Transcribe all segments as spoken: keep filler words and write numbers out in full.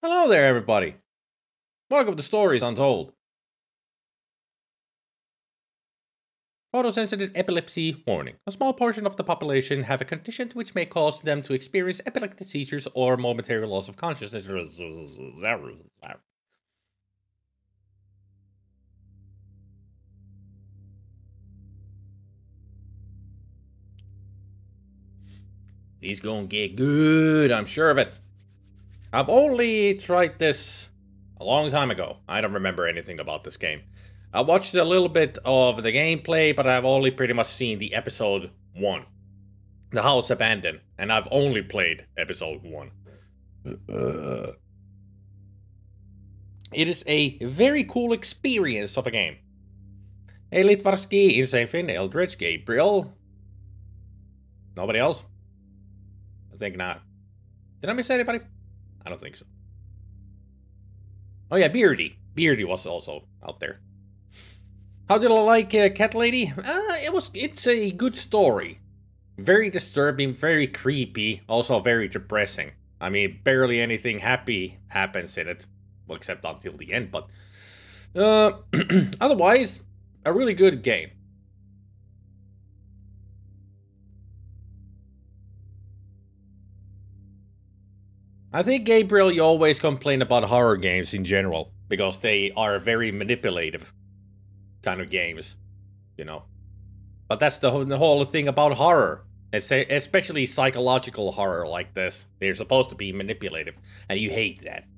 Hello there, everybody. Welcome to Stories Untold. Photosensitive epilepsy warning. A small portion of the population have a condition which may cause them to experience epileptic seizures or momentary loss of consciousness. He's gonna get good, I'm sure of it. I've only tried this a long time ago. I don't remember anything about this game. I watched a little bit of the gameplay, but I've only pretty much seen the episode one. The House of Enden. And I've only played episode one. Uh. It is a very cool experience of a game. Hey Litvarski, Insane Finn, Eldridge, Gabriel. Nobody else? I think not. Did I miss anybody? I don't think so. Oh yeah, Beardy. Beardy was also out there. How did I like uh, Cat Lady? Uh, it was. It's a good story. Very disturbing, very creepy, also very depressing. I mean, barely anything happy happens in it, well, except until the end. But uh, otherwise, a really good game. I think, Gabriel, you always complain about horror games in general, because they are very manipulative kind of games, you know. But that's the whole, the whole thing about horror, especially psychological horror like this. They're supposed to be manipulative, and you hate that.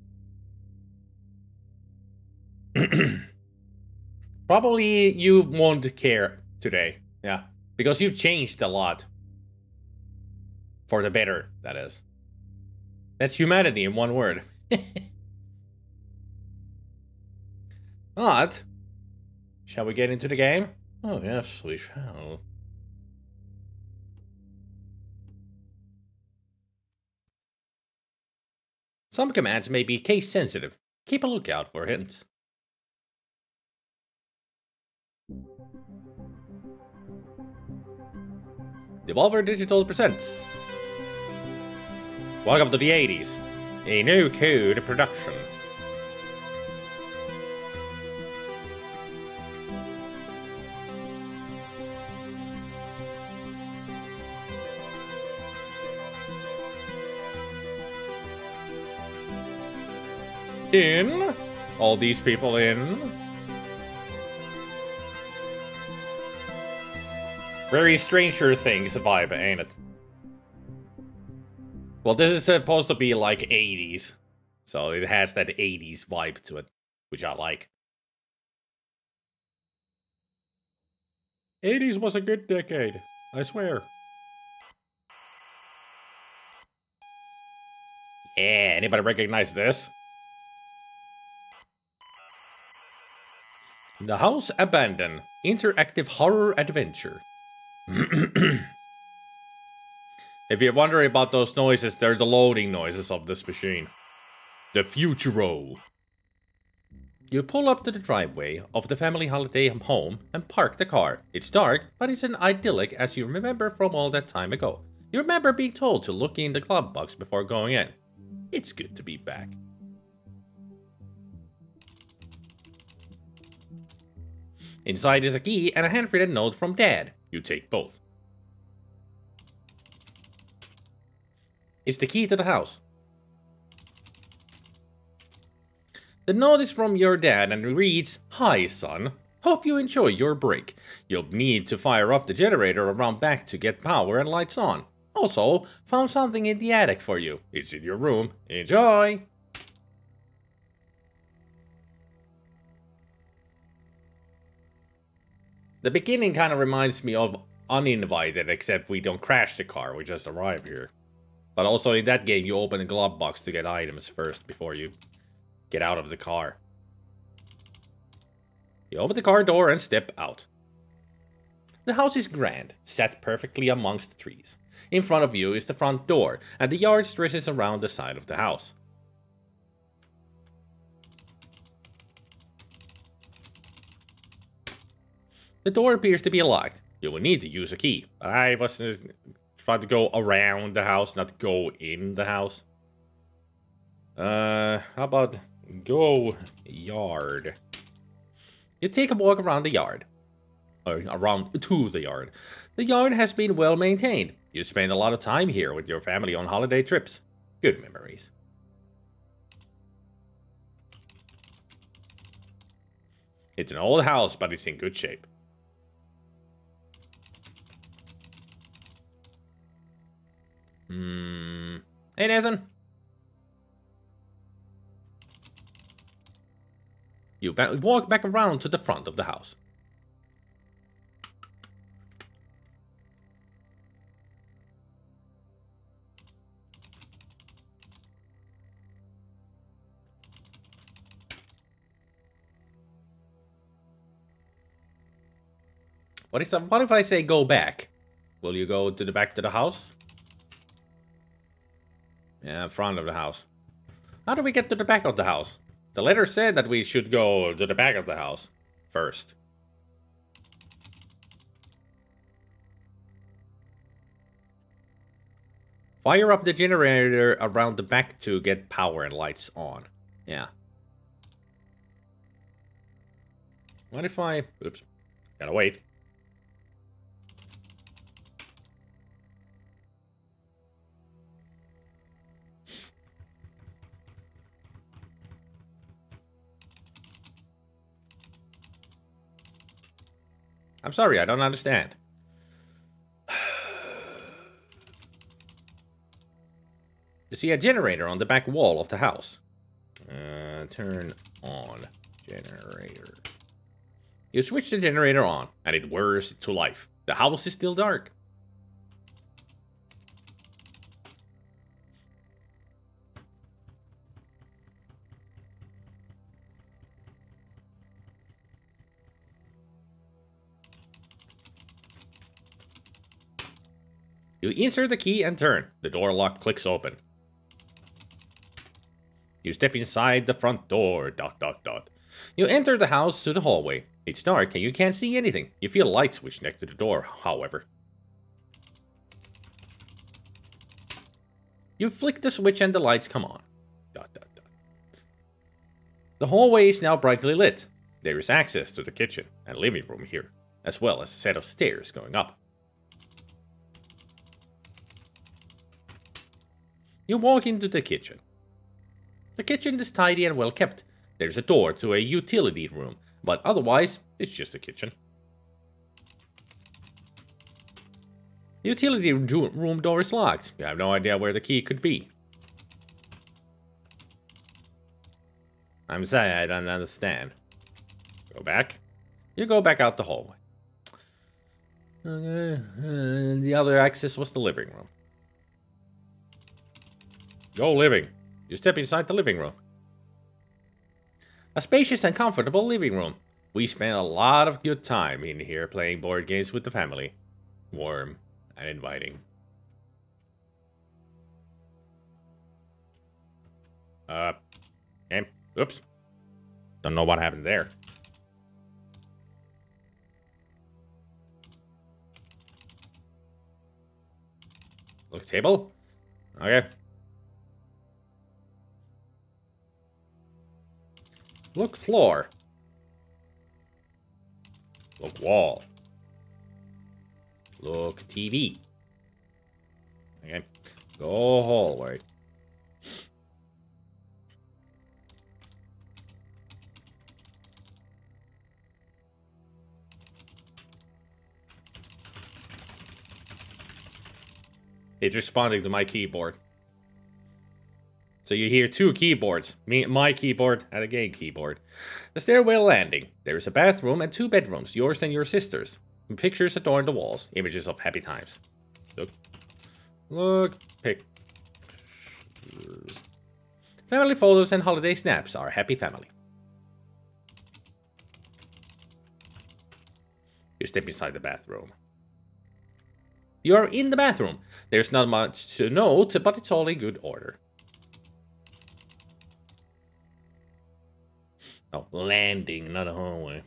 Probably you won't care today, yeah, because you've changed a lot. For the better, that is. That's humanity in one word. But, shall we get into the game? Oh yes, we shall. Some commands may be case sensitive. Keep a lookout for hints. Devolver Digital presents. Welcome to the eighties, a new code production. In, all these people in. Very Stranger Things vibe, ain't it? Well, this is supposed to be like eighties, so it has that eighties vibe to it, which I like. eighties was a good decade, I swear. Yeah, anybody recognize this? The House Abandoned, interactive horror adventure. If you're wondering about those noises, they're the loading noises of this machine. The Futuro. You pull up to the driveway of the family holiday home and park the car. It's dark, but it's an idyllic as you remember from all that time ago. You remember being told to look in the glove box before going in. It's good to be back. Inside is a key and a handwritten note from Dad. You take both. It's the key to the house. The note is from your dad and reads, "Hi, son. Hope you enjoy your break. You'll need to fire up the generator around back to get power and lights on. Also, found something in the attic for you. It's in your room. Enjoy!" The beginning kind of reminds me of Uninvited, except we don't crash the car, we just arrive here. But also in that game, you open the glove box to get items first before you get out of the car. You open the car door and step out. The house is grand, set perfectly amongst the trees. In front of you is the front door, and the yard stretches around the side of the house. The door appears to be locked. You will need to use a key. I was... Try to go around the house, not go in the house. Uh, uh, how about go yard? You take a walk around the yard. Or around to the yard. The yard has been well maintained. You spend a lot of time here with your family on holiday trips. Good memories. It's an old house, but it's in good shape. Hmm. Hey, Nathan. You ba- walk back around to the front of the house. What, is that? What if I say go back? Will you go to the back to the house? Yeah, front of the house. How do we get to the back of the house? The letter said that we should go to the back of the house first. Fire up the generator around the back to get power and lights on. Yeah. What if I... Oops. Gotta wait. I'm sorry, I don't understand. You see a generator on the back wall of the house. Uh, turn on generator. You switch the generator on, and it whirs to life. The house is still dark. You insert the key and turn. The door lock clicks open. You step inside the front door, dot, dot, dot. You enter the house to the hallway. It's dark and you can't see anything. You feel a light switch next to the door, however. You flick the switch and the lights come on. Dot, dot, dot. The hallway is now brightly lit. There is access to the kitchen and living room here, as well as a set of stairs going up. You walk into the kitchen. The kitchen is tidy and well kept. There's a door to a utility room, but otherwise, it's just a kitchen. The utility room door is locked. You have no idea where the key could be. I'm sorry, I don't understand. Go back. You go back out the hallway. And the other access was the living room. Go living. You step inside the living room. A spacious and comfortable living room. We spent a lot of good time in here playing board games with the family. Warm and inviting. Uh, and, oops. Don't know what happened there. Look, table. Okay. Look floor. Look wall. Look T V. Okay. Go hallway. It's responding to my keyboard. So you hear two keyboards, me, my keyboard and a game keyboard. The stairway landing. There is a bathroom and two bedrooms, yours and your sister's. Pictures adorn the walls, images of happy times. Look. Look. Pictures. Family photos and holiday snaps. Our happy family. You step inside the bathroom. You are in the bathroom. There's not much to note, but it's all in good order. Oh, landing, not a hallway.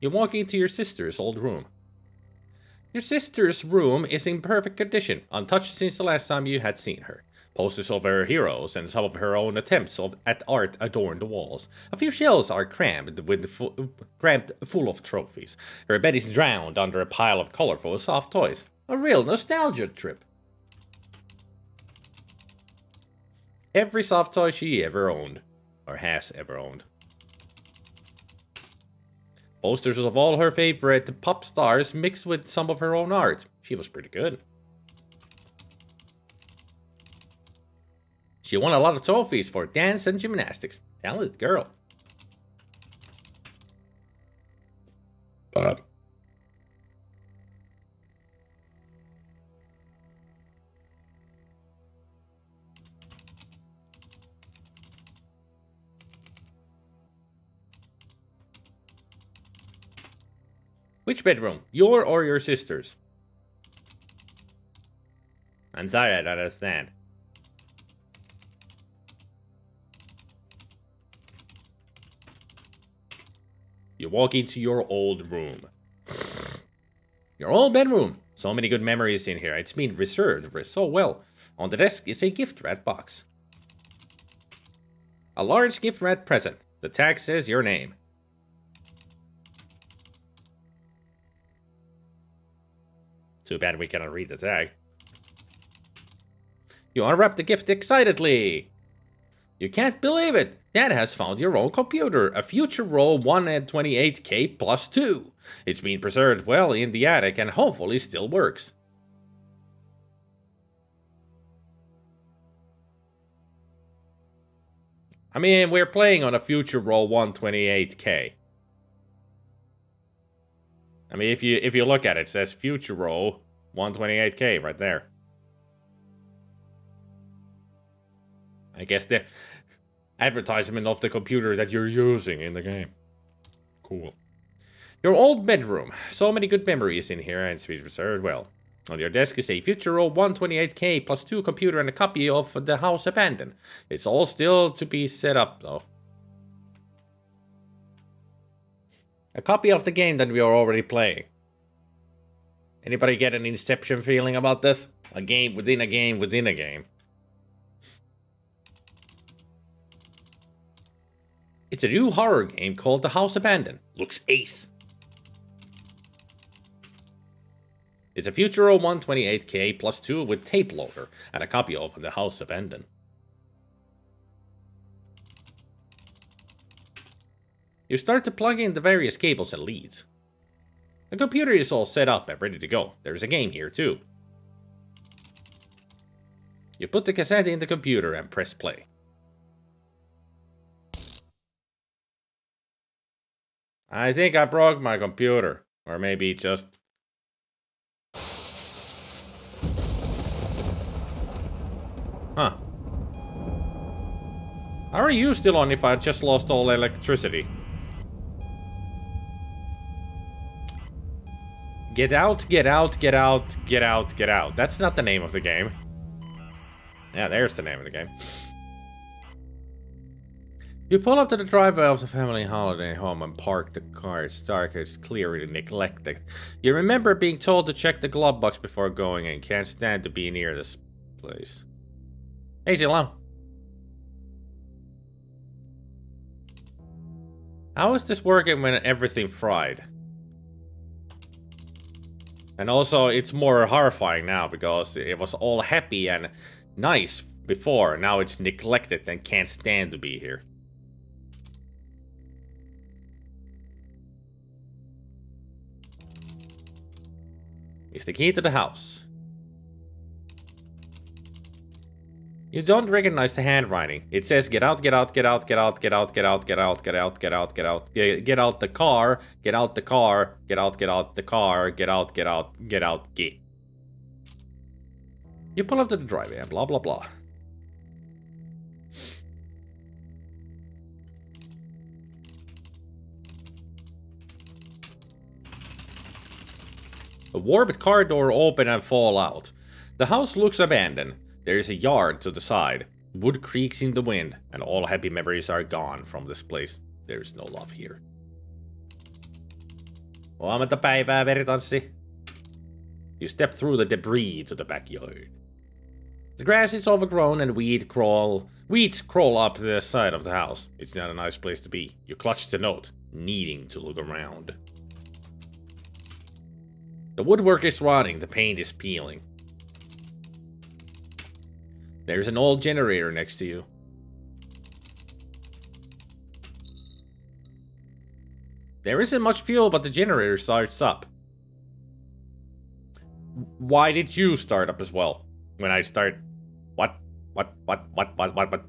You walk into your sister's old room. Your sister's room is in perfect condition, untouched since the last time you had seen her. Posters of her heroes and some of her own attempts of, at art adorn the walls. A few shelves are crammed with fu crammed full of trophies. Her bed is drowned under a pile of colorful soft toys. A real nostalgia trip. Every soft toy she ever owned, or has ever owned. Posters of all her favorite pop stars mixed with some of her own art. She was pretty good. She won a lot of trophies for dance and gymnastics. Talented girl. Uh. Which bedroom? Your or your sister's? I'm sorry, I don't understand. You walk into your old room. Your old bedroom. So many good memories in here. It's been reserved for so well. On the desk is a gift wrap box. A large gift wrap present. The tag says your name. Too bad we cannot read the tag. You unwrap the gift excitedly. You can't believe it! Dad has found your own computer, a Futuro one twenty-eight K plus two. It's been preserved well in the attic and hopefully still works. I mean, we're playing on a Futuro one twenty-eight K. I mean, if you if you look at it, it says Futuro one twenty-eight K right there. I guess the advertisement of the computer that you're using in the game. Cool. Your old bedroom. So many good memories in here, and it's been preserved well. On your desk is a Futuro one twenty-eight K plus two computer and a copy of The House of Enden. It's all still to be set up, though. A copy of the game that we are already playing. Anybody get an Inception feeling about this? A game within a game within a game. It's a new horror game called The House of Enden. Looks ace. It's a Futuro one twenty-eight K plus two with tape loader and a copy of The House of Enden. You start to plug in the various cables and leads. The computer is all set up and ready to go. There's a game here too. You put the cassette in the computer and press play. I think I broke my computer, or maybe just... Huh. How are you still on if I just lost all electricity? Get out, get out, get out, get out, get out. That's not the name of the game. Yeah, there's the name of the game. You pull up to the driveway of the family holiday home and park the car. It's dark, it's clearly neglected. You remember being told to check the glove box before going in. Can't stand to be near this place. Hey, Zillow. How is this working when everything fried? And also, it's more horrifying now because it was all happy and nice before. Now it's neglected and can't stand to be here. Is the key to the house. You don't recognize the handwriting. It says get out, get out, get out, get out, get out, get out, get out, get out, get out, get out, get out the car, get out the car, get out, get out the car, get out, get out, get out, get. You pull up to the driveway and blah blah blah. A warped car door open and fall out. The house looks abandoned. There is a yard to the side. Wood creaks in the wind, and all happy memories are gone from this place. There is no love here. Huomenta päivää, veritanssi. You step through the debris to the backyard. The grass is overgrown and weed crawl, weeds crawl up the side of the house. It's not a nice place to be. You clutch the note, needing to look around. The woodwork is rotting, the paint is peeling. There's an old generator next to you. There isn't much fuel, but the generator starts up. Why did you start up as well? When I start... What? What? What? What? What? What? What?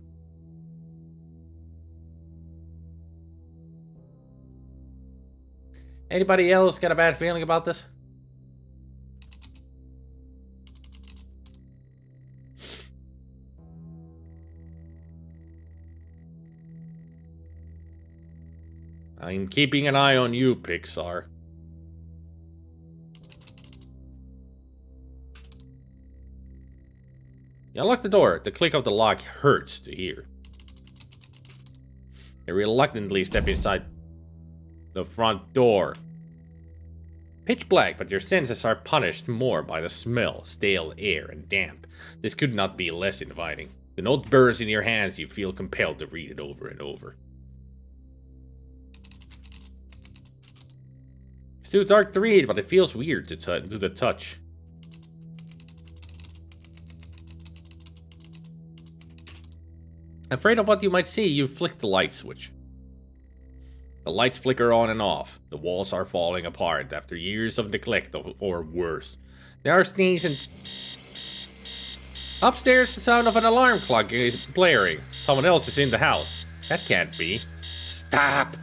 Anybody else got a bad feeling about this? I'm keeping an eye on you, Pixar. You unlock the door. The click of the lock hurts to hear. You reluctantly step inside the front door. Pitch black, but your senses are punished more by the smell, stale air, and damp. This could not be less inviting. The note bursts in your hands. You feel compelled to read it over and over. It's too dark to read, but it feels weird to, t to the touch. Afraid of what you might see, you flick the light switch. The lights flicker on and off. The walls are falling apart after years of neglect or worse. There are sneezes and... Upstairs, the sound of an alarm clock is blaring. Someone else is in the house. That can't be. Stop!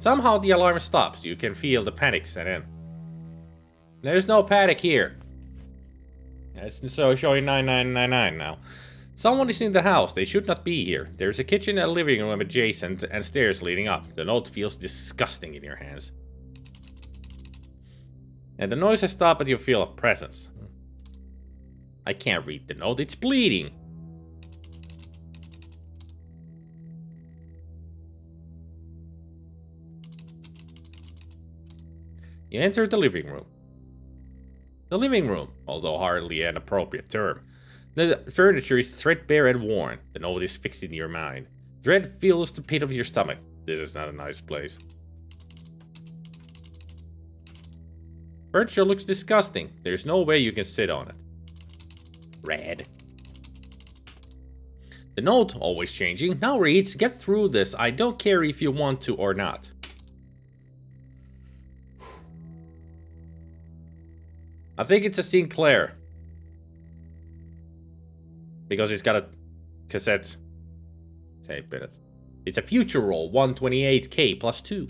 Somehow the alarm stops. You can feel the panic set in. There's no panic here. It's showing nine nine nine nine now. Someone is in the house. They should not be here. There's a kitchen and living room adjacent and stairs leading up. The note feels disgusting in your hands. And the noises stop but you feel a presence. I can't read the note. It's bleeding. You enter the living room. The living room, although hardly an appropriate term. The furniture is threadbare and worn. The note is fixed in your mind. Dread fills the pit of your stomach. This is not a nice place. Furniture looks disgusting. There's no way you can sit on it. Red. The note, always changing, now reads, "Get through this. I don't care if you want to or not." I think it's a Sinclair. Because it's got a cassette tape in it. It's a Futuro one twenty-eight K plus two.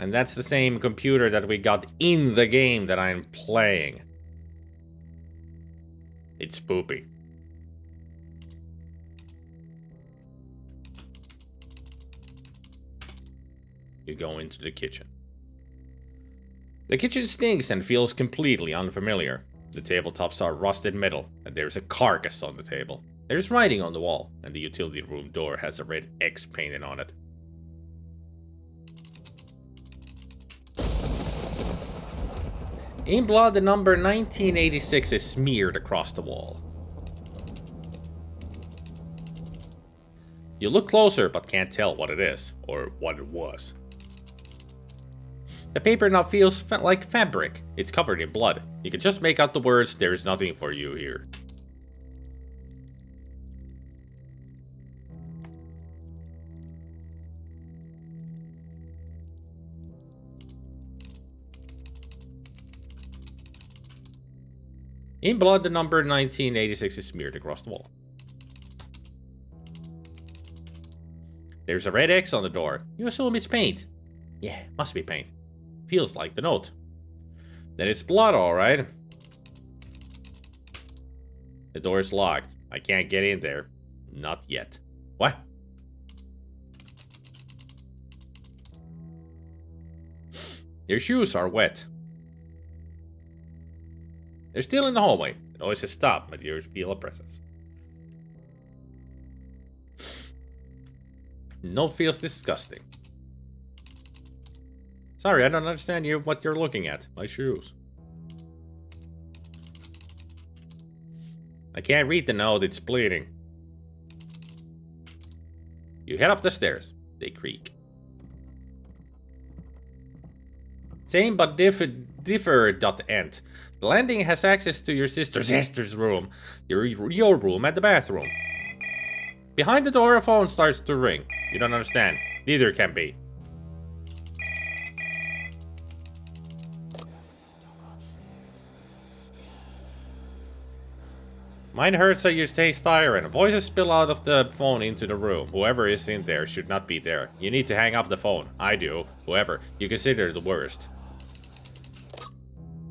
And that's the same computer that we got in the game that I'm playing. It's poopy. You go into the kitchen. The kitchen stinks and feels completely unfamiliar. The tabletops are rusted metal, and there's a carcass on the table. There's writing on the wall, and the utility room door has a red X painted on it. In blood, the number nineteen eighty-six is smeared across the wall. You look closer, but can't tell what it is, or what it was. The paper now feels fa like fabric. It's covered in blood. You can just make out the words, "There is nothing for you here." In blood, the number nineteen eighty-six is smeared across the wall. There's a red X on the door. You assume it's paint. Yeah, must be paint. Feels like the note. Then it's blood, all right. The door is locked. I can't get in there. Not yet. What? Your shoes are wet. They're still in the hallway. The noise has stopped, but you feel a presence. No feels disgusting. Sorry, I don't understand you what you're looking at. My shoes. I can't read the note, it's bleeding. You head up the stairs. They creak. Same but differ, differ dot end. The landing has access to your sister's sister's room. Your, your room at the bathroom. Behind the door, a phone starts to ring. You don't understand. Neither can be. Mine hurts, so you stay siren. Voices spill out of the phone into the room. Whoever is in there should not be there. You need to hang up the phone. I do. Whoever. You consider the worst.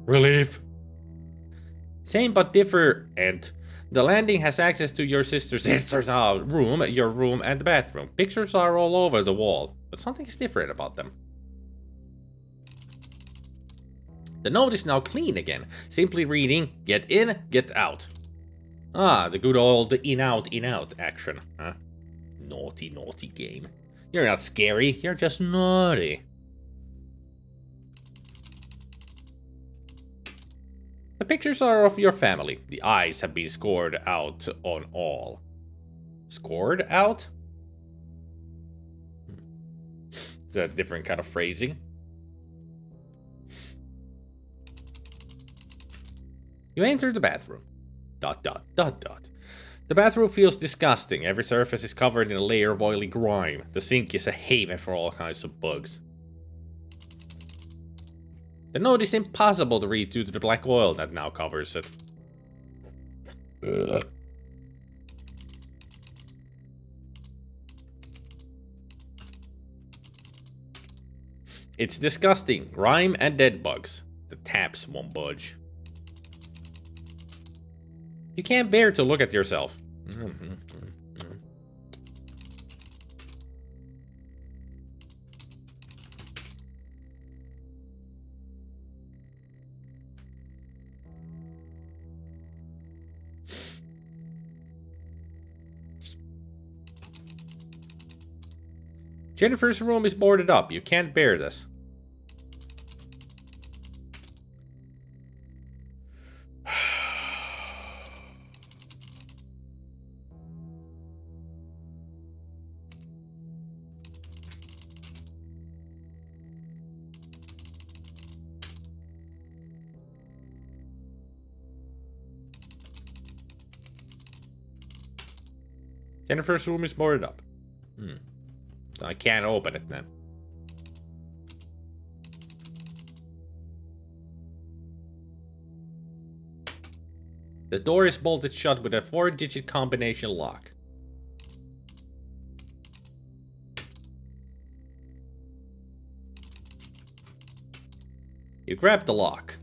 Relief. Same but different. The landing has access to your sister's sister's house, room, your room, and the bathroom. Pictures are all over the wall, but something is different about them. The note is now clean again. Simply reading, get in, get out. Ah, the good old in-out, in-out action, huh? Naughty, naughty game. You're not scary, you're just naughty. The pictures are of your family. The eyes have been scored out on all. Scored out? It's a different kind of phrasing. You enter the bathroom. Dot dot dot dot. The bathroom feels disgusting. Every surface is covered in a layer of oily grime. The sink is a haven for all kinds of bugs. The note is impossible to read due to the black oil that now covers it. Ugh. It's disgusting. Grime and dead bugs. The taps won't budge. You can't bear to look at yourself. Mm-hmm. Jennifer's room is boarded up. You can't bear this. Jennifer's room is boarded up. Hmm. I can't open it then. The door is bolted shut with a four-digit combination lock. You grab the lock.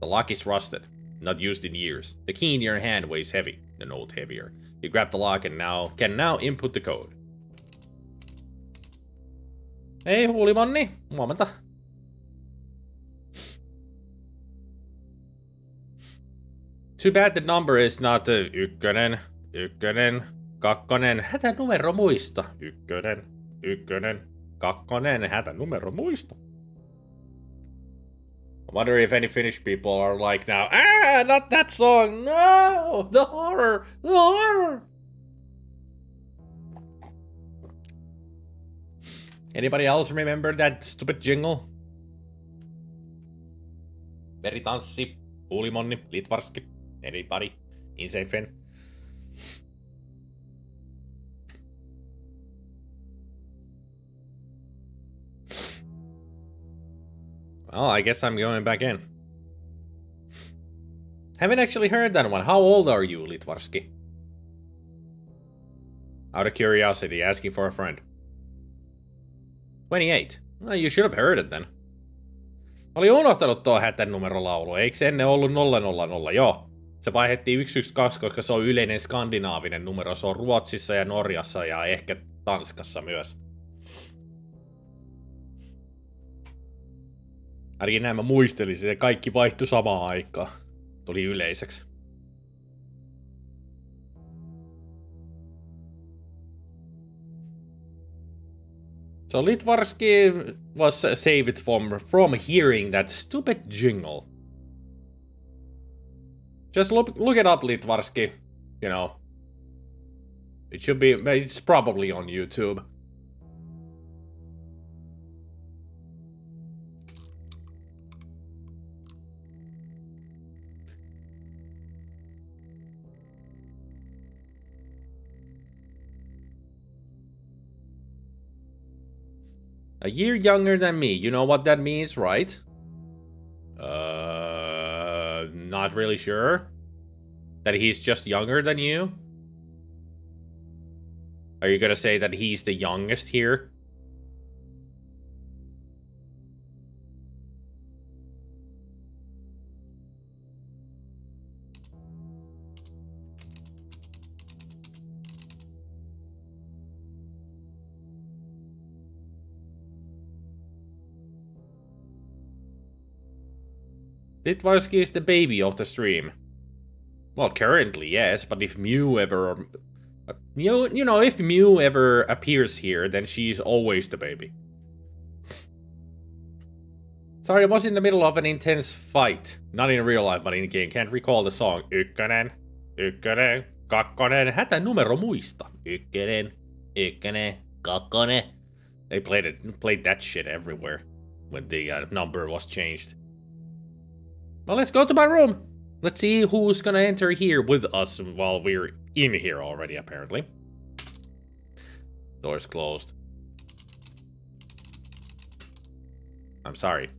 The lock is rusted, not used in years. The key in your hand weighs heavy, the note heavier. You grab the lock and now can now input the code. Hei huulimonni, huomenta. Too bad the number is not uh, ykkönen, ykkönen, kakkonen, hätä numero muista. Ykkönen, ykkönen, kakkonen, hätä numero muista. I wonder if any Finnish people are like now, ah, not that song, no, the horror, the horror. Anybody else remember that stupid jingle? Veritanssi, Huulimonni, Litvarski. Anybody? Insane Finn. Well, I guess I'm going back in. Haven't actually heard that one. How old are you, Litvarski? Out of curiosity, asking for a friend. twenty-eight. Well, you should have heard it then. Oli unohtanut tuo hätänumerolaulu, eikö se ennen ollut nolla nolla nolla? Joo. Se vaihdettiin yksi yksi kaksi, koska se on yleinen skandinaavinen numero. Se on Ruotsissa ja Norjassa ja ehkä Tanskassa myös. Ainakin näin mä muistelisin, että kaikki vaihtui samaan aikaan. Tuli yleiseksi. So Litvarsky was saved from, from hearing that stupid jingle. Just look, look it up, Litvarsky. You know. It should be, it's probably on YouTube. A year younger than me. You know what that means, right? Uh, not really sure. That he's just younger than you? Are you gonna say that he's the youngest here? Litvarsky is the baby of the stream. Well, currently, yes, but if Mew ever... You, you know, if Mew ever appears here, then she's always the baby. Sorry, I was in the middle of an intense fight. Not in real life, but in game. Can't recall the song. Ykkönen, ykkönen, kakkonen. Hätä numero muista. Ykkönen, ykkönen, kakkonen. They played it, played that shit everywhere when the uh, number was changed. Well, let's go to my room. Let's see who's gonna enter here with us while we're in here already, apparently. Door's closed. I'm sorry.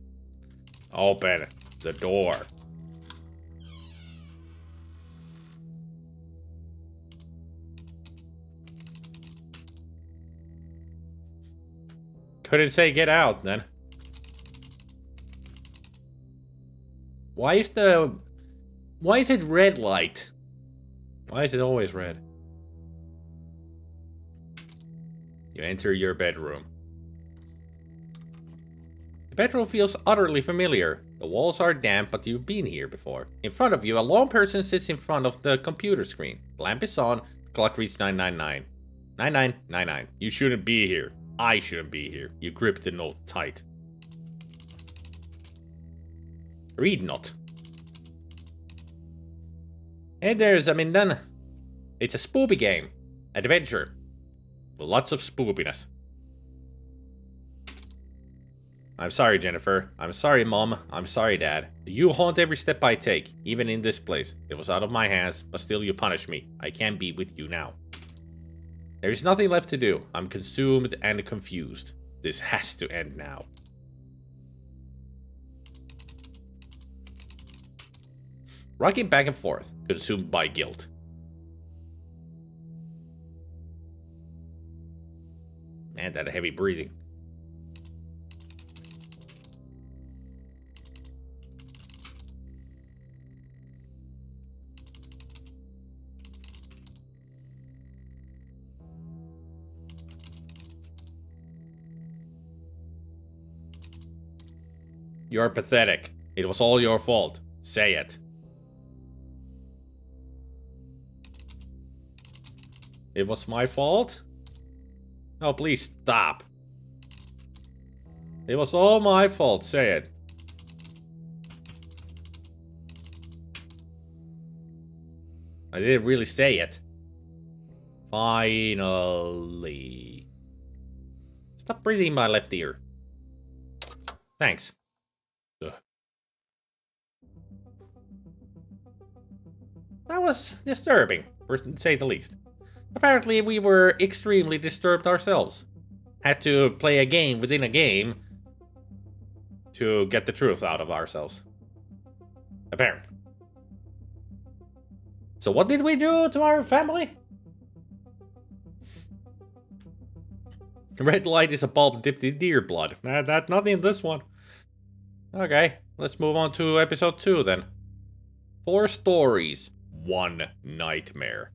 Open the door. Couldn't say get out, then. Why is the... Why is it red light? Why is it always red? You enter your bedroom. The bedroom feels utterly familiar. The walls are damp, but you've been here before. In front of you, a lone person sits in front of the computer screen. The lamp is on. The clock reads nine nine nine. nine nine nine nine. You shouldn't be here. I shouldn't be here. You grip the note tight. Read not. Hey there, Zamindan. It's a spoopy game. Adventure. With lots of spoopiness. I'm sorry, Jennifer. I'm sorry, Mom. I'm sorry, Dad. You haunt every step I take, even in this place. It was out of my hands, but still you punish me. I can't be with you now. There is nothing left to do. I'm consumed and confused. This has to end now. Rocking back and forth, consumed by guilt. Man, that heavy breathing. You're pathetic. It was all your fault. Say it. It was my fault? Oh, please stop. It was all my fault, say it. I didn't really say it. Finally. Stop breathing my left ear. Thanks. Ugh. That was disturbing, to say the least. Apparently, we were extremely disturbed ourselves. Had to play a game within a game to get the truth out of ourselves. Apparently. So what did we do to our family? Red light is a bulb dipped in deer blood. Nah, that, nothing in this one. Okay, let's move on to episode two then. Four stories, one nightmare.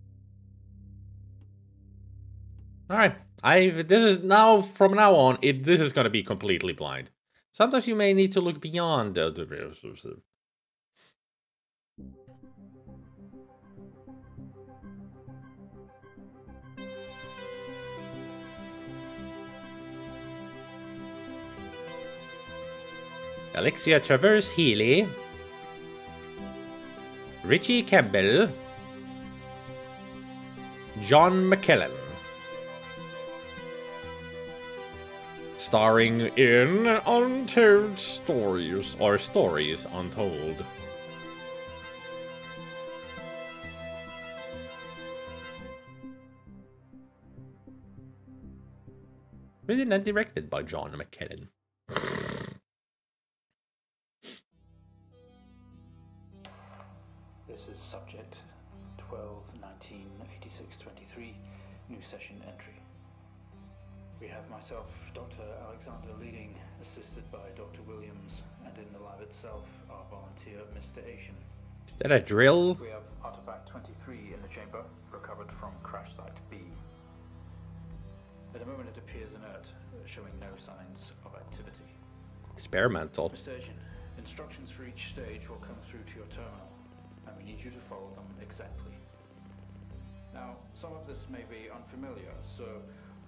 Alright, I've, this is now, from now on, it, this is going to be completely blind. Sometimes you may need to look beyond the... the Alexia Traverse Healy, Richie Campbell, John McKellen. Starring in Untold Stories or Stories Untold. Written and directed by John McKinnon. This is subject twelve nineteen eighty-six twenty-three, new session entry. We have myself, Doctor Alexander, leading, assisted by Doctor Williams, and in the lab itself, our volunteer, Mister Asian. Is that a drill? We have artifact twenty-three in the chamber, recovered from crash site B. At the moment it appears inert, showing no signs of activity. Experimental. Mister Asian, instructions for each stage will come through to your terminal, and we need you to follow them exactly. Now, some of this may be unfamiliar, so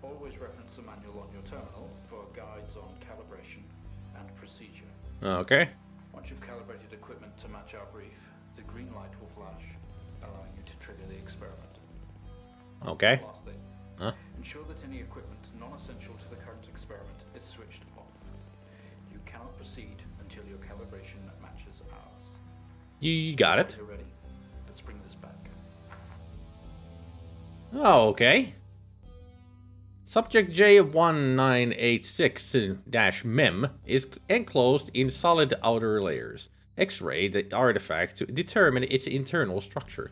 always reference the manual on your terminal for guides on calibration and procedure. Okay. Once you've calibrated equipment to match our brief, the green light will flash, allowing you to trigger the experiment. Okay. Lastly, huh? Ensure that any equipment non-essential to the current experiment is switched off. You cannot proceed until your calibration matches ours. You got it. You're ready. Let's bring this back. Oh, okay. Subject J nineteen eighty-six dash M E M is enclosed in solid outer layers. X-ray the artifact to determine its internal structure.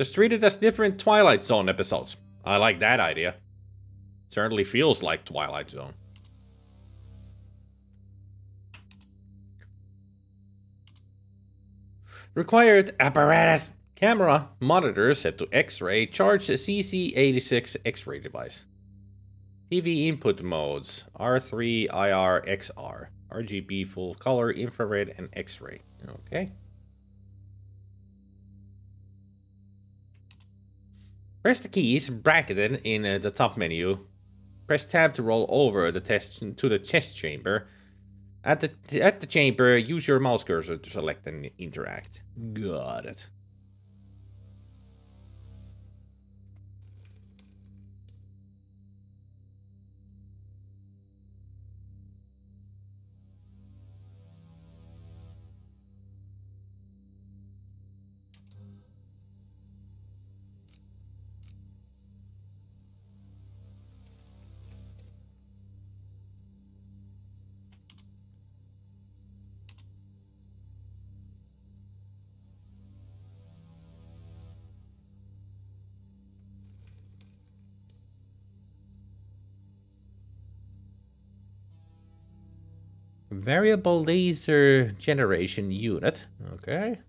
Just treated as different Twilight Zone episodes. I like that idea. Certainly feels like Twilight Zone. Required apparatus. Camera monitor set to X-ray. Charged C C eighty-six X-ray device. T V input modes. R three, I R, X R. R G B full color, infrared, and X-ray. Okay. Press the keys bracketed in uh, the top menu. Press tab to roll over the test to the test chamber. At the at the chamber, use your mouse cursor to select and interact. Got it. Variable laser generation unit. Okay.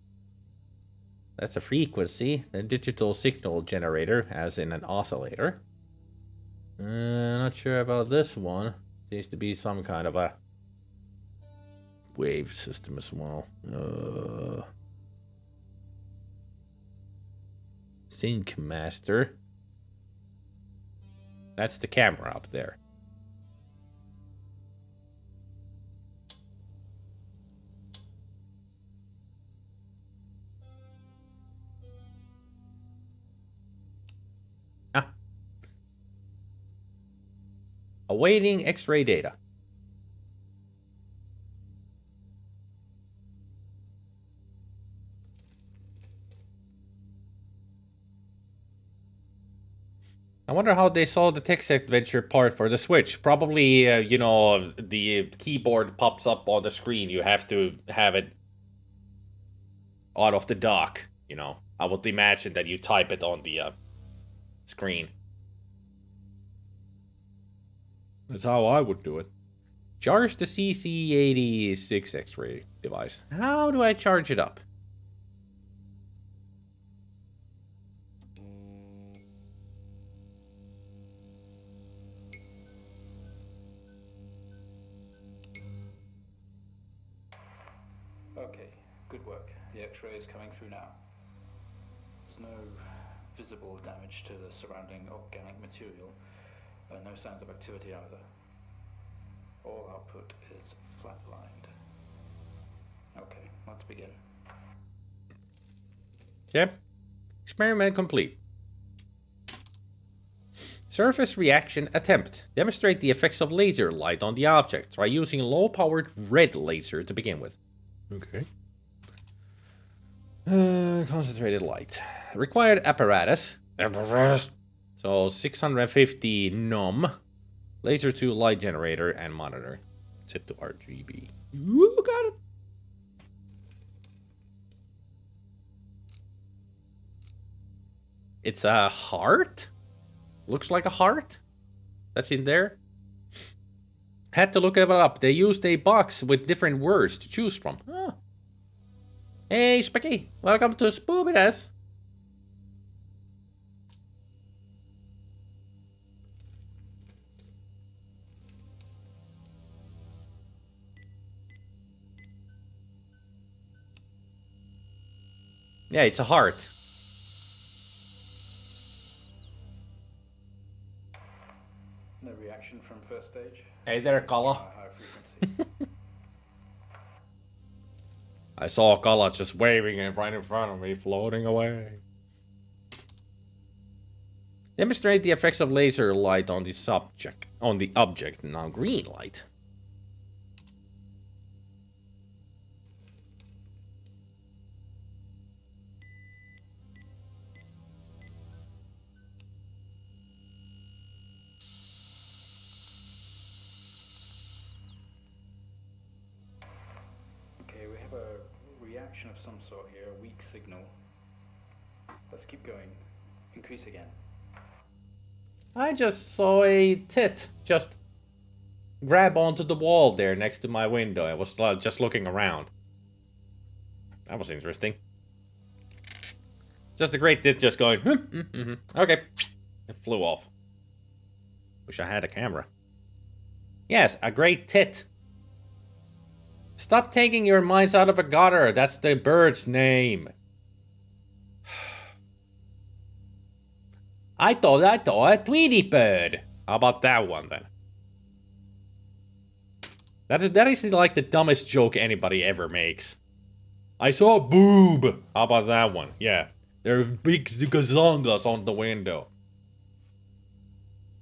That's a frequency. A digital signal generator, as in an oscillator. Uh, not sure about this one. Seems to be some kind of a wave system as well. Uh, Sync master. That's the camera up there. Awaiting X-ray data. I wonder how they saw the text adventure part for the Switch. Probably, uh, you know, the keyboard pops up on the screen. You have to have it out of the dock, you know. I would imagine that you type it on the uh, screen. That's how I would do it. Charge the C C eighty-six X-ray device. How do I charge it up? Okay, good work. The X-ray is coming through now. There's no visible damage to the surrounding organic material. No signs of activity either. All output is flatlined. Okay, let's begin. Okay. Experiment complete. Surface reaction attempt. Demonstrate the effects of laser light on the object. Try using low-powered red laser to begin with. Okay. Uh, concentrated light. Required apparatus. Apparatus. So six hundred fifty N O M. Laser two light generator and monitor. Set to R G B. You got it. It's a heart? Looks like a heart? That's in there? Had to look it up. They used a box with different words to choose from. Oh. Hey, Specky. Welcome to Spoobidas. Yeah, it's a heart. Hey there, Kala. I saw Kala just waving it right in front of me, floating away. Demonstrate the effects of laser light on the subject, on the object, now green light. I just saw a tit just grab onto the wall there next to my window. I was just looking around. That was interesting. Just a great tit just going, hmm, mm, mm, mm. Okay. It flew off. Wish I had a camera. Yes, a great tit. Stop taking your minds out of a gutter. That's the bird's name. I thought I thought a Tweety bird. How about that one then? That is that is like the dumbest joke anybody ever makes. I saw a boob. How about that one? Yeah, there are big gazongas on the window.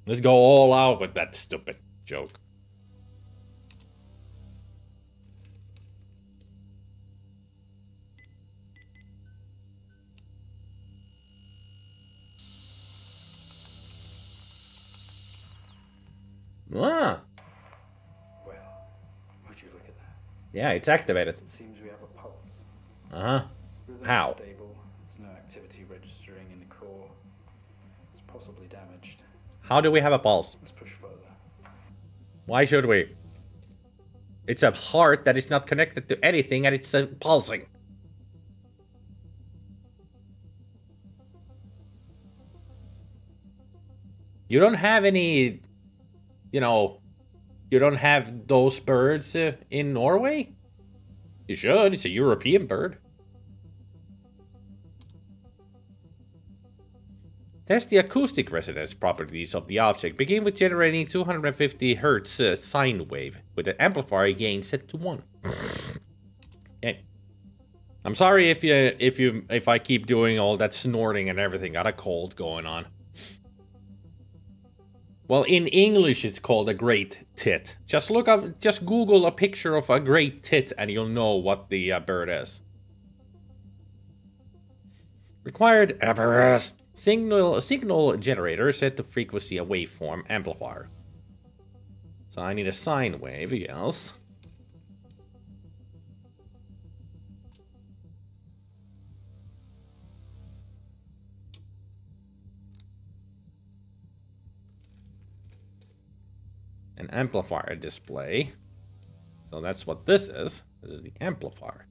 Let's go all out with that stupid joke. Ah. Well, would you look at that? Yeah, it's activated. It seems we have a pulse. Uh-huh. How? Stable. There's no activity registering in the core. It's possibly damaged. How do we have a pulse? Let's push further. Why should we? It's a heart that is not connected to anything and it's uh, pulsing. You don't have any... You know, you don't have those birds uh, in Norway? You should. It's a European bird. Test the acoustic resonance properties of the object. Begin with generating two hundred fifty hertz uh, sine wave with an amplifier gain set to one. Yeah. I'm sorry if you if you if I keep doing all that snorting and everything. Got a cold going on. Well, in English, it's called a great tit. Just look up, just Google a picture of a great tit and you'll know what the uh, bird is. Required apparatus. Signal, signal generator set to frequency a waveform amplifier. So I need a sine wave, yes. An amplifier display. So that's what this is. This is the amplifier.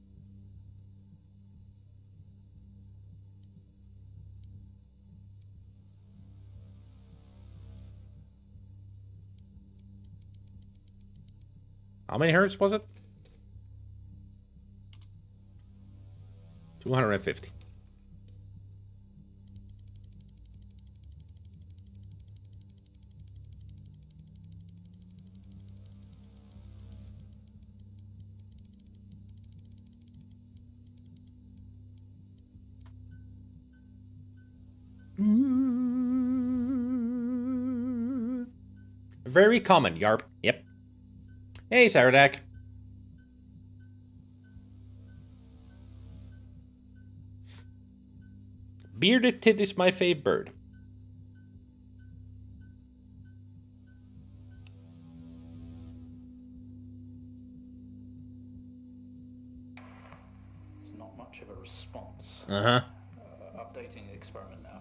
How many hertz was it? two hundred fifty. Very common, yarp. Yep. Hey, Saradak. Bearded tit is my fave bird. It's not much of a response. Uh-huh. Uh, updating the experiment now.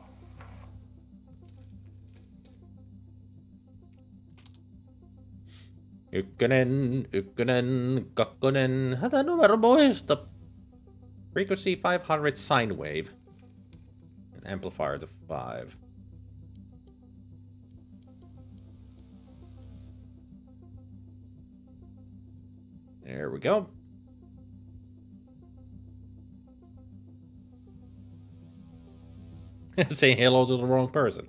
Ukkanen, ukkanen, kakkonen, hata numero poista. Frequency five hundred sine wave. Amplifier to five. There we go. Say hello to the wrong person.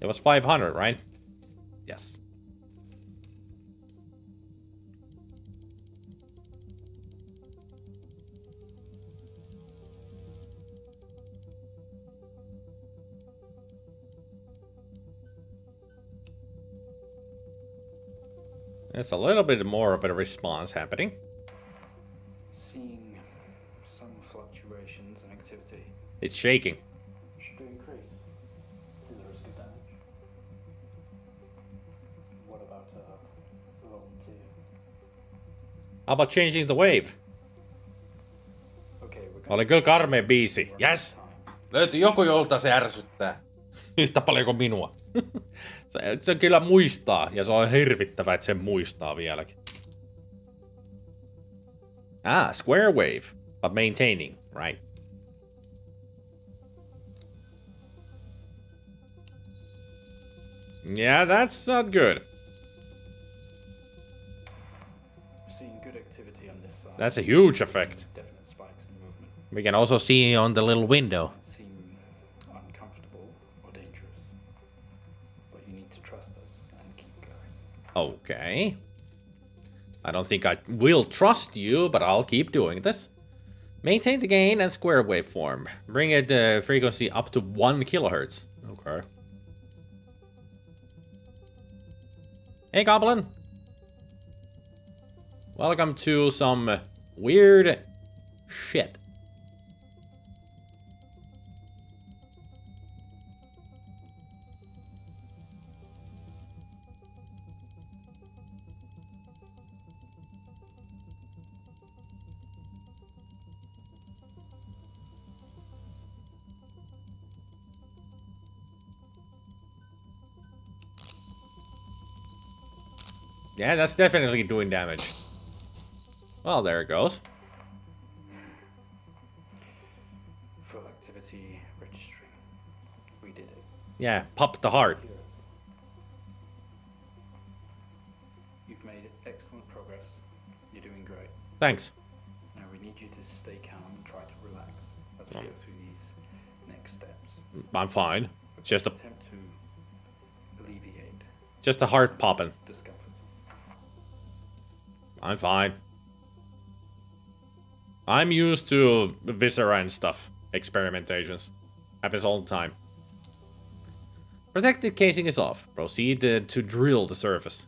It was five hundred, right? Yes. It's a little bit more of a response happening. Seeing some fluctuations in activity. It's shaking. Should increase. Is there risk of damage? What about a volunteer? How about changing the wave? Okay, we're going. Oli kyllä karmea biisi. Yes. Löytyi joku, jolta se ärsyttää. Yhtä paljon kuin minua. se, se kyllä muistaa, ja se on hirvittävä, että sen muistaa vieläkin. Ah, square wave, but maintaining, right? Yeah, that's not good. Seeing good activity on this side. That's a huge effect. Definite spikes in movement. We can also see on the little window. Okay. I don't think I will trust you, but I'll keep doing this. Maintain the gain and square waveform. Bring it the uh, frequency up to one kilohertz. Okay. Hey, Goblin. Welcome to some weird shit. Yeah, that's definitely doing damage. Well, there it goes. Full activity registering. We did it. Yeah, pop the heart. You've made excellent progress. You're doing great. Thanks. Now we need you to stay calm and try to relax. Let's go through these next steps. I'm fine. It's just a attempt to alleviate. Just a heart popping. I'm fine. I'm used to viscera and stuff. Experimentations. Happens all the time. Protective casing is off. Proceed uh, to drill the surface.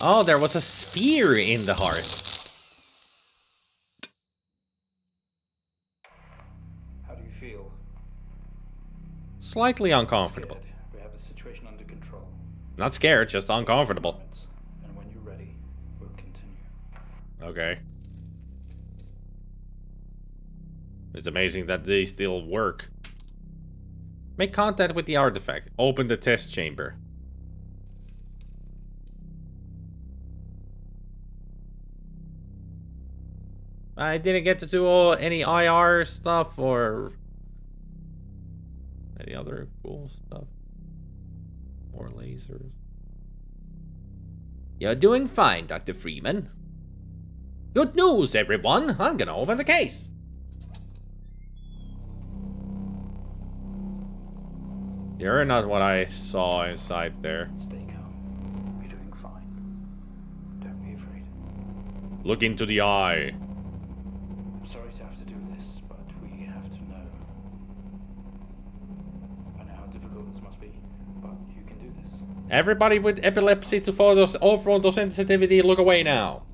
Oh, there was a sphere in the heart. Slightly uncomfortable. We have the situation under control. Not scared, just uncomfortable. And when you're ready, we'll continue. Okay. It's amazing that they still work. Make contact with the artifact. Open the test chamber. I didn't get to do all, any I R stuff or any other cool stuff? More lasers. You're doing fine, Doctor Freeman. Good news, everyone! I'm gonna open the case! You're not what I saw inside there. Stay calm. You're doing fine. Don't be afraid. Look into the eye. I'm sorry to have to do this, but we have to know. I know how difficult this must be, but you can do this. Everybody with epilepsy to photos, all photosensitivity, look away now.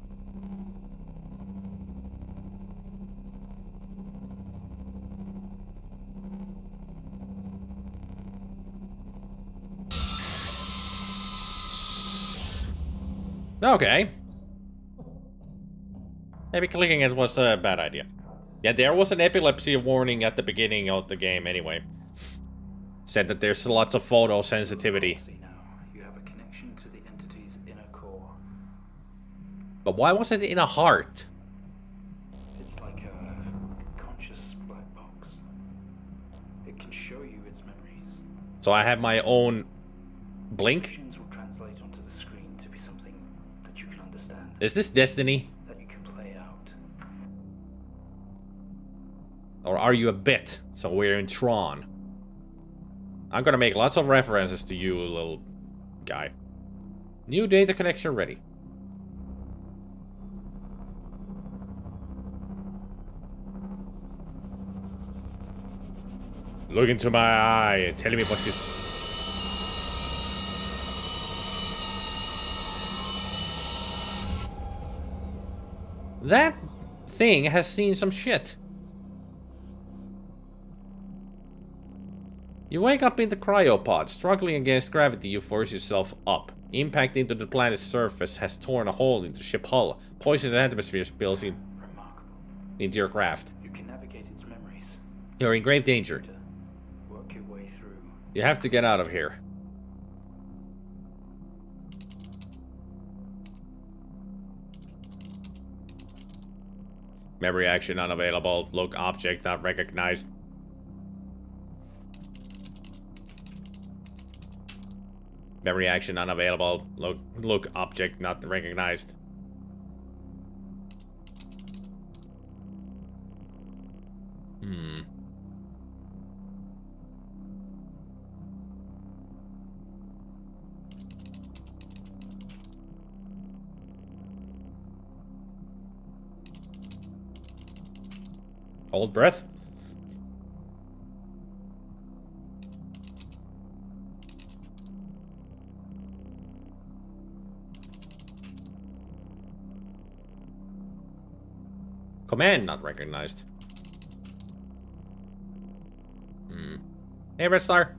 Okay. Maybe clicking it was a bad idea. Yeah, there was an epilepsy warning at the beginning of the game anyway. Said that there's lots of photosensitivity. You have a connection to the entity's inner core. But why was it in a heart? It's like a conscious black box. It can show you its memories. So I have my own blink? Is this Destiny? That you can play out. Or are you a bit? So we're in Tron. I'm gonna make lots of references to you, little guy. New data connection ready. Look into my eye. Tell me what this. That thing has seen some shit. You wake up in the cryopod. Struggling against gravity, you force yourself up. Impact into the planet's surface has torn a hole into ship hull. Poison and atmosphere spills in into your craft. You can navigate its memories. You're in grave danger. Work your way through. You have to get out of here. Memory action unavailable. Look object not recognized. Memory action unavailable. Look look object not recognized. Hmm. Hold breath. Command not recognized. Hmm. Hey, Red Star.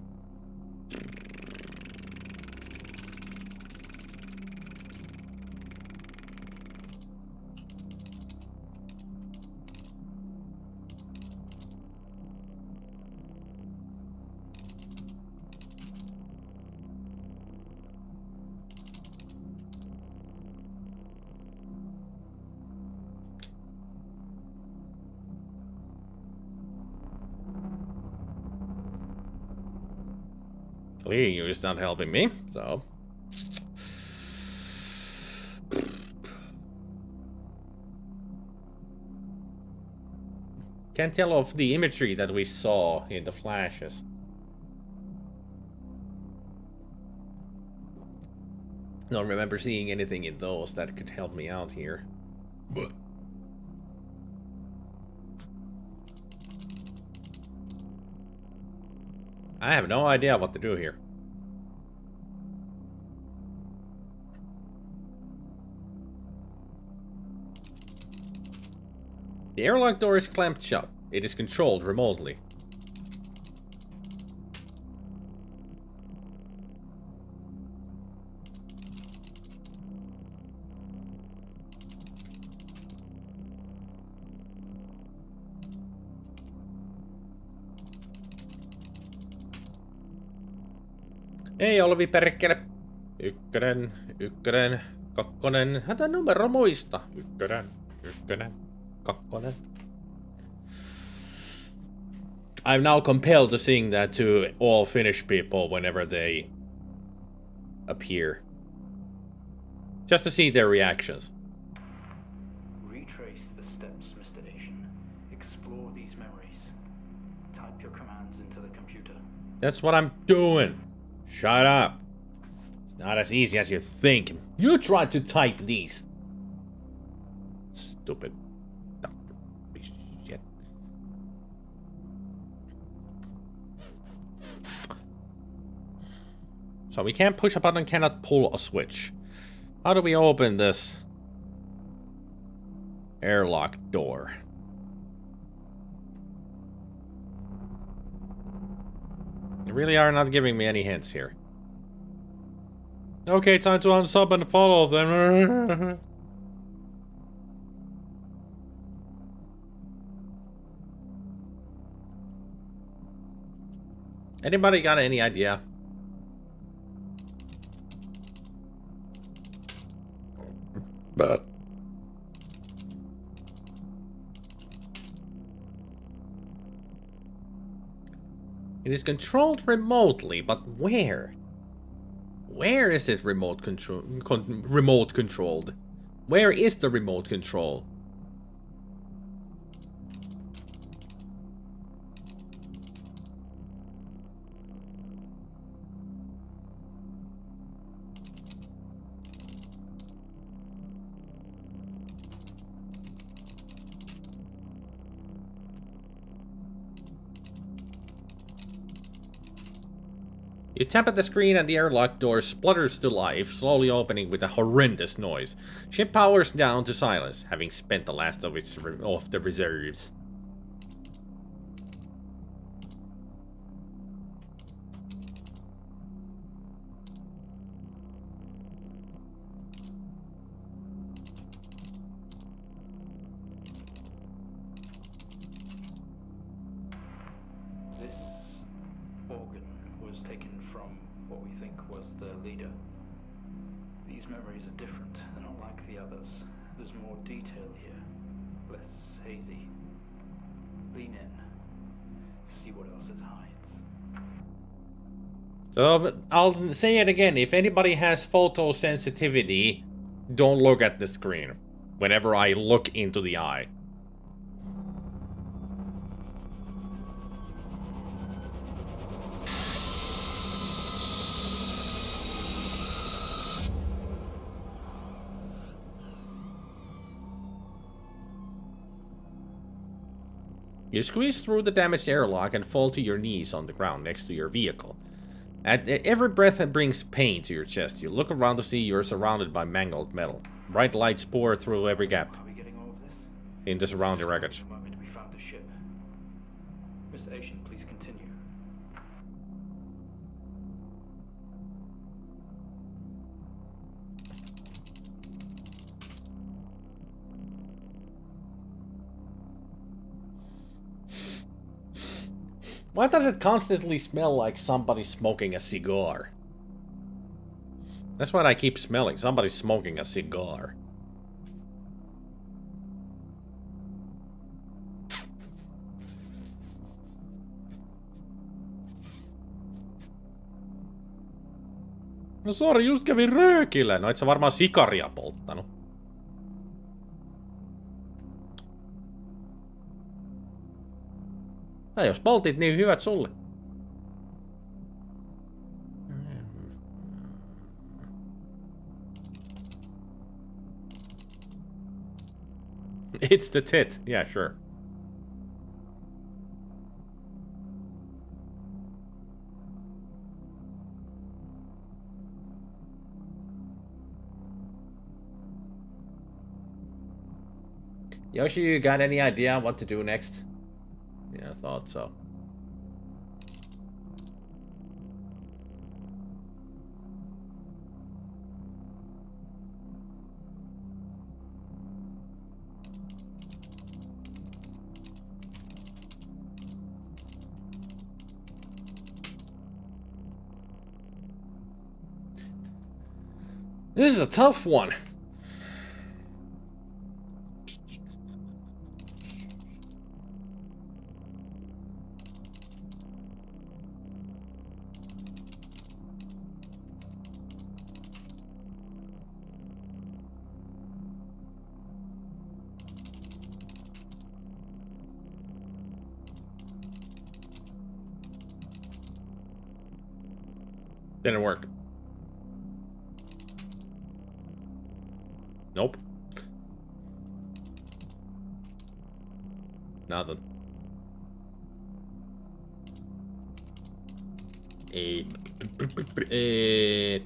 Leading you is not helping me, so. Can't tell of the imagery that we saw in the flashes. Don't remember seeing anything in those that could help me out here. But. I have no idea what to do here. The airlock door is clamped shut. It is controlled remotely. Ei Olvi perkkele. Ykkönen, ykkönen, kakkonen. Hätä numero muista. Ykkönen, ykkönen, kakkonen. I'm now compelled to sing that to all Finnish people whenever they appear. Just to see their reactions. Retrace the steps, Mister Asian. Explore these memories. Type your commands into the computer. That's what I'm doing. Shut up. It's not as easy as you think. You tried to type these. Stupid. Shit. So we can't push a button, cannot pull a switch. How do we open this airlock door? They really are not giving me any hints here. Okay, time to unsub and follow them. Anybody got any idea? But it is controlled remotely, but where? Where is it remote control? Con remote controlled? Where is the remote control? You tap at the screen and the airlock door splutters to life, slowly opening with a horrendous noise. Ship powers down to silence, having spent the last of its re of the reserves. Uh, I'll say it again, if anybody has photosensitivity, don't look at the screen whenever I look into the eye. You squeeze through the damaged airlock and fall to your knees on the ground next to your vehicle. At every breath that brings pain to your chest, you look around to see you're surrounded by mangled metal. Bright lights pour through every gap Are we getting all of this? in the surrounding wreckage. We found the ship. Mister Asian, please continue. Why does it constantly smell like somebody smoking a cigar? That's what I keep smelling. Somebody's smoking a cigar. No sorry, just kävin röökillä. No et sä varmaan sikaria polttanut. No jos poltit, niin hyvät sulle. It's the tit. Yeah, sure. Yoshi, you got any idea what to do next? Yeah, I thought so. This is a tough one. Didn't work. Nope. Nothing. Eh. Eh.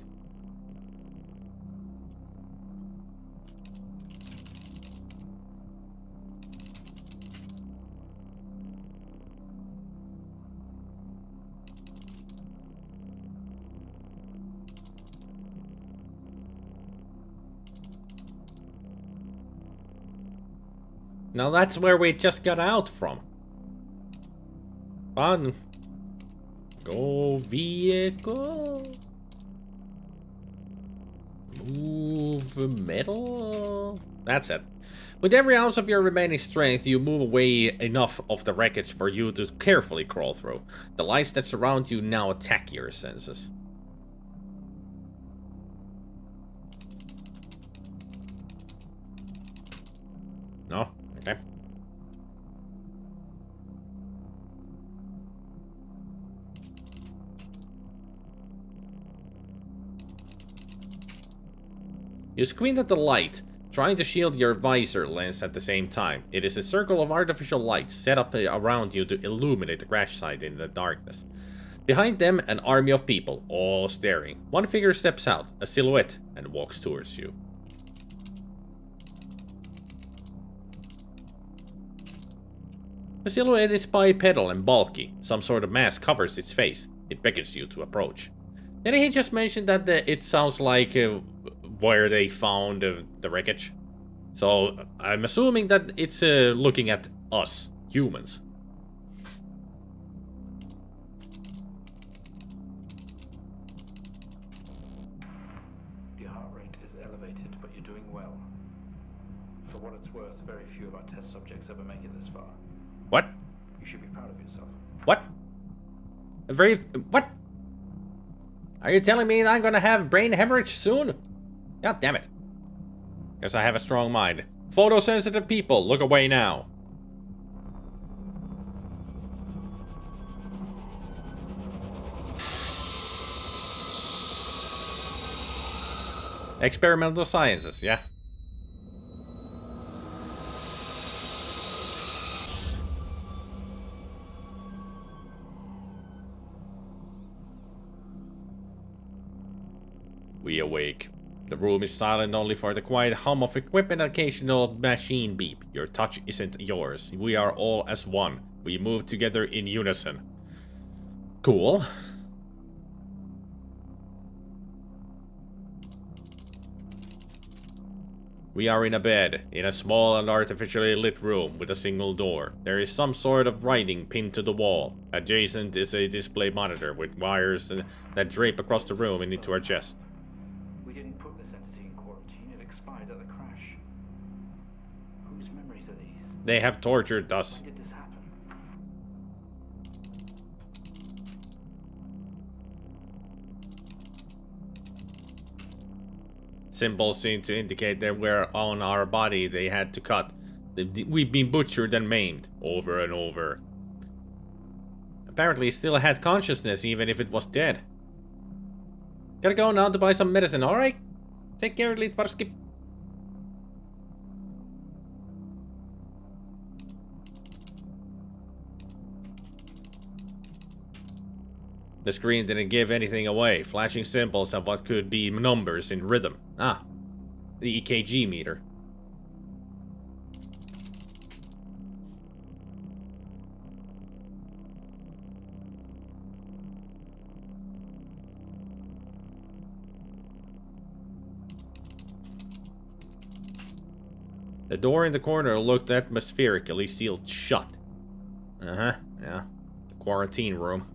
Now that's where we just got out from. Fun. Go vehicle. Move metal. That's it. With every ounce of your remaining strength, you move away enough of the wreckage for you to carefully crawl through. The lights that surround you now attack your senses. No? Okay. You squint at the light, trying to shield your visor lens at the same time. It is a circle of artificial lights set up around you to illuminate the crash site in the darkness. Behind them, an army of people, all staring. One figure steps out, a silhouette, and walks towards you. The silhouette is bipedal and bulky. Some sort of mask covers its face. It beckons you to approach. Then he just mentioned that the, it sounds like uh, where they found uh, the wreckage. So I'm assuming that it's uh, looking at us, humans. What? You should be proud of yourself. What? A very... What? Are you telling me that I'm gonna have brain hemorrhage soon? God damn it. Guess I have a strong mind. Photosensitive people, look away now. Experimental sciences, yeah. We awake. The room is silent only for the quiet hum of equipment and occasional machine beep. Your touch isn't yours. We are all as one. We move together in unison. Cool. We are in a bed, in a small and artificially lit room with a single door. There is some sort of writing pinned to the wall. Adjacent is a display monitor with wires that drape across the room and into our chest. They have tortured us. When did this happen? Symbols seem to indicate that we're on our body they had to cut. We've been butchered and maimed over and over. Apparently still had consciousness even if it was dead. Gotta go now to buy some medicine, alright? Take care, Litvarsky. The screen didn't give anything away, flashing symbols of what could be numbers in rhythm. Ah, the E K G meter. The door in the corner looked atmospherically sealed shut. Uh-huh, yeah. The quarantine room.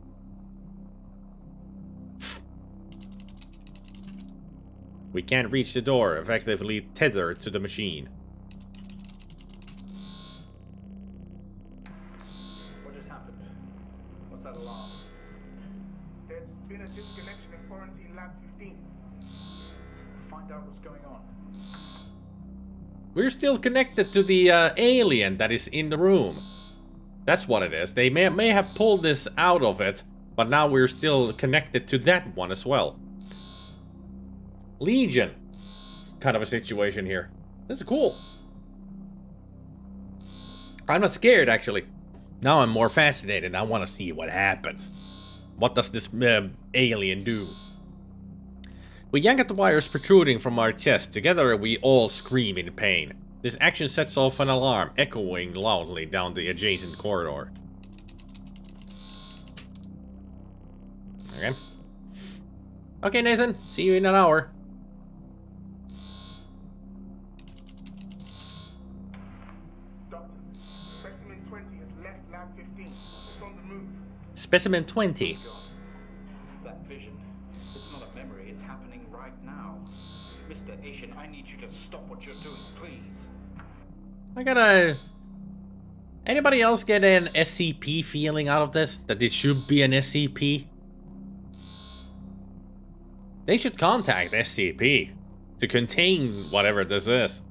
We can't reach the door, effectively tethered to the machine. What just happened? What's that alarm? There's been a disconnection in quarantine lab fifteen. Find out what's going on. We're still connected to the uh, alien that is in the room. That's what it is. They may, may have pulled this out of it But now we're still connected to that one as well. Legion. It's kind of a situation here. This is cool. I'm not scared, actually. Now I'm more fascinated. I want to see what happens. What does this uh, alien do? We yank at the wires protruding from our chest. Together we all scream in pain. This action sets off an alarm, echoing loudly down the adjacent corridor. Okay. Okay, Nathan. See you in an hour. Doctor, specimen twenty has left lab fifteen. It's on the move. Specimen twenty. That vision, it's not a memory, it's happening right now. Mister Asian, I need you to stop what you're doing, please. I gotta... Anybody else get an S C P feeling out of this? That this should be an S C P? They should contact S C P to contain whatever this is.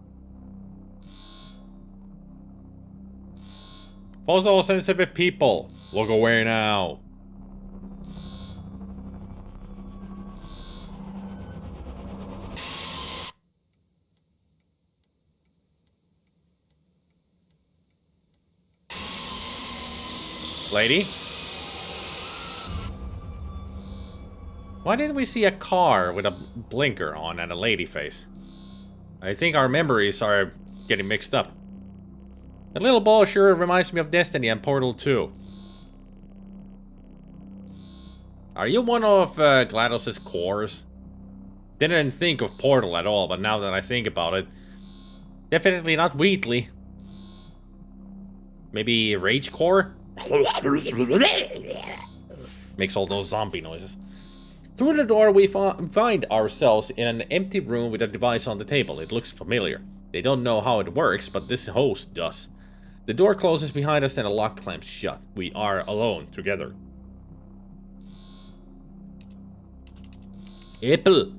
False all sensitive people, look away now. Lady? Why didn't we see a car with a blinker on and a lady face? I think our memories are getting mixed up. That little ball sure reminds me of Destiny and Portal two. Are you one of uh, GLaDOS's cores? Didn't think of Portal at all, but now that I think about it... Definitely not Wheatley. Maybe Rage Core? Makes all those zombie noises. Through the door, we find ourselves in an empty room with a device on the table. It looks familiar. They don't know how it works, but this host does. The door closes behind us and a lock clamps shut. We are alone together. Apple.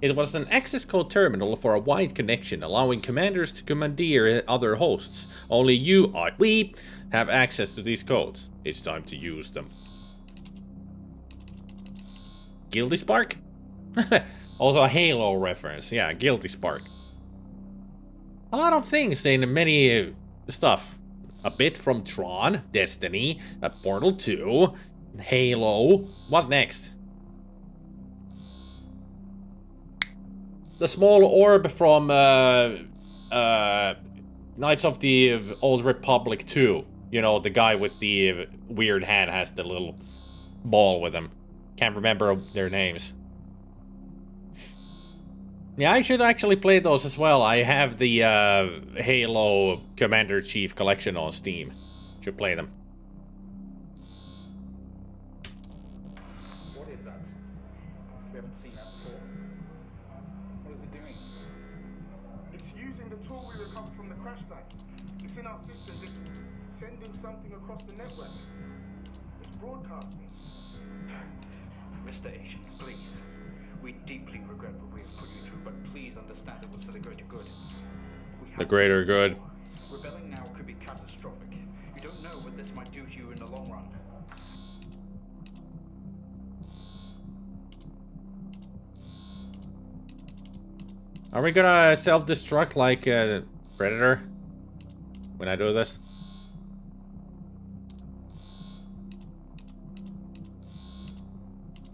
It was an access code terminal for a wide connection, allowing commanders to commandeer other hosts. Only you, I, we, have access to these codes. It's time to use them. Guilty Spark? Also a Halo reference. Yeah, Guilty Spark. A lot of things in many uh, stuff. A bit from Tron, Destiny, uh, Portal two, Halo. What next? The small orb from uh, uh, Knights of the Old Republic two. You know, the guy with the weird hat has the little ball with him. Can't remember their names. Yeah, I should actually play those as well. I have the uh, Halo Commander Chief Collection on Steam. Should play them. The greater good. Rebelling now could be catastrophic. You don't know what this might do to you in the long run. Are we gonna self-destruct like uh, Predator when I do this?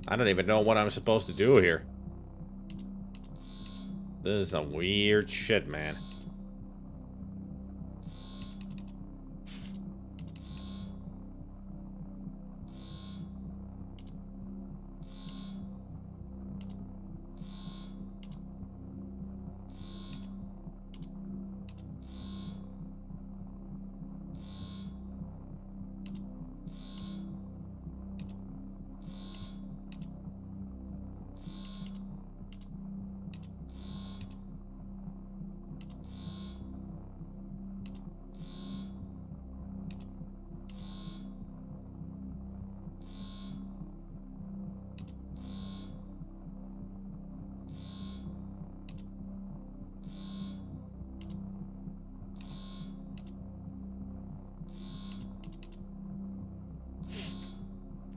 I don't even know what I'm supposed to do here. This is some weird shit, man.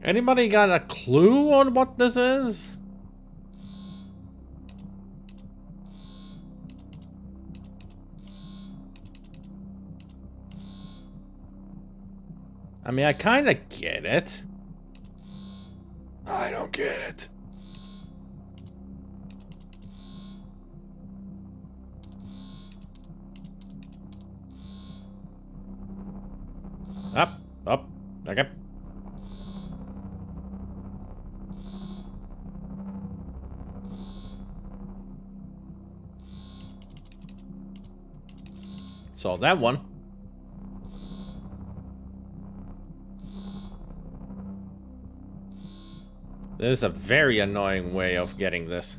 Anybody got a clue on what this is? I mean, I kind of get it. I don't get it. Up, up, okay. Solve that one. This is a very annoying way of getting this.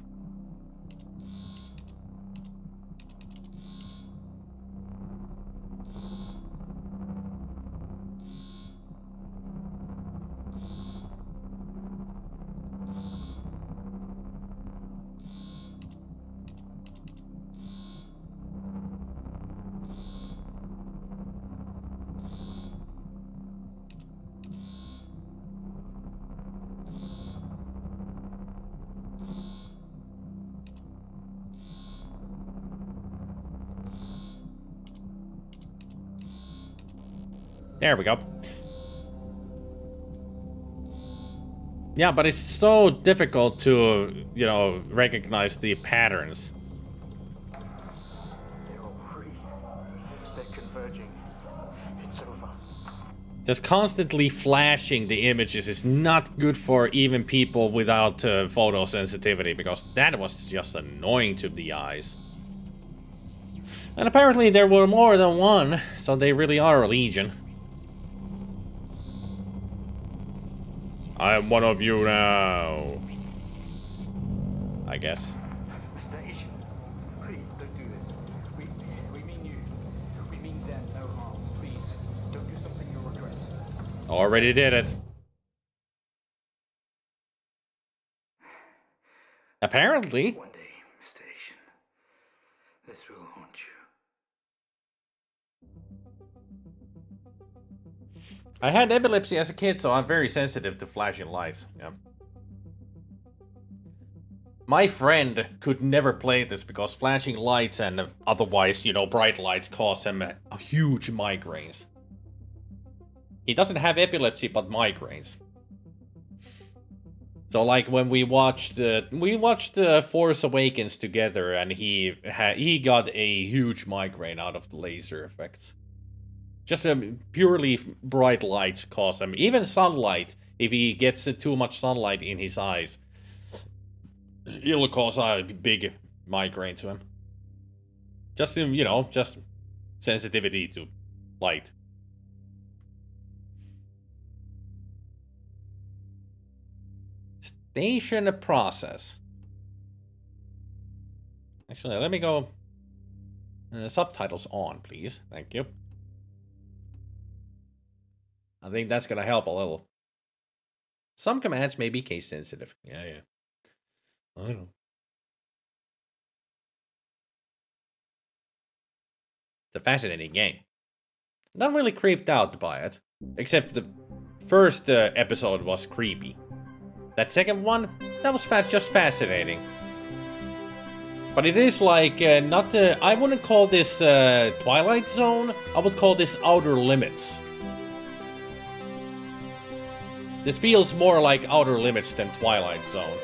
There we go. Yeah, but it's so difficult to, you know, recognize the patterns. They're converging. It's over. Just constantly flashing the images is not good for even people without uh, photo sensitivity, because that was just annoying to the eyes. And apparently there were more than one, so they really are a legion. I am one of you now, I guess. Mister Asian, please don't do this. We, we mean you. We mean that no harm. Please don't do something you'll regret. Already did it. Apparently. One day, Mister Asian, this will haunt you. I had epilepsy as a kid, so I'm very sensitive to flashing lights. Yeah. My friend could never play this because flashing lights and otherwise, you know, bright lights cause him huge migraines. He doesn't have epilepsy, but migraines. So, like when we watched, uh, we watched uh, Force Awakens together, and he ha he got a huge migraine out of the laser effects. Just um, purely bright lights cause him. Even sunlight, if he gets uh, too much sunlight in his eyes, it'll cause a big migraine to him. Just, you know, just sensitivity to light. Station process. Actually, let me go... Uh, subtitles on, please. Thank you. I think that's going to help a little. Some commands may be case sensitive. Yeah, yeah. I know. It's a fascinating game. Not really creeped out by it. Except the first uh, episode was creepy. That second one, that was fa just fascinating. But it is like, uh, not... Uh, I wouldn't call this uh, Twilight Zone. I would call this Outer Limits. This feels more like Outer Limits than Twilight Zone.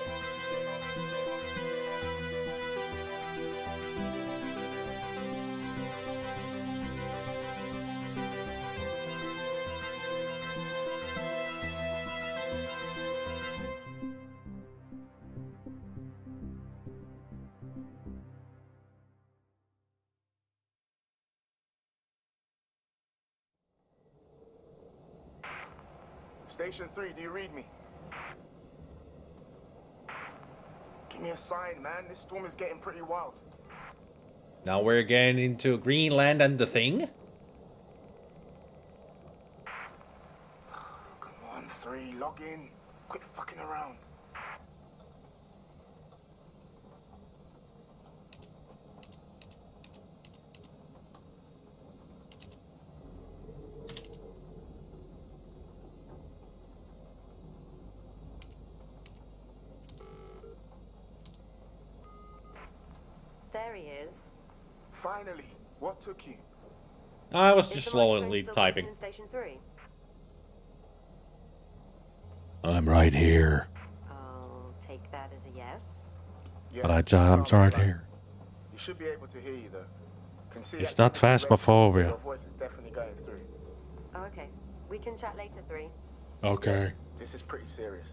Station three, do you read me? Give me a sign, man. This storm is getting pretty wild. Now we're getting into Greenland and the thing. Come on, three, log in. Quit fucking around. he is. Finally, what took you? I was just slowly typing. I'm right here. I'll take that as a yes. Yeah, but I job's right here. You should be able to hear you though. It's not phasmophobia. Oh, okay. We can chat later, three. Okay. This is pretty serious.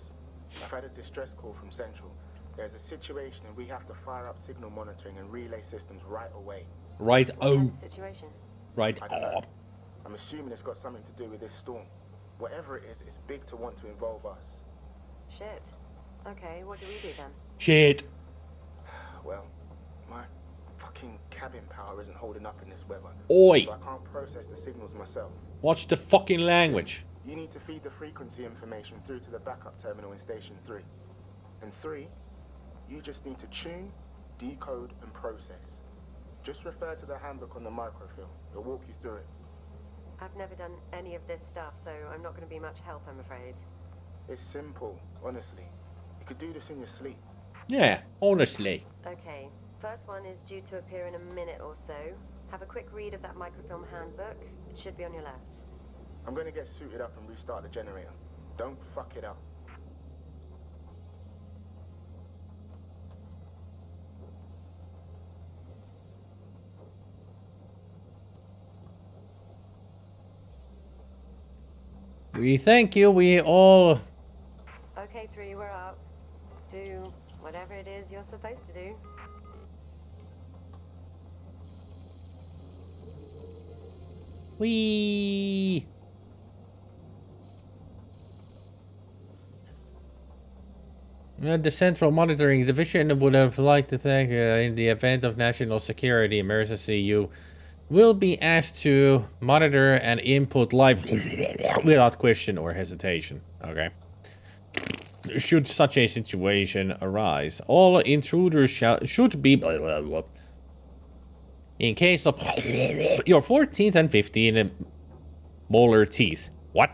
I've had a distress call from Central. There's a situation and we have to fire up signal monitoring and relay systems right away. Right oh. Situation. Right oh. I'm assuming it's got something to do with this storm. Whatever it is, it's big to want to involve us. Shit. Okay, what do we do then? Shit. Well, my fucking cabin power isn't holding up in this weather. Oi. So I can't process the signals myself. Watch the fucking language. You need to feed the frequency information through to the backup terminal in Station three. And three, you just need to tune, decode, and process. Just refer to the handbook on the microfilm. It'll walk you through it. I've never done any of this stuff, so I'm not going to be much help, I'm afraid. It's simple, honestly. You could do this in your sleep. Yeah, honestly. Okay, first one is due to appear in a minute or so. Have a quick read of that microfilm handbook. It should be on your left. I'm going to get suited up and restart the generator. Don't fuck it up. We thank you, we all... Okay, three, we're up. Do whatever it is you're supposed to do. Whee! Uh, the Central Monitoring Division would have liked to thank uh, in the event of national security emergency, you will be asked to monitor and input live without question or hesitation. Okay. Should such a situation arise, all intruders shall, should be... Blah, blah, blah. In case of your fourteenth and fifteenth molar teeth. What?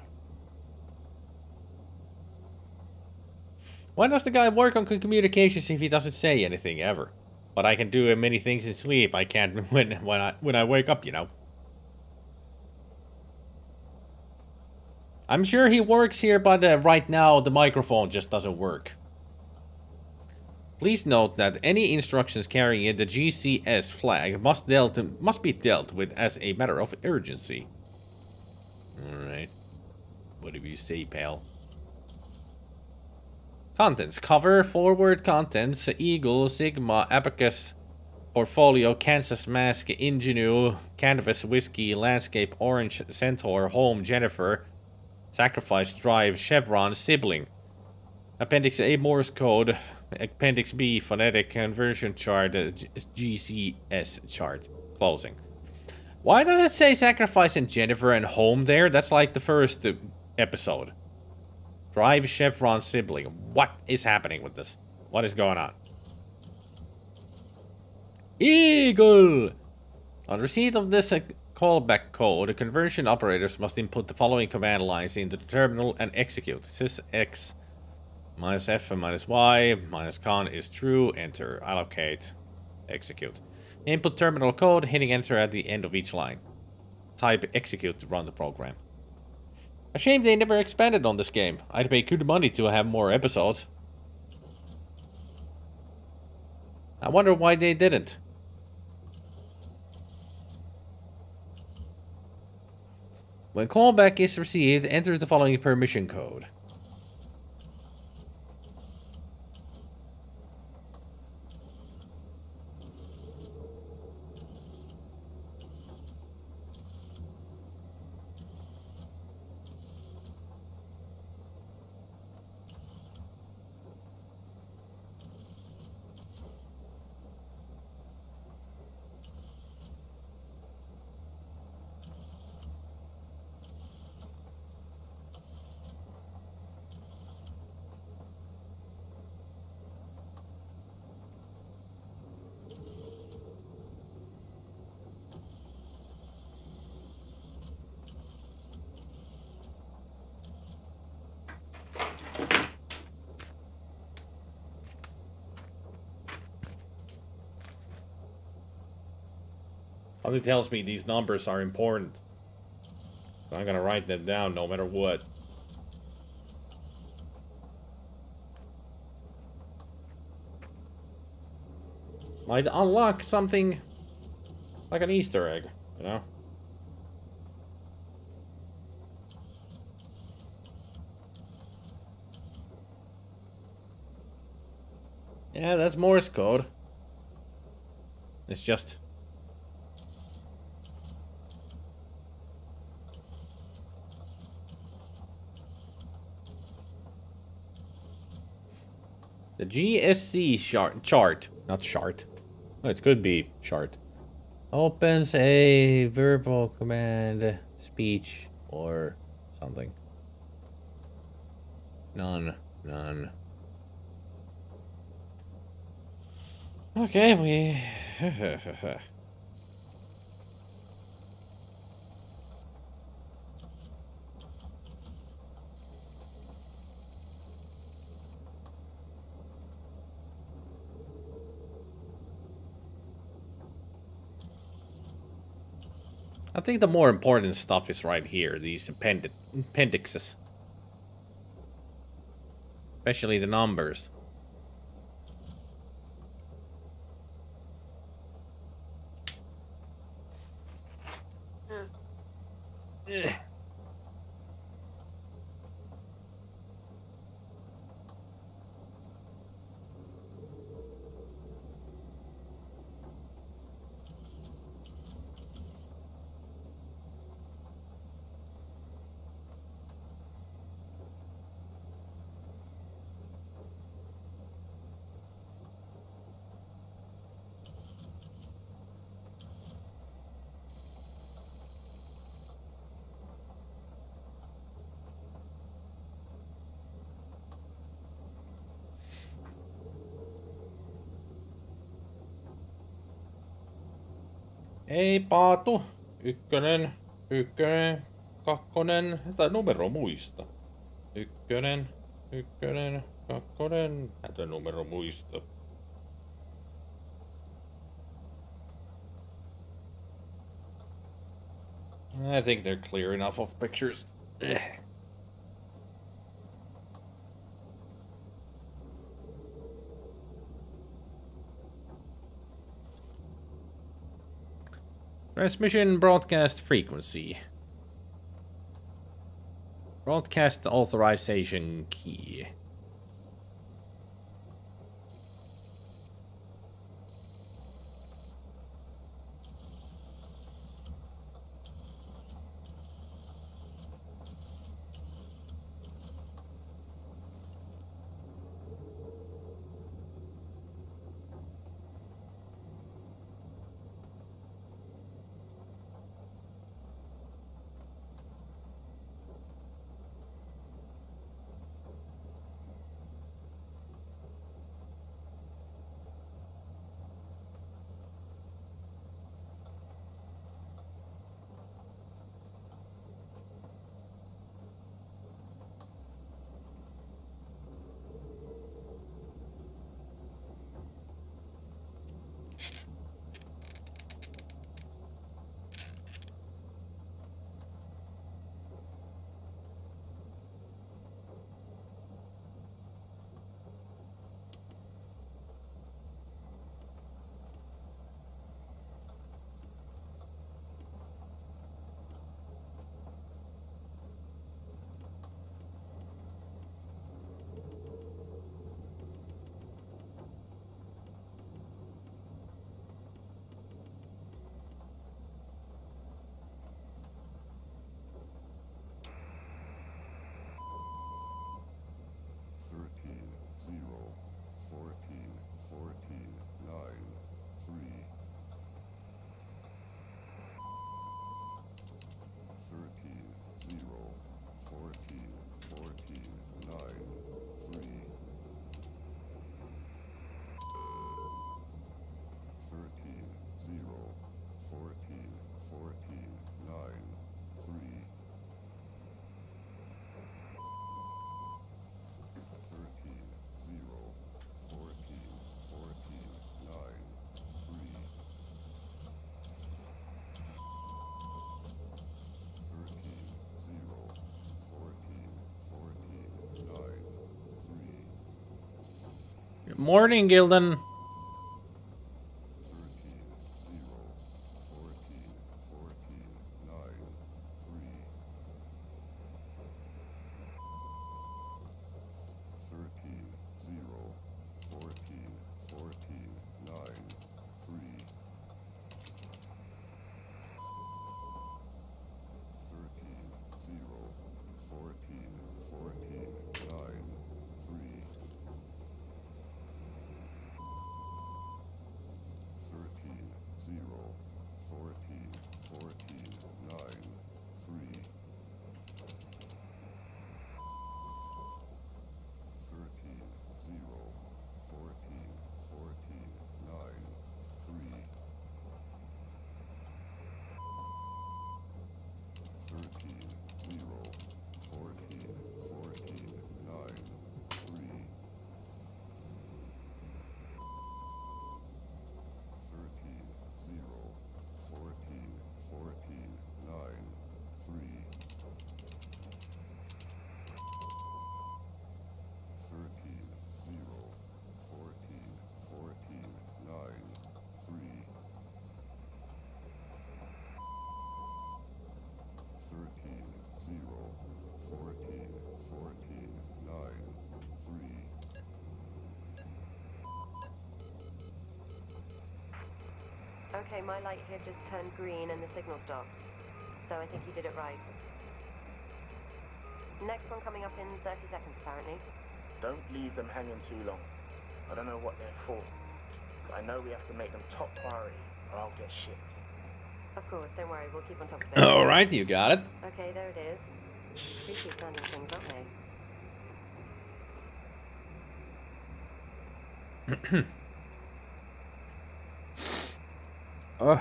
Why does the guy work on communications if he doesn't say anything ever? But I can do many things in sleep. I can't when when I when I wake up, you know. I'm sure he works here, but uh, right now the microphone just doesn't work. Please note that any instructions carrying the G C S flag must dealt must be dealt with as a matter of urgency. All right. What do you say, pal? Contents, cover, forward contents, eagle, sigma, abacus, portfolio, Kansas mask, ingenue, canvas, whiskey, landscape, orange, centaur, home, Jennifer, sacrifice, drive, chevron, sibling, appendix A, Morse code, appendix B, phonetic conversion chart, uh, G C S chart, closing. Why does it say sacrifice and Jennifer and home there? That's like the first uh, episode. Drive, chevron, sibling. What is happening with this? What is going on? Eagle! On receipt of this uh, callback code, conversion operators must input the following command lines into the terminal and execute. sysx minus f and minus y minus con is true. Enter. Allocate. Execute. Input terminal code, hitting enter at the end of each line. Type execute to run the program. A shame they never expanded on this game. I'd pay good money to have more episodes. I wonder why they didn't. When callback is received, enter the following permission code. Something tells me these numbers are important. So I'm gonna write them down no matter what. Might unlock something like an Easter egg, you know? Yeah, that's Morse code. It's just... the G S C chart, chart, not chart. Oh, it could be chart. Opens a verbal command, speech, or something. None, none. Okay, we... I think the more important stuff is right here, these append- appendixes. Especially the numbers. Ei Paatu, ykkönen, ykkönen, kakkonen, hätä numero muista. Ykkönen, ykkönen, kakkonen, hätä numero muista. I think they're clear enough of pictures. Ugh. Transmission broadcast frequency. Broadcast authorization key. Good morning, Gildan. Okay, my light here just turned green and the signal stopped. So I think you did it right. Next one coming up in thirty seconds, apparently. Don't leave them hanging too long. I don't know what they're for, but I know we have to make them top priority or I'll get shit. Of course, don't worry, we'll keep on top of it. All right, you got it. Okay, there it is. They keep finding things, don't they? Uh.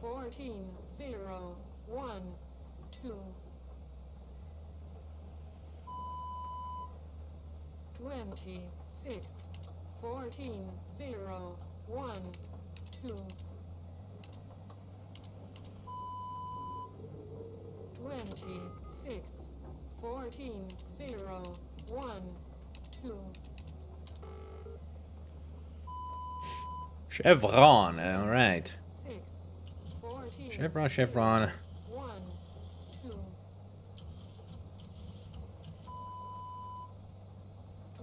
Fourteen zero one two twenty six fourteen zero one two twenty six fourteen zero one two Chevron, all right. Chevron, Chevron. One, two.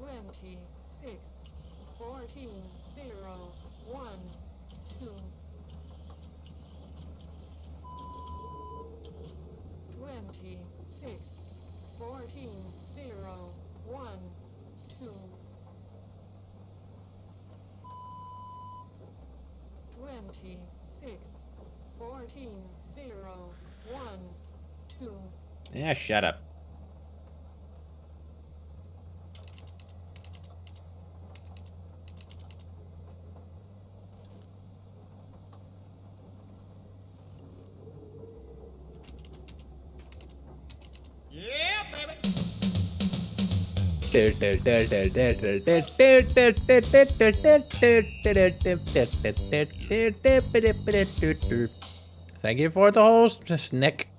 Twenty, six, fourteen, zero, one, two. Twenty, six, fourteen, zero, one, two. Twenty, six. Fourteen, zero, one, two. Yeah, shut up. Yeah, baby. Thank you for the host, Nick.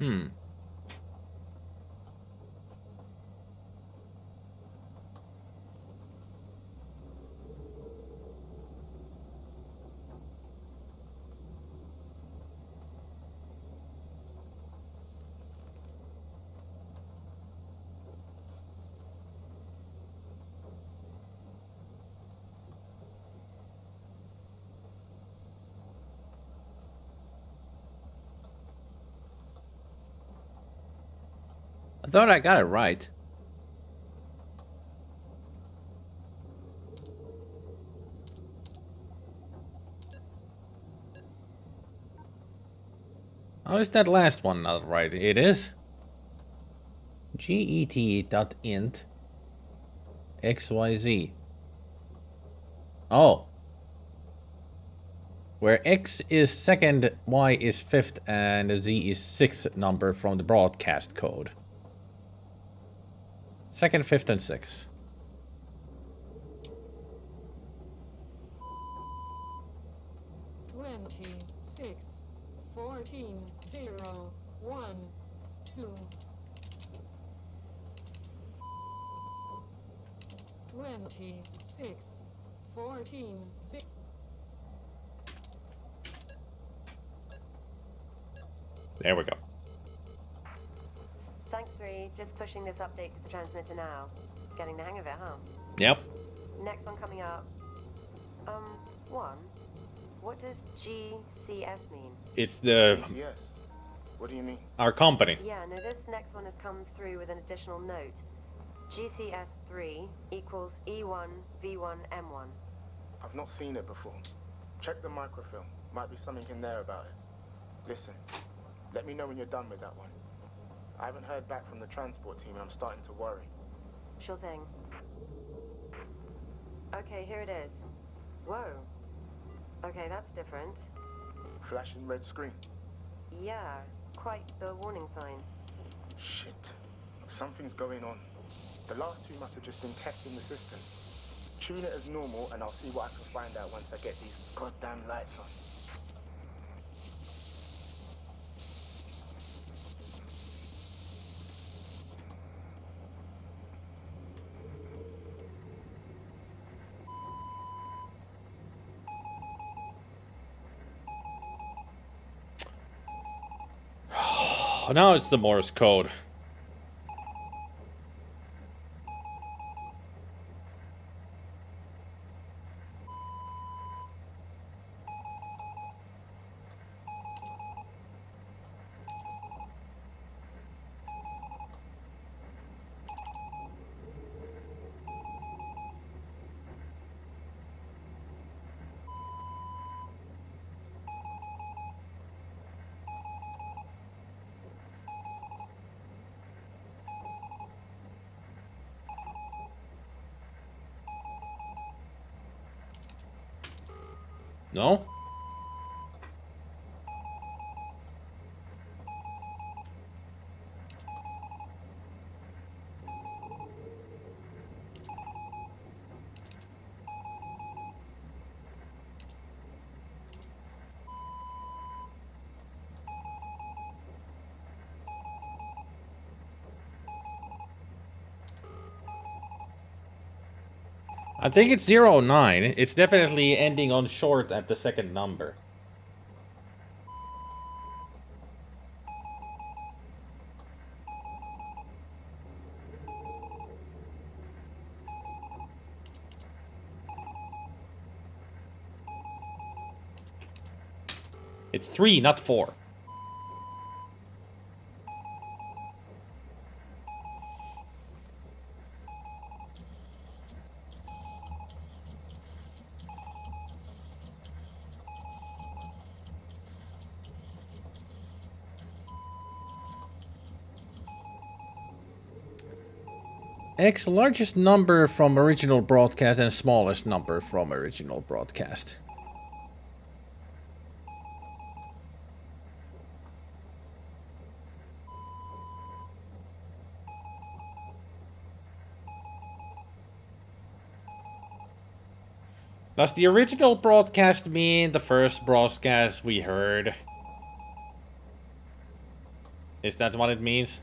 Hmm. I thought I got it right. How is that last one not right? It is. get.int xyz. Oh. Where X is second, Y is fifth, and Z is sixth number from the broadcast code. Second, fifth, and sixth. twenty-six, fourteen, zero, one, two, twenty-six, fourteen, six. There we go. Thanks, three. Just pushing this update to the transmitter now. Getting the hang of it, huh? Yep. Next one coming up. Um, one. What does G C S mean? It's the... Yes. What do you mean? Our company. Yeah, no, this next one has come through with an additional note. G C S three equals E one V one M one. I've not seen it before. Check the microfilm. Might be something in there about it. Listen, let me know when you're done with that one. I haven't heard back from the transport team and I'm starting to worry. Sure thing. Okay, here it is. Whoa. Okay, that's different. Flashing red screen. Yeah, quite the warning sign. Shit. Something's going on. The last two must have just been testing the system. Tune it as normal and I'll see what I can find out once I get these goddamn lights on. Now it's the Morse code. No? I think it's zero nine. It's definitely ending on short at the second number. It's three, not four. X largest number from original broadcast and smallest number from original broadcast. Does the original broadcast mean the first broadcast we heard? Is that what it means?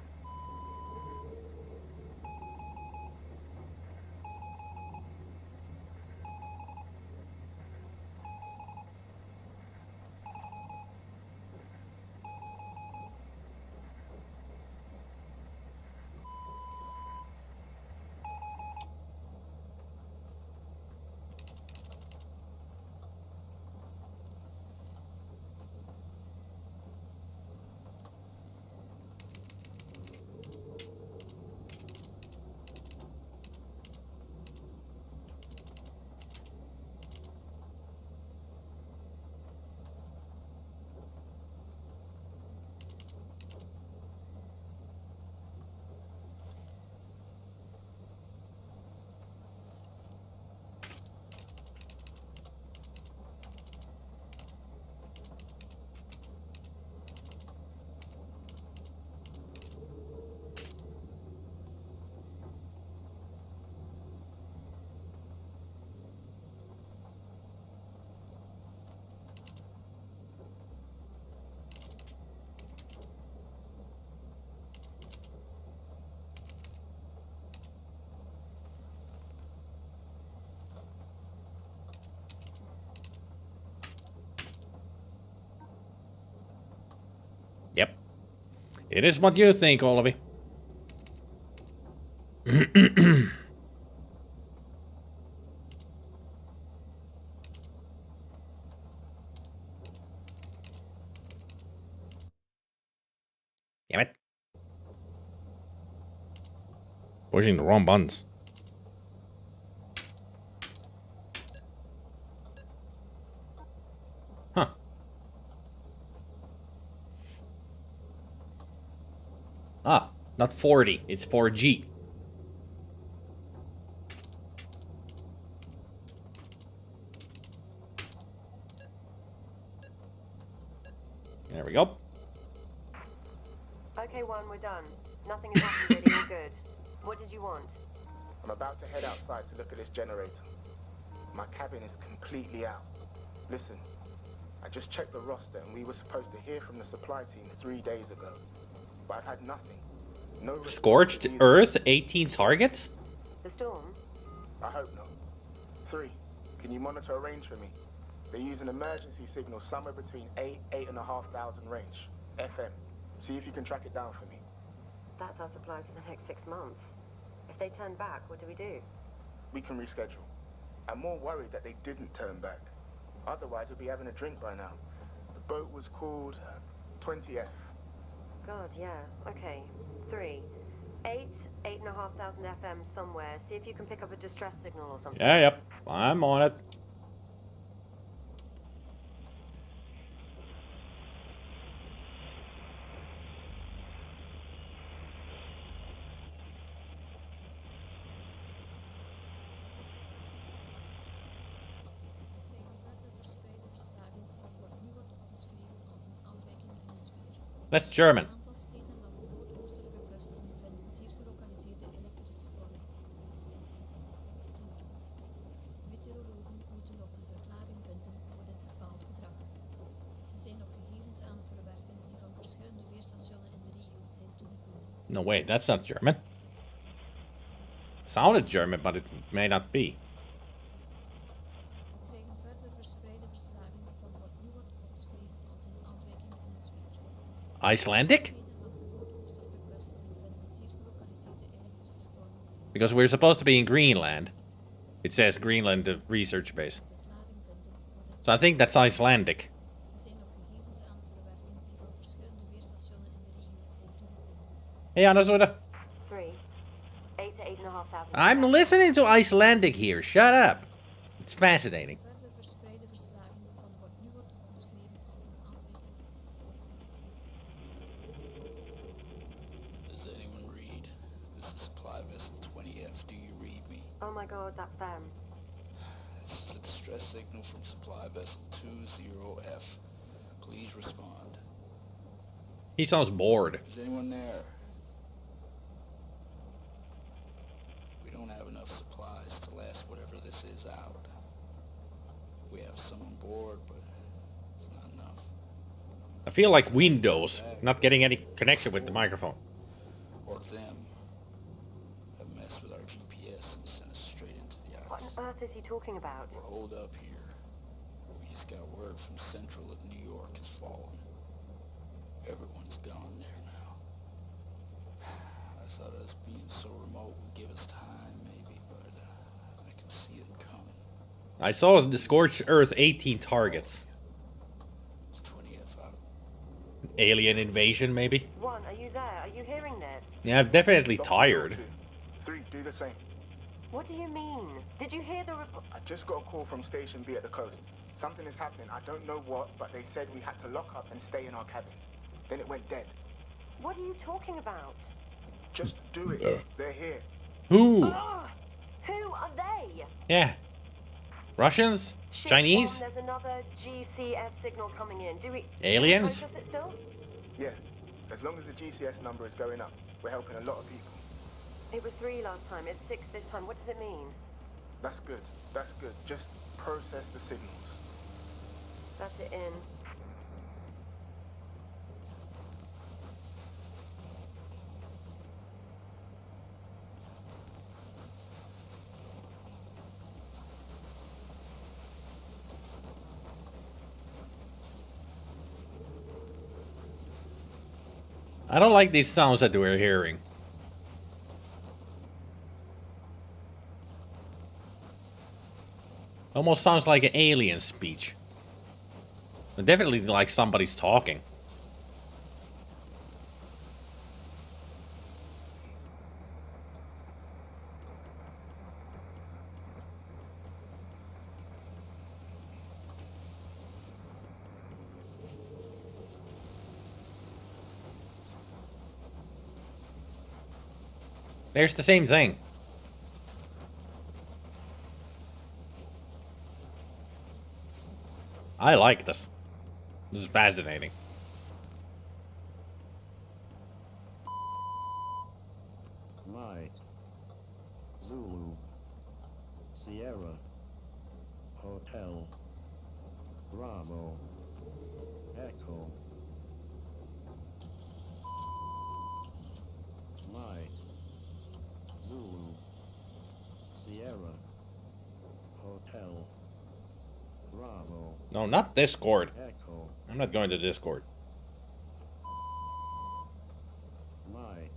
It is what you think, Olavi. Damn it. Pushing the wrong buttons. Huh. Ah, not forty, it's four G. There we go. Okay, one, we're done. Nothing is happening, really. You're good. What did you want? I'm about to head outside to look at this generator. My cabin is completely out. Listen, I just checked the roster and we were supposed to hear from the supply team three days ago. But I've had nothing. No. Scorched Earth, eighteen targets? The storm? I hope not. Three, can you monitor a range for me? They use an emergency signal somewhere between eight, eight and a half thousand range. F M. See if you can track it down for me. That's our supply for the next six months. If they turn back, what do we do? We can reschedule. I'm more worried that they didn't turn back. Otherwise, we'd be having a drink by now. The boat was called twenty F. God, yeah. Okay. Three. Eight, eight and a half thousand F M somewhere. See if you can pick up a distress signal or something. Yeah, yep. I'm on it. That's German. No, wait, that's not German. It sounded German, but it may not be. Icelandic? Because we're supposed to be in Greenland. It says Greenland, the research base. So I think that's Icelandic. Hey, Anasuda. Three. Eight to eight and a half thousand. I'm listening to Icelandic here. Shut up. It's fascinating. Oh my god, that's them. This is a distress signal from supply vessel two zero F. Please respond. He sounds bored. Is anyone there? We don't have enough supplies to last whatever this is out. We have some on board, but it's not enough. I feel like Windows, not getting any connection with the microphone. Or them. What earth is he talking about? We're holed up here. We just got word from Central that New York has fallen. Everyone's gone there now. I thought us being so remote would give us time, maybe, but uh, I can see it coming. I saw the scorched earth eighteen targets. An alien invasion, maybe? One, are you there? Are you hearing this? Yeah, I'm definitely tired. Three, do the same. What do you mean? Did you hear the report? I just got a call from Station B at the coast. Something is happening. I don't know what, but they said we had to lock up and stay in our cabins. Then it went dead. What are you talking about? Just do it. Uh. They're here. Who? Oh, who are they? Yeah. Russians? Shit, Chinese? One, there's another G C S signal coming in. Do we... Aliens? Can we process it still? Yeah. As long as the G C S number is going up, we're helping a lot of people. It was three last time, it's six this time. What does it mean? That's good, that's good. Just process the signals. That's it in. I I don't like these sounds that we're hearing. Almost sounds like an alien speech. But definitely like somebody's talking. There's the same thing. I like this. This is fascinating. Light. Zulu. Sierra. Hotel. Bravo. Echo. Light. Zulu. Sierra. Hotel. Bravo. No, not Discord. Echo. I'm not going to Discord. Mike.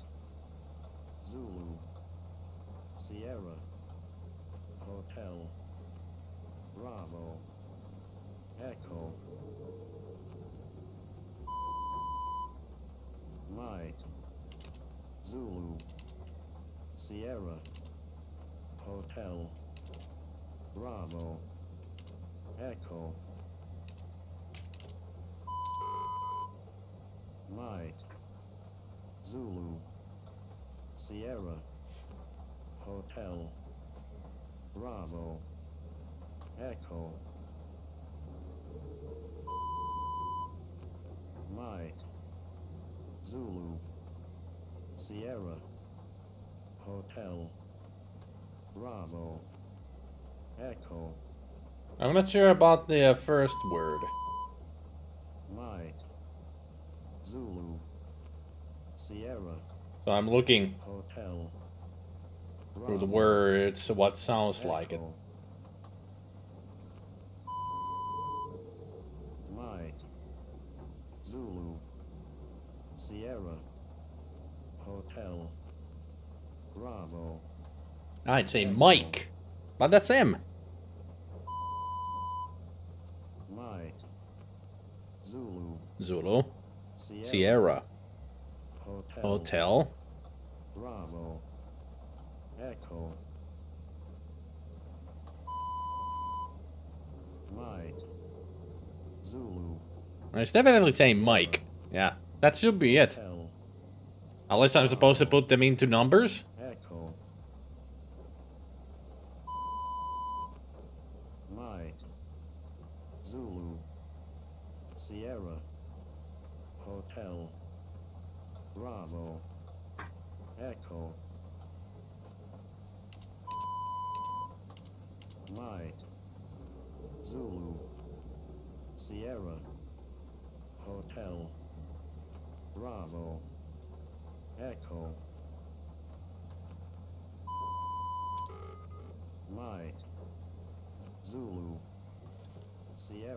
Zulu. Sierra. Hotel. Bravo. Echo. Mike. Zulu. Sierra. Hotel. Bravo. Echo. Mike. Zulu. Sierra. Hotel. Bravo. Echo. Mike. Zulu. Sierra. Hotel. Bravo. Echo. I'm not sure about the uh, first word. Mike. Zulu. Sierra. So I'm looking Hotel. Bravo. Through the words, what sounds Echo. Like it. Mike. Zulu. Sierra. Hotel. Bravo. I'd say Echo. Mike, but that's him. Mike. Zulu. Zulu. Sierra. Sierra. Hotel. Hotel. Bravo. Echo. Mike. Zulu. It's definitely saying Mike. Yeah, that should be it. Hotel. Unless I'm supposed to put them into numbers. Echo. Mike. Zulu. Sierra. Hotel. Bravo. Echo. Mike. Zulu. Sierra. Hotel. Bravo. Echo. Mike. Zulu. Sierra.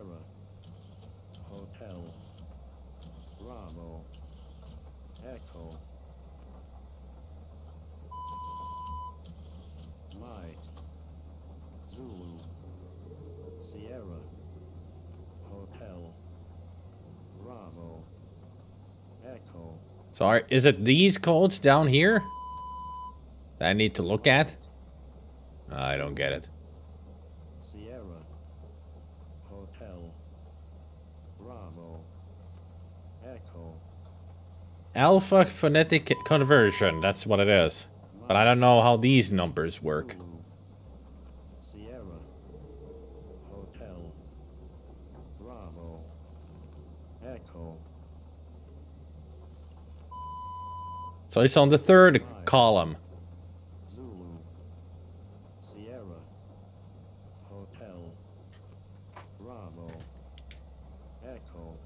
Hotel. Bravo. Echo. Mike. Zulu. Sierra. Hotel. Bravo. Echo. Sorry, is it these codes down here that I need to look at? I don't get it. Sierra. Hotel. Bravo. Echo. Alpha phonetic conversion, that's what it is. But I don't know how these numbers work. Sierra. Hotel. Bravo. Echo. So it's on the third Mike. Column. Zulu. Sierra. Hotel. Bravo. Echo.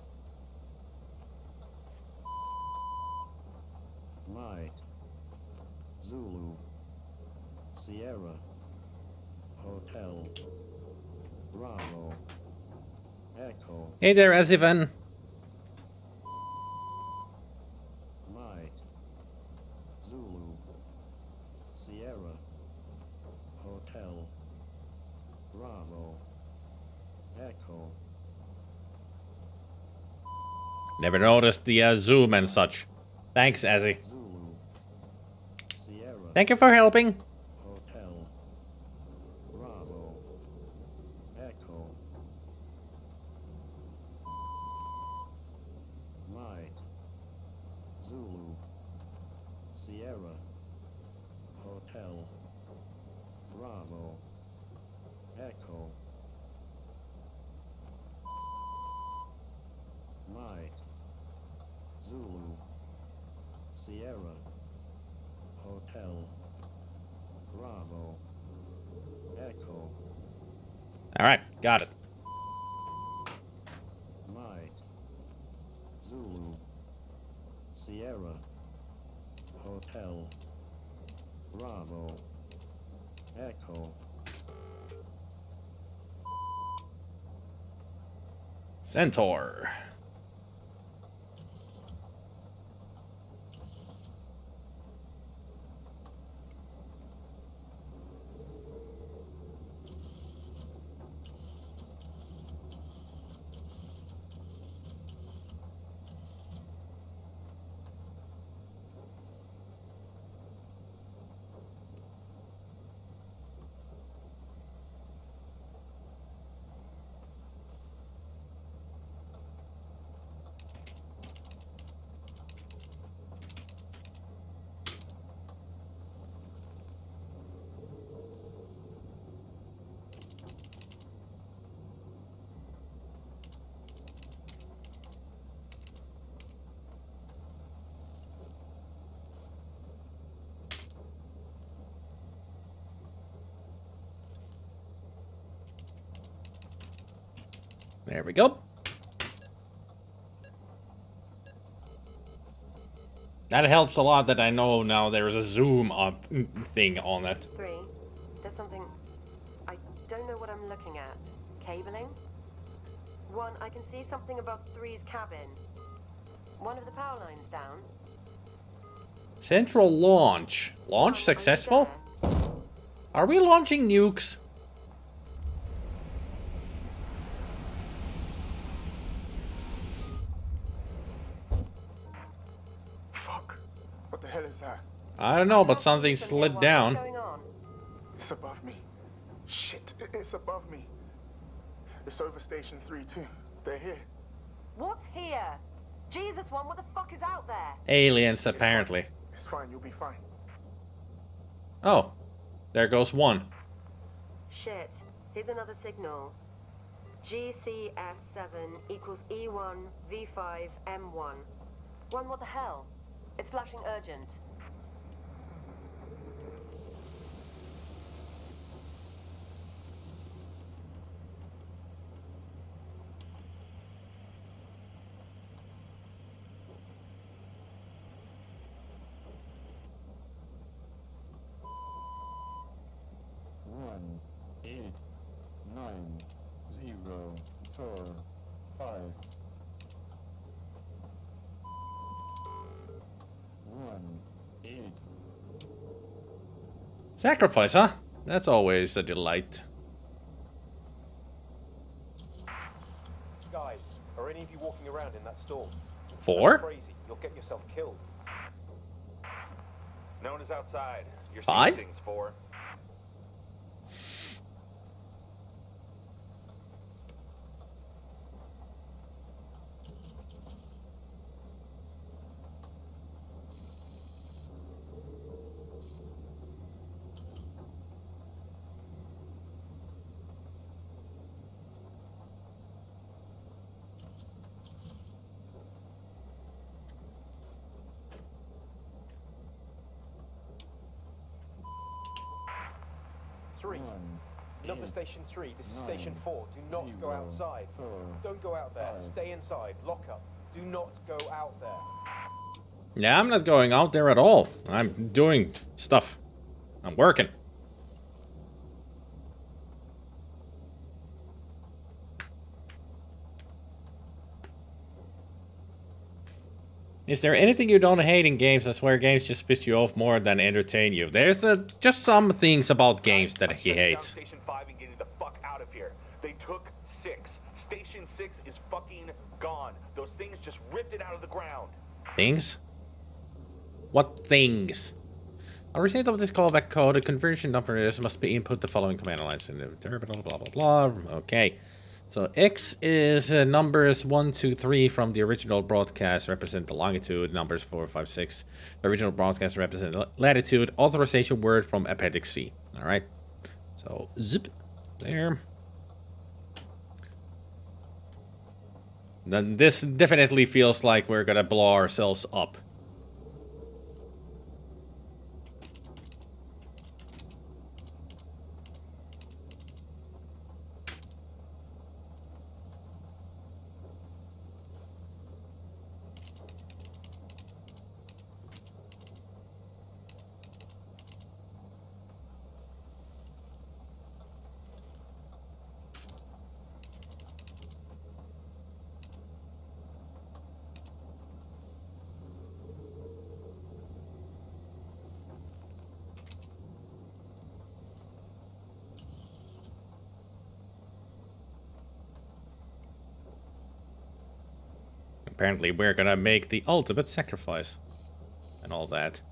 Mike. Zulu. Sierra. Hotel. Bravo. Echo. Hey there, Asivan. Mike. Sierra, Hotel, Bravo, Echo. Never noticed the uh, zoom and such. Thanks, Azzy. Thank you for helping. Hotel, Bravo, Echo, Mike, Zulu, Sierra, Hotel, Bravo, Echo, Mike, Zulu, Sierra, Hotel, Bravo, Echo. All right, got it. Mike, Zulu, Sierra, Hotel, Bravo, Echo. Centaur. There we go. That helps a lot that I know now there's a zoom up thing on it. Three. There's something... I don't know what I'm looking at. Cabling? One, I can see something above three's cabin. One of the power lines down. Central launch. Launch successful? Are we launching nukes? I don't know, but something slid down. It's above me. Shit, it's above me. It's over Station three, too. They're here. What's here? Jesus, one, what the fuck is out there? Aliens, apparently. It's fine, it's fine. You'll be fine. Oh, there goes one. Shit, here's another signal. G C S seven equals E one V five M one. One, what the hell? It's flashing urgent. Sacrifice, huh? That's always a delight. Guys, are any of you walking around in that storm? Four? Crazy. You'll get yourself killed. No one is outside. You're seeing things, four. Station three, this is Nine, Station four. Do not zero, go outside. Four, Don't go out there. Five. Stay inside. Lock up. Do not go out there. Yeah, I'm not going out there at all. I'm doing stuff. I'm working. Is there anything you don't hate in games? I swear games just piss you off more than entertain you. There's uh, just some things about games that he hates. Station five and getting the fuck out of here. They took six. Station six is fucking gone. Those things just ripped it out of the ground. Things? What things? I received of this callback code. A conversion number is must be input the following command lines in the terminal. Blah blah blah. Okay. So X is uh, numbers one, two, three from the original broadcast represent the longitude, numbers four, five, six. Original broadcast represent latitude, authorization word from Appendix C. All right. So zip there. Then this definitely feels like we're gonna blow ourselves up. Apparently, we're gonna make the ultimate sacrifice and all that.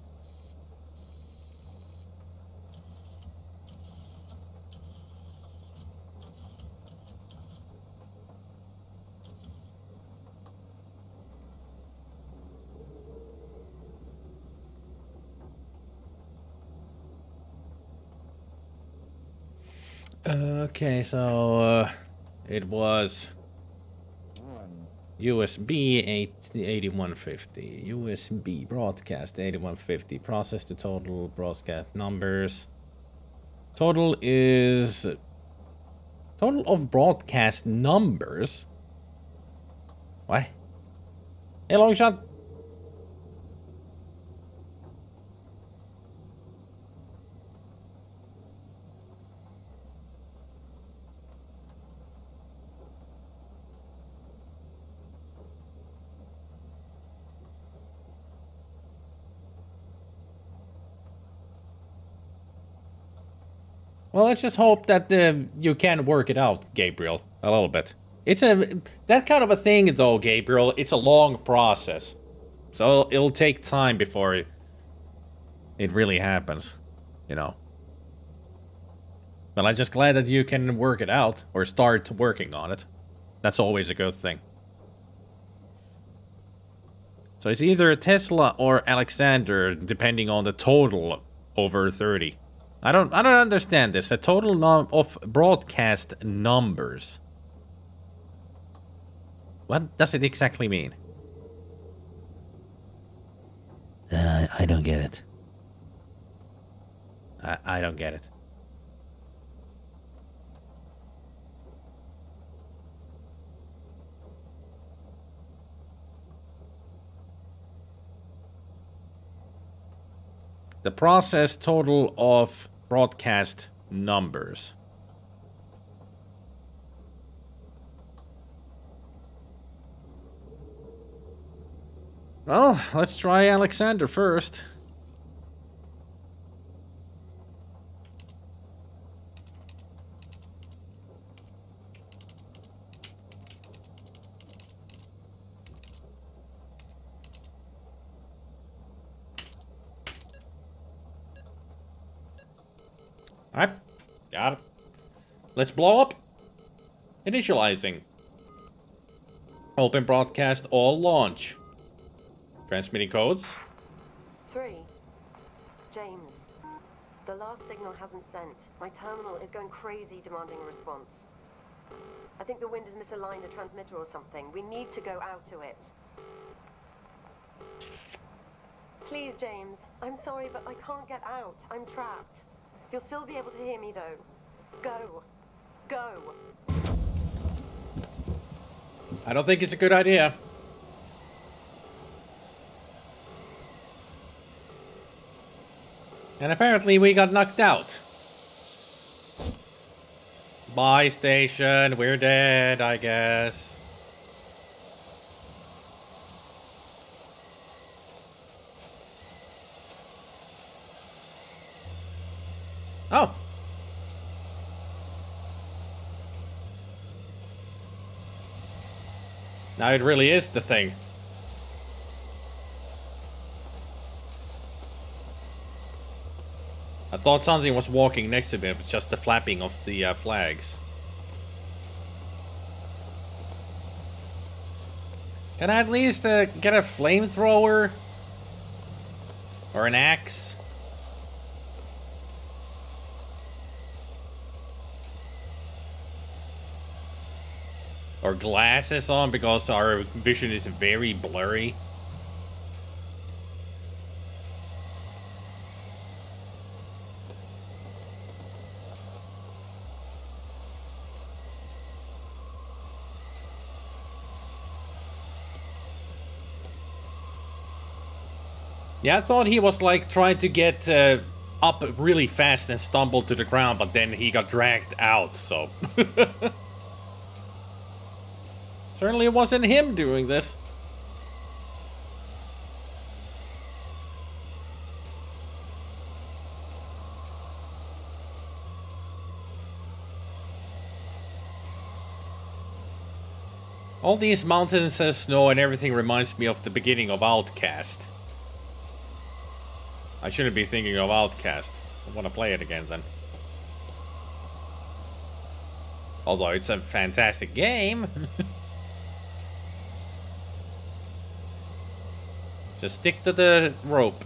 Okay, so uh, it was U S B eighty-one fifty, U S B broadcast eighty-one fifty, process the total broadcast numbers. Total is total of broadcast numbers. What? Hey, long shot. Well, let's just hope that uh, you can work it out, Gabriel, a little bit. It's a that kind of a thing, though, Gabriel. It's a long process. So it'll take time before it, it really happens, you know. But I'm just glad that you can work it out or start working on it. That's always a good thing. So it's either Tesla or Alexander, depending on the total over thirty. I don't I don't understand this. The total number of broadcast numbers. What does it exactly mean? Then I, I don't get it. I I don't get it. The process total of broadcast numbers. Well, let's try Alexander first. Alright, got it. Let's blow up. Initializing. Open broadcast all launch. Transmitting codes. Three. James, the last signal hasn't sent. My terminal is going crazy demanding a response. I think the wind has misaligned the transmitter or something. We need to go out to it. Please, James. I'm sorry, but I can't get out. I'm trapped. You'll still be able to hear me, though. Go. Go. I don't think it's a good idea. And apparently we got knocked out. Bye, station. We're dead, I guess. Oh. Now it really is the thing. I thought something was walking next to me, but just the flapping of the uh, flags. Can I at least uh, get a flamethrower? Or an axe? Or glasses on, because our vision is very blurry. Yeah, I thought he was like trying to get uh, up really fast and stumbled to the ground, but then he got dragged out, so. Certainly it wasn't him doing this. All these mountains and snow and everything reminds me of the beginning of Outcast. I shouldn't be thinking of Outcast. I want to play it again then. Although it's a fantastic game. Just stick to the rope.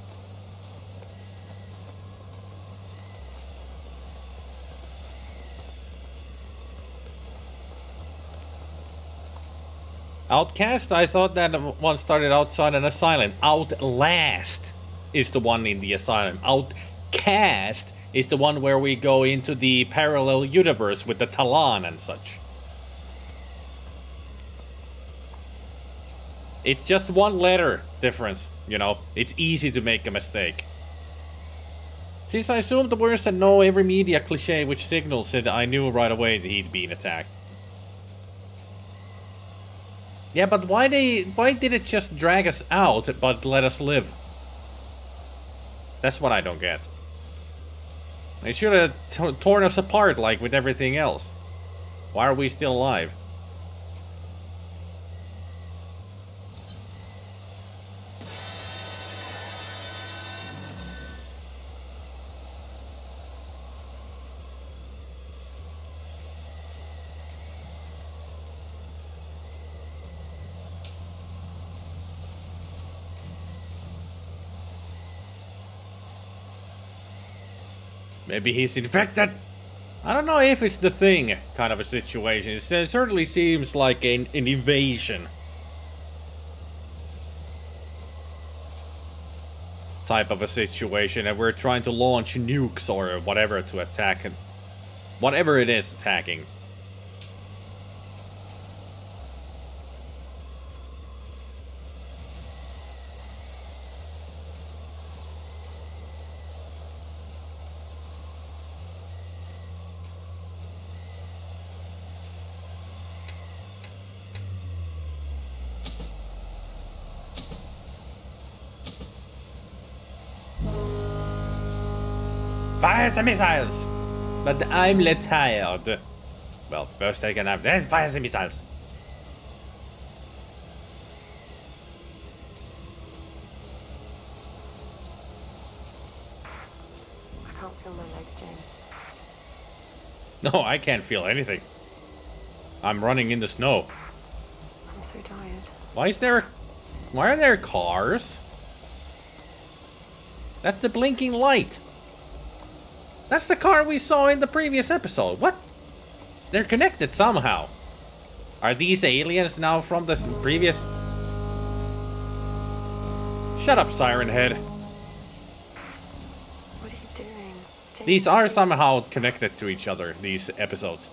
Outcast? I thought that one started outside an asylum. Outlast is the one in the asylum. Outcast is the one where we go into the parallel universe with the Talon and such. It's just one letter difference, you know. It's easy to make a mistake. Since I assumed the worst and know every media cliche which signal said I knew right away that he'd been attacked. Yeah, but why they why did it just drag us out but let us live? That's what I don't get. They should have t torn us apart like with everything else. Why are we still alive? Maybe he's infected. I don't know if it's the thing kind of a situation. It certainly seems like an, an invasion type of a situation, and we're trying to launch nukes or whatever to attack him. Whatever it is attacking. Fire some missiles! But I'm retired. Well, first I can have then fire some missiles. I can't feel my legs, James. No, I can't feel anything. I'm running in the snow. I'm so tired. Why is there... Why are there cars? That's the blinking light. That's the car we saw in the previous episode. What? They're connected somehow. Are these aliens now from the previous... Shut up, Siren Head. What are you doing? James, these are somehow connected to each other, these episodes.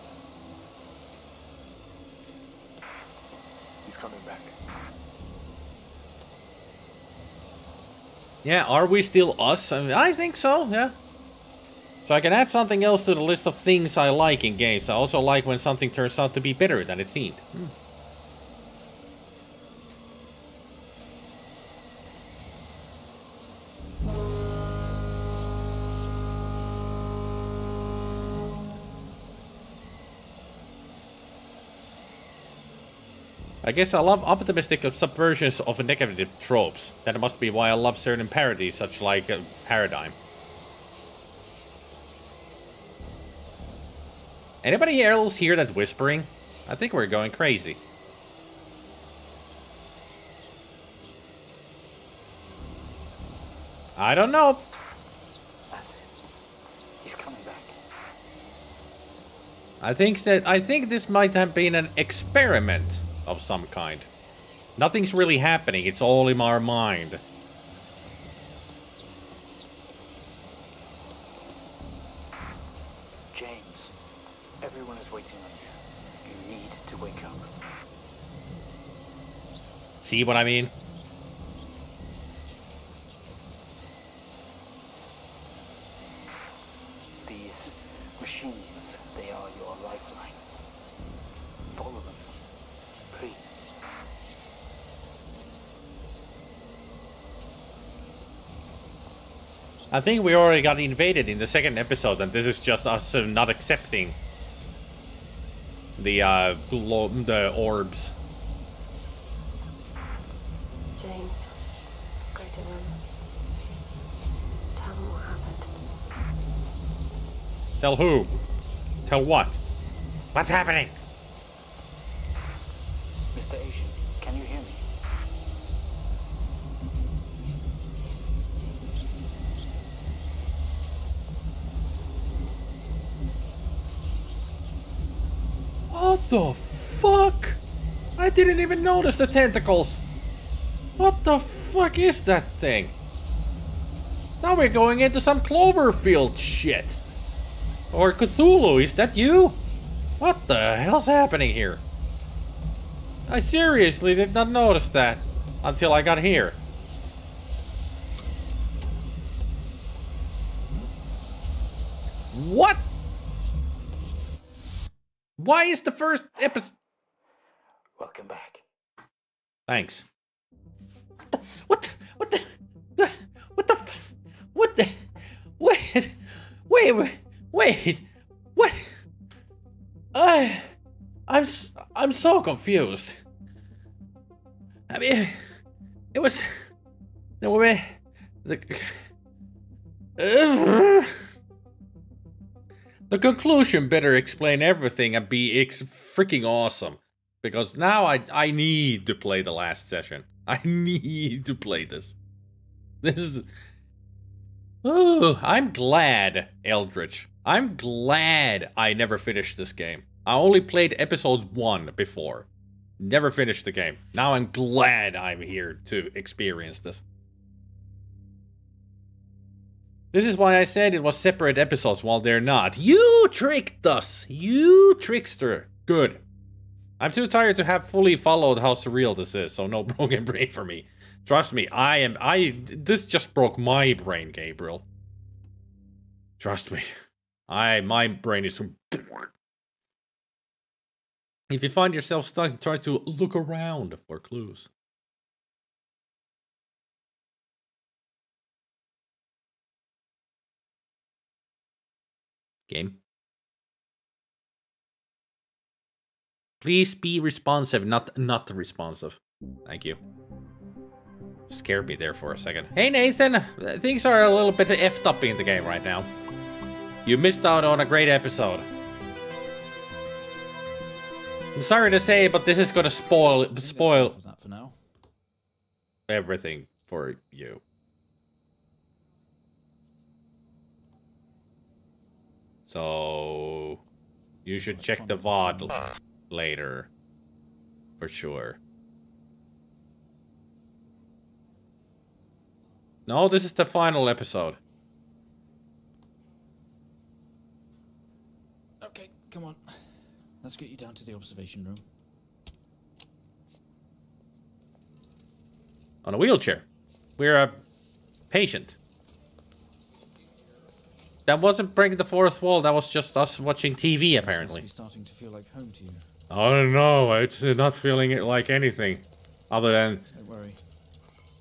He's coming back. Yeah, are we still us? I mean, I think so, yeah. So I can add something else to the list of things I like in games. I also like when something turns out to be better than it seemed. Hmm. I guess I love optimistic subversions of negative tropes. That must be why I love certain parodies, such like uh, Paradigm. Anybody else hear that whispering? I think we're going crazy. I don't know. That's it. He's coming back. I think that I think this might have been an experiment of some kind. Nothing's really happening. It's all in our mind. See what I mean? These machines, they are your lifeline. Follow them, please. I think we already got invaded in the second episode, and this is just us uh, not accepting the uh, globe, the orbs. Tell who? Tell what? What's happening? Mister Asian, can you hear me? What the fuck? I didn't even notice the tentacles. What the fuck is that thing? Now we're going into some Cloverfield shit. Or Cthulhu, is that you? What the hell's happening here? I seriously did not notice that until I got here. What? Why is the first episode? Welcome back. Thanks. What the? What? What the? What the? What the? Wait! Wait! Wait! Wait, what? I, I'm, I'm so confused. I mean, it was the woman. The, uh, the conclusion better explain everything and be ex freaking awesome, because now I, I need to play the last session. I need to play this. This is. Oh, I'm glad, Eldritch. I'm glad I never finished this game. I only played episode one before. Never finished the game. Now I'm glad I'm here to experience this. This is why I said it was separate episodes while they're not. You tricked us! You trickster! Good. I'm too tired to have fully followed how surreal this is, so no broken brain for me. Trust me, I am... I... This just broke my brain, Gabriel. Trust me. I, my brain is... If you find yourself stuck, try to look around for clues. Game. Please be responsive, not not responsive. Thank you. Scared me there for a second. Hey, Nathan! Things are a little bit effed up in the game right now. You missed out on a great episode. I'm sorry to say, but this is gonna spoil spoil that for now. Everything for you. So you should check the V O D later, for sure. No, this is the final episode. Okay, come on. Let's get you down to the observation room. On a wheelchair. We're a patient. That wasn't breaking the fourth wall. That was just us watching T V, apparently. It's starting to feel like home to you. I don't know. It's not feeling it like anything, other than. Don't worry.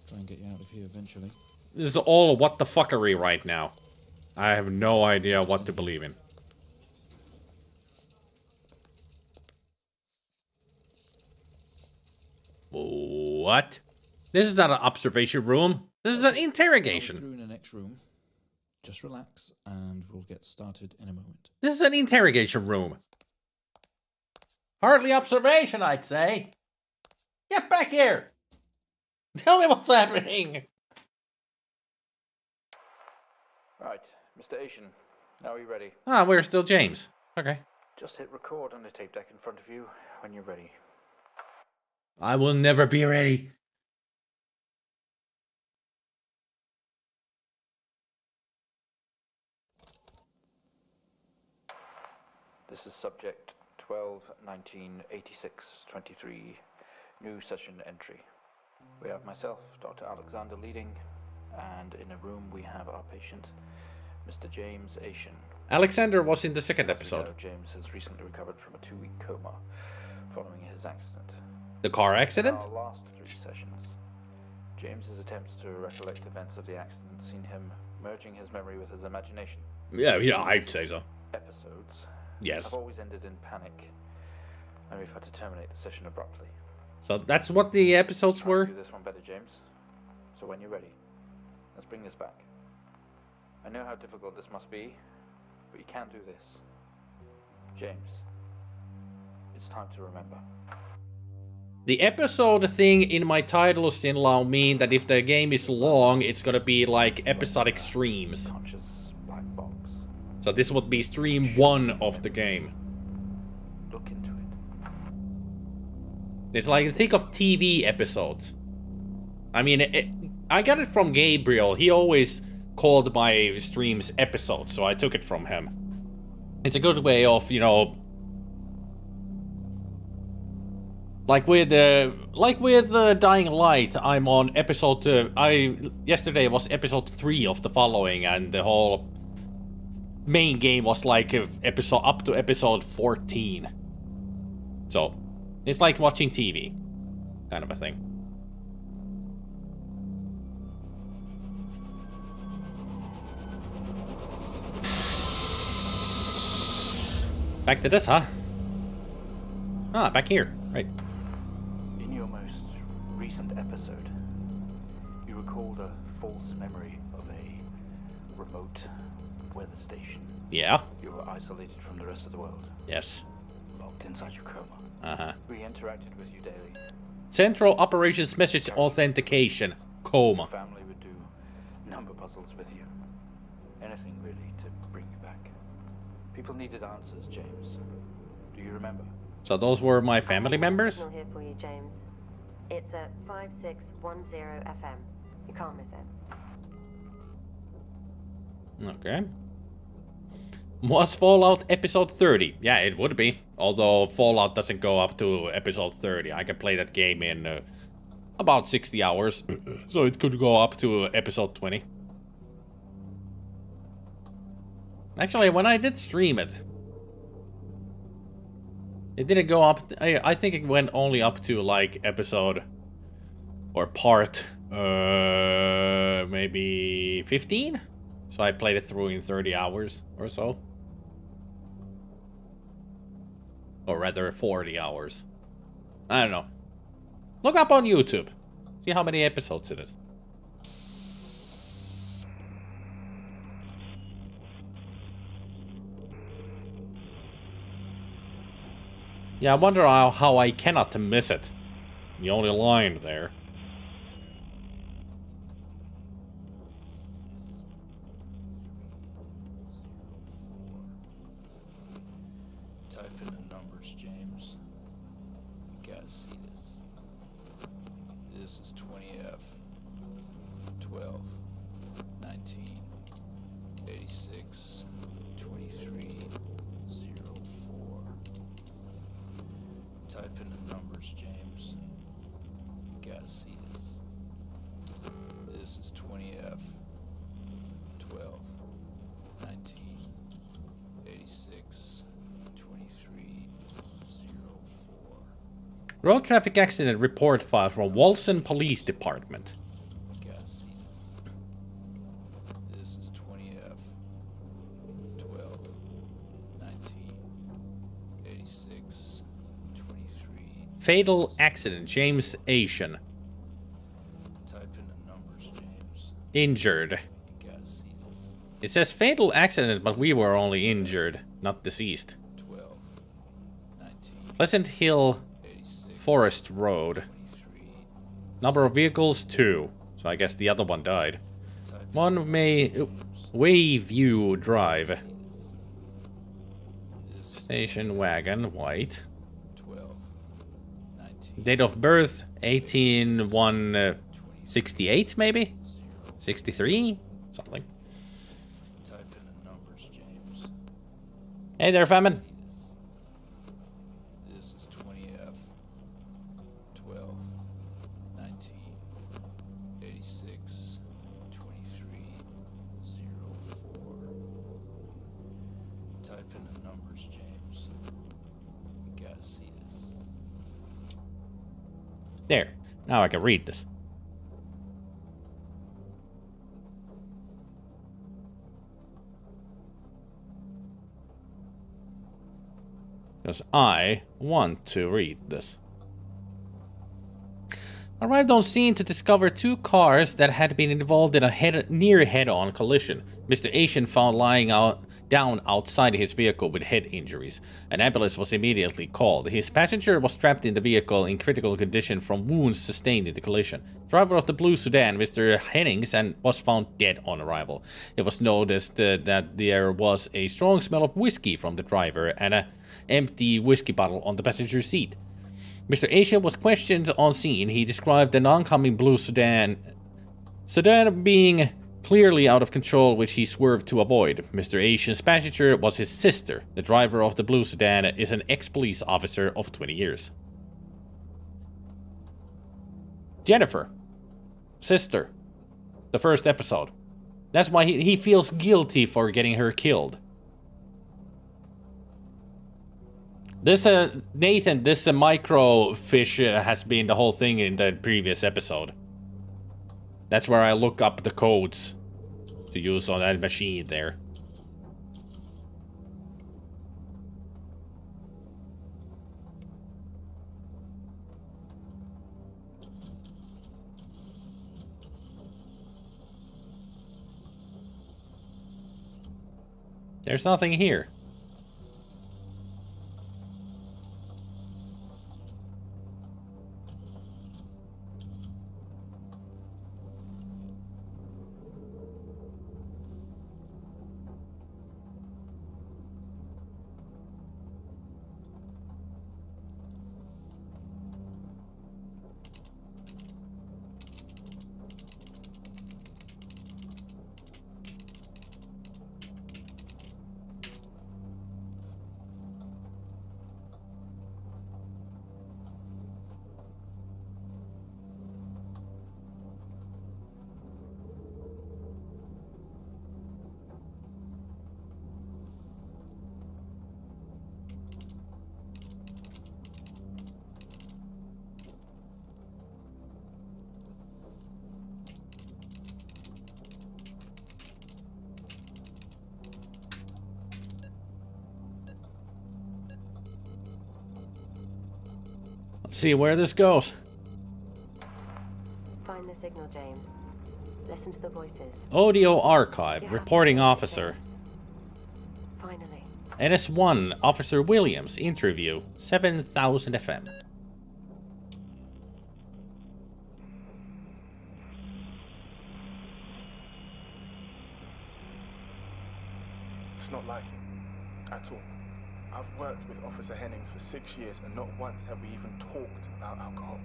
Try and get you out of here eventually. This is all what the fuckery right now. I have no idea what to believe in. What? This is not an observation room. This is an interrogation. Through in the next room. Just relax, and we'll get started in a moment. This is an interrogation room. Hardly observation, I'd say. Get back here. Tell me what's happening. Right, Mister Asian, now are you ready? Ah, we're still James. Okay. Just hit record on the tape deck in front of you when you're ready. I will never be ready. This is subject twelve nineteen eighty-six twenty-three, new session entry. We have myself, Doctor Alexander, leading, and in a room we have our patient, Mister James Ashen. Alexander was in the second episode. Know, James has recently recovered from a two-week coma following his accident. The car accident? In our last three sessions, James's attempts to recollect events of the accident seen him merging his memory with his imagination. Yeah, yeah, I'd say so. Episodes. Yes. I've always ended in panic, and we've had to terminate the session abruptly. So that's what the episodes were. I'll do this one better, James. So when you're ready, let's bring this back. I know how difficult this must be, but you can do this, James. It's time to remember. The episode thing in my title sin law mean that if the game is long, it's gonna be like episodic streams. Conscious black box. So this would be stream one of the game. Look into it. It's like, think of T V episodes. I mean, it, I got it from Gabriel. He always called my streams episodes, so I took it from him. It's a good way of, you know, Like with, uh, like with uh, Dying Light, I'm on episode two. I yesterday was episode three of the following, and the whole main game was like episode up to episode fourteen. So it's like watching T V, kind of a thing. Back to this, huh? Ah, back here, right. Episode. You recalled a false memory of a remote weather station. Yeah. You were isolated from the rest of the world. Yes. Locked inside your coma. Uh-huh. We interacted with you daily. Central operations message authentication. Coma. Family would do number puzzles with you. Anything really to bring you back. People needed answers, James. Do you remember? So those were my family members? I'm here for you, James. It's at five six one zero F M. You can't miss it. Okay. Was Fallout episode thirty? Yeah, it would be. Although Fallout doesn't go up to episode thirty. I can play that game in uh, about sixty hours. So it could go up to episode twenty. Actually, when I did stream it, it didn't go up. I, I think it went only up to like episode or part uh, maybe fifteen. So I played it through in thirty hours or so. Or rather forty hours. I don't know. Look up on YouTube. See how many episodes it is. Yeah, I wonder how, how I cannot miss it. The only line there. Type in the numbers, James. You gotta see this. This is twenty F twelve nineteen eighty-six twenty-three. Type in the numbers, James. You gotta see this. This is twenty F twelve nineteen eighty-six twenty-three oh four. Road traffic accident report file from Walsen Police Department. You gotta see this. This is twenty F twelve nineteen eighty-six. Fatal accident, James Ashen. Injured. It says fatal accident, but we were only injured, not deceased. Pleasant Hill, Forest Road. Number of vehicles, two. So I guess the other one died. One may... Wayview Drive. Station wagon, white. Date of birth, eighteen one sixty-eight, maybe? sixty-three? Something. Hey there, Famine. This is twenty F twelve nineteen eighty-six twenty-three oh four. Type in the numbers, James. You gotta see this. There. Now I can read this. Because I want to read this. Arrived on scene to discover two cars that had been involved in a head, near head-on collision. Mister Asian found lying out, down outside his vehicle with head injuries. An ambulance was immediately called. His passenger was trapped in the vehicle in critical condition from wounds sustained in the collision. Driver of the blue sedan, Mister Hennings, and was found dead on arrival. It was noticed uh, that there was a strong smell of whiskey from the driver and a empty whiskey bottle on the passenger seat. Mister Asian was questioned on scene. He described an oncoming blue sedan, sedan being clearly out of control, which he swerved to avoid. Mister Asian's passenger was his sister. The driver of the blue sedan is an ex-police officer of twenty years. Jennifer. Sister. The first episode. That's why he, he feels guilty for getting her killed. This uh, Nathan, this uh, micro fish uh, has been the whole thing in the previous episode. That's where I look up the codes to use on that machine there. There's nothing here. See where this goes. Find the signal, James. Listen to the voices. Audio archive. Yeah. Reporting officer. Finally. N S one, Officer Williams. Interview. seven thousand F M. It's not like it. At all. I've worked with Officer Hennings for six years and not once have we even talked about alcohol.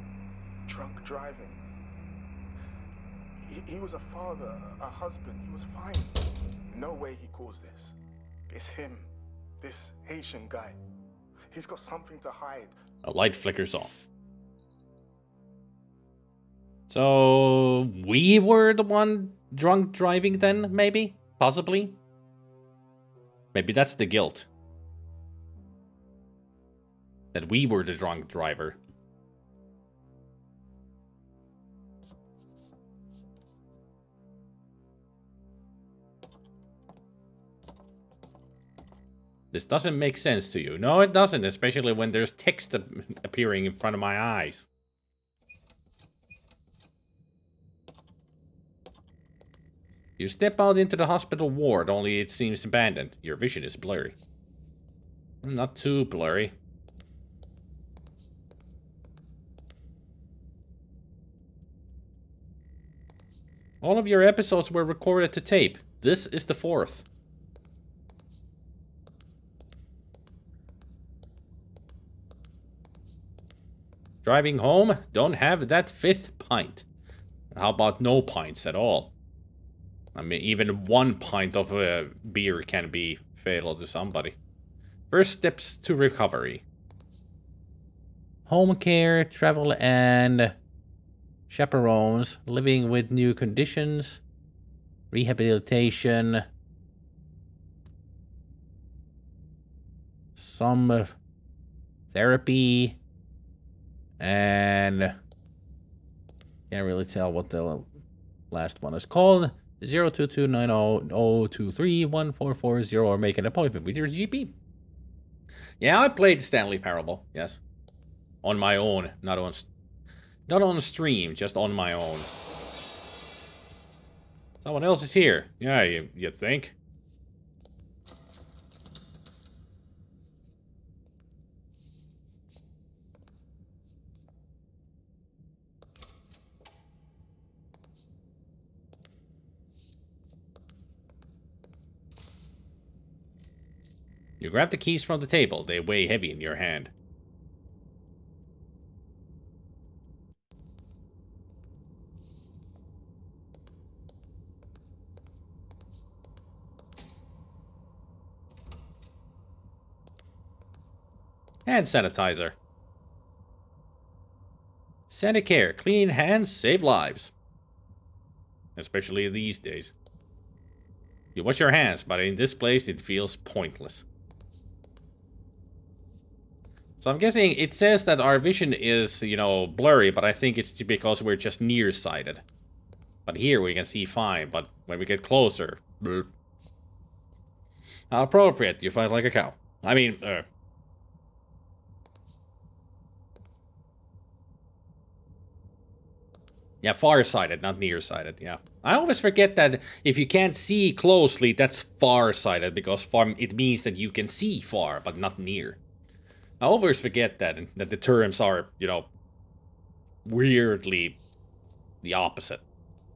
Drunk driving. He, he was a father, a husband, he was fine. No way he caused this. It's him, this Asian guy. He's got something to hide. A light flickers off. So we were the one drunk driving then, maybe? Possibly? Maybe that's the guilt. That we were the drunk driver. This doesn't make sense to you. No, it doesn't, especially when there's text appearing in front of my eyes. You step out into the hospital ward, only it seems abandoned. Your vision is blurry. Not too blurry. All of your episodes were recorded to tape. This is the fourth. Driving home, don't have that fifth pint. How about no pints at all? I mean, even one pint of uh, beer can be fatal to somebody. First steps to recovery. Home care, travel and chaperones, living with new conditions, rehabilitation, some uh, therapy, and can't really tell what the last one is called. zero two two nine zero zero two three one four four zero or make an appointment with your G P. Yeah, I played Stanley Parable, yes. On my own, not on not on stream, just on my own. Someone else is here. Yeah, you, you think? You grab the keys from the table. They weigh heavy in your hand. Hand sanitizer. Sanicare. Clean hands save lives. Especially these days. You wash your hands, but in this place it feels pointless. So I'm guessing it says that our vision is, you know, blurry, but I think it's because we're just nearsighted. But here we can see fine, but when we get closer... Bleh. How appropriate, you fight like a cow. I mean, uh... yeah, farsighted, not nearsighted, yeah. I always forget that if you can't see closely, that's farsighted, because far, it means that you can see far, but not near. I always forget that, and that the terms are, you know, weirdly the opposite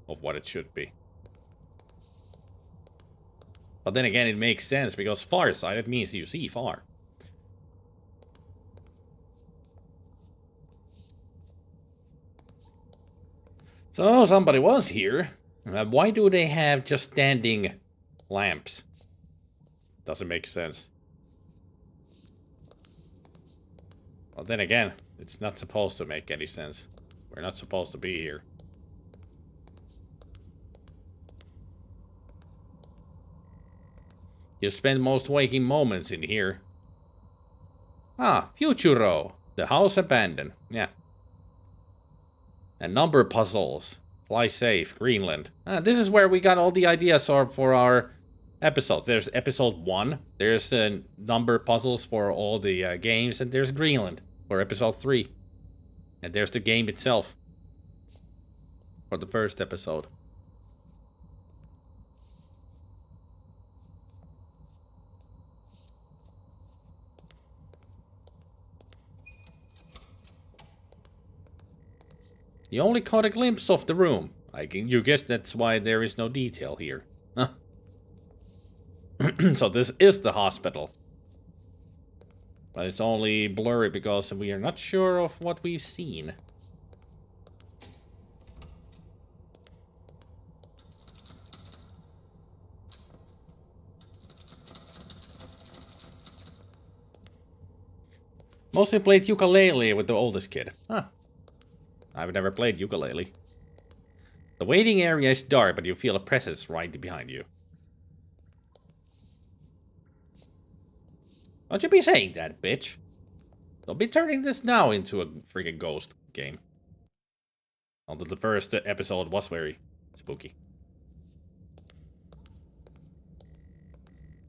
of what it should be. But then again, it makes sense, because farsighted means you see far. So, somebody was here. Uh, why do they have just standing lamps? Doesn't make sense. Well, then again, it's not supposed to make any sense. We're not supposed to be here. You spend most waking moments in here. Ah, Futuro, the house abandoned. Yeah. And number puzzles. Fly safe, Greenland. Ah, this is where we got all the ideas for our episodes. There's episode one. There's uh, number puzzles for all the uh, games. And there's Greenland for episode three. And there's the game itself. For the first episode. You only caught a glimpse of the room. I can, you guess that's why there is no detail here. Huh. So this is the hospital. But it's only blurry because we are not sure of what we've seen. Mostly played ukulele with the oldest kid. Huh. I've never played ukulele. The waiting area is dark, but you feel a presence right behind you. Don't you be saying that, bitch. Don't be turning this now into a freaking ghost game. Although the first episode was very spooky.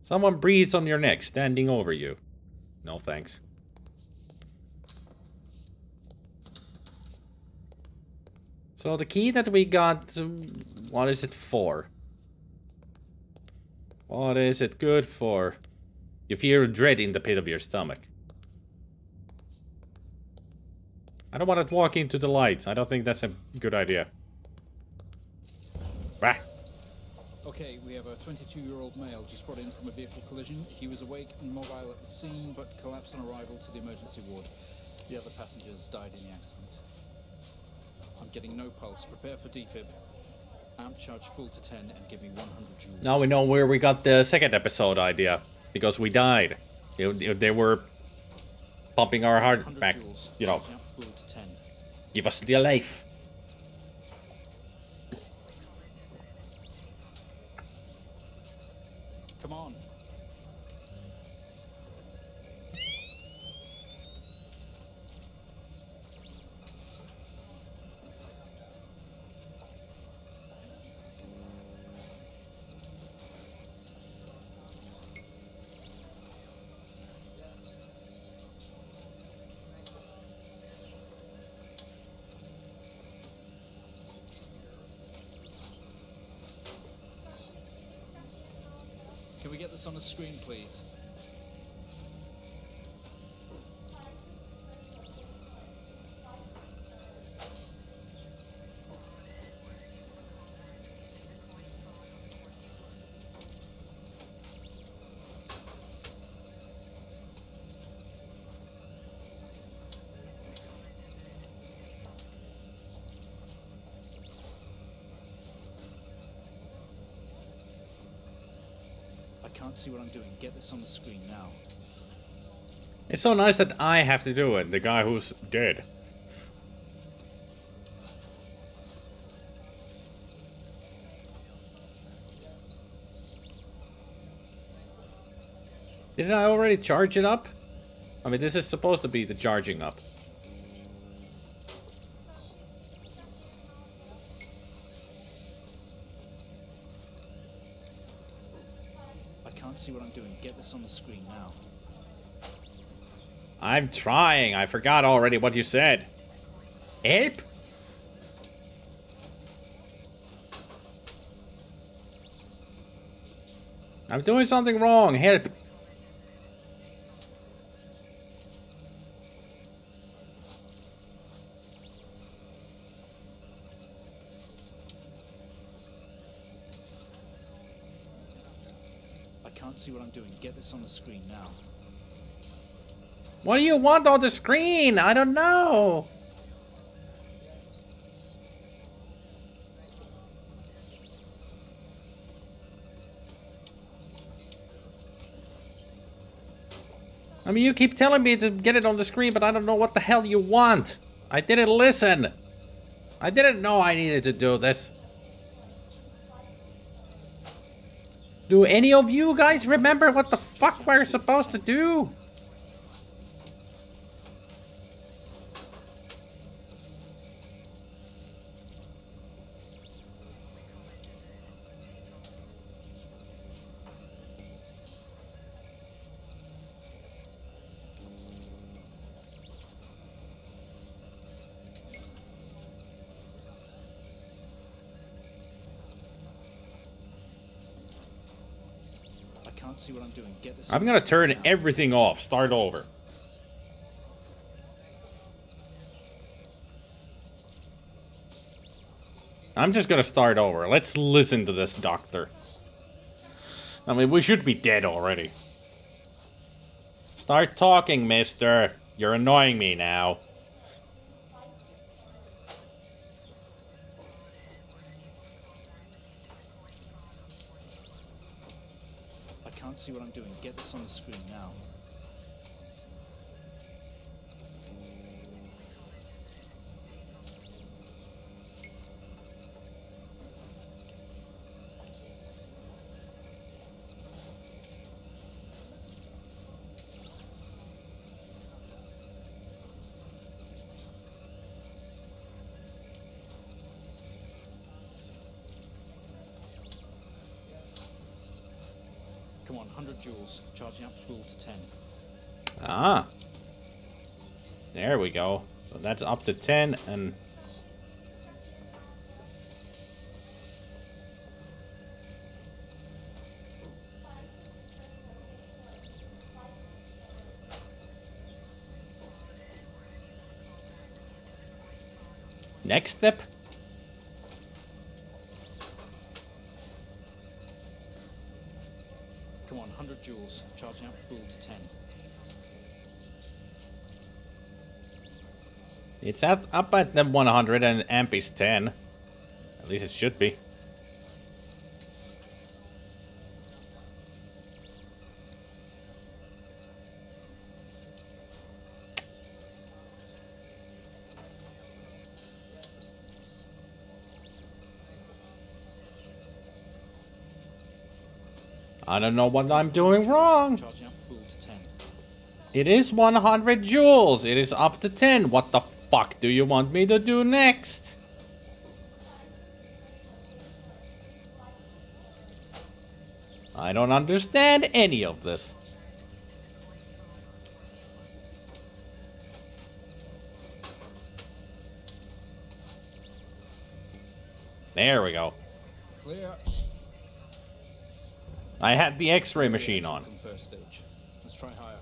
Someone breathes on your neck, standing over you. No thanks. So the key that we got, what is it for? What is it good for? You feel dread in the pit of your stomach. I don't want to walk into the light. I don't think that's a good idea. Bah. Okay, we have a twenty-two-year-old male just brought in from a vehicle collision. He was awake and mobile at the scene, but collapsed on arrival to the emergency ward. The other passengers died in the accident. I'm getting no pulse. Prepare for defib. Amp charge full to ten and give me one hundred joules. Now we know where we got the second episode idea. Because we died. They, they were pumping our heart back. Joules. You know. Amp full to ten. Give us the life. Come on. Can we get this on the screen, please? Can't see what I'm doing. Get this on the screen now. It's so nice that I have to do it, the guy who's dead. Didn't I already charge it up? I mean, this is supposed to be the charging up. See what I'm doing. Get this on the screen now. I'm trying. I forgot already what you said. Help? I'm doing something wrong. Help. Get this on the screen now. What do you want on the screen? I don't know. I mean, you keep telling me to get it on the screen, but I don't know what the hell you want. I didn't listen. I didn't know I needed to do this. Do any of you guys remember what the fuck we're supposed to do? See what I'm doing. Get this. I'm gonna turn now. Everything off. Start over. I'm just gonna start over. Let's listen to this doctor. I mean, we should be dead already. Start talking, mister. You're annoying me now. See what I'm doing. Get this on the screen now. one hundred joules, charging up full to ten. Ah. There we go. So that's up to ten and... Next step? Come on, one hundred joules. Charging up full to ten. It's at, up at the one hundred and amp is ten. At least it should be. I don't know what I'm doing wrong. It is one hundred joules. It is up to ten. What the fuck do you want me to do next? I don't understand any of this. There we go. Clear. I had the X-ray machine on. First stage. Let's try higher.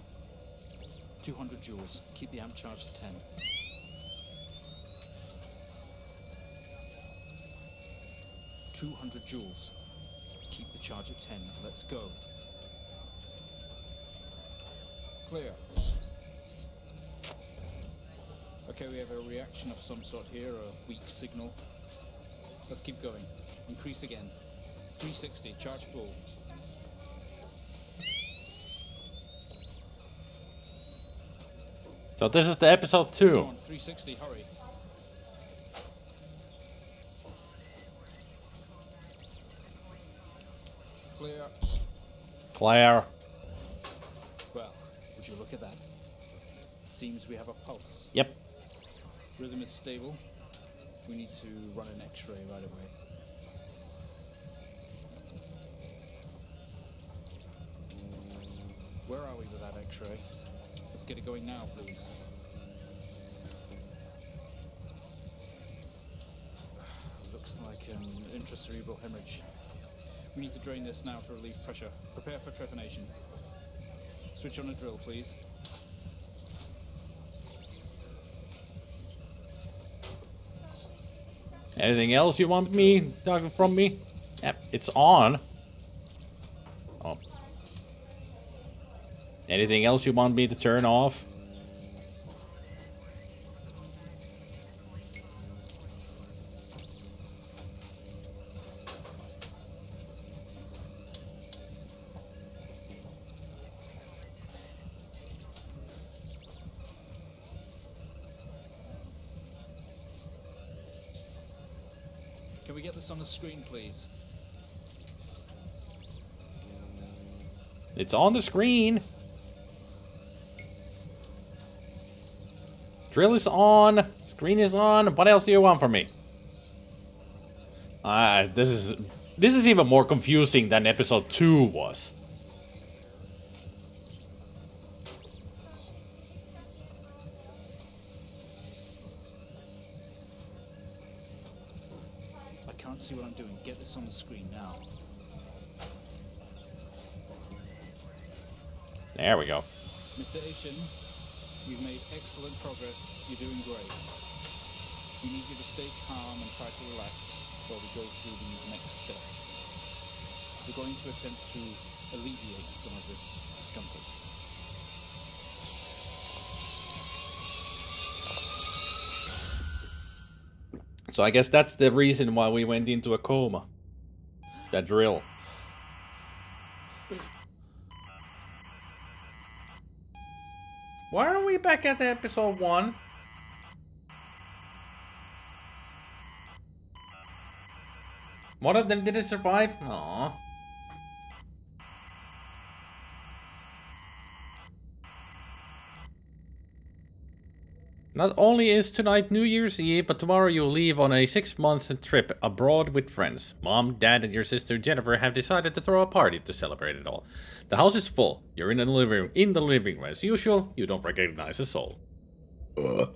two hundred joules. Keep the amp charge to ten. two hundred joules. Keep the charge at ten. Let's go. Clear. Okay, we have a reaction of some sort here, a weak signal. Let's keep going. Increase again. three sixty. Charge full. So this is the episode two. Come on, three sixty, hurry. Clear. Clear. Well, would you look at that? Seems we have a pulse. Yep. Rhythm is stable. We need to run an X-ray right away. Where are we with that X-ray? Let's get it going now, please. Looks like an intracerebral hemorrhage. We need to drain this now to relieve pressure. Prepare for trepanation. Switch on a drill, please. Anything else you want me talking from me? Yep, it's on. Oh. Anything else you want me to turn off? Can we get this on the screen, please? It's on the screen. Drill is on, screen is on. What else do you want from me? Ah, uh, this is this is even more confusing than episode two was. I can't see what I'm doing. Get this on the screen now. There we go. Mister Asian, you've made excellent progress. You're doing great. We need you to stay calm and try to relax while we go through these next steps. We're going to attempt to alleviate some of this discomfort. So I guess that's the reason why we went into a coma. That drill. Why are we back at episode one? One of them didn't survive? Aww. Not only is tonight New Year's Eve, but tomorrow you leave on a six-month trip abroad with friends. Mom, Dad, and your sister Jennifer have decided to throw a party to celebrate it all. The house is full. You're in the living room. In the living room as usual. You don't recognize a soul. Uh.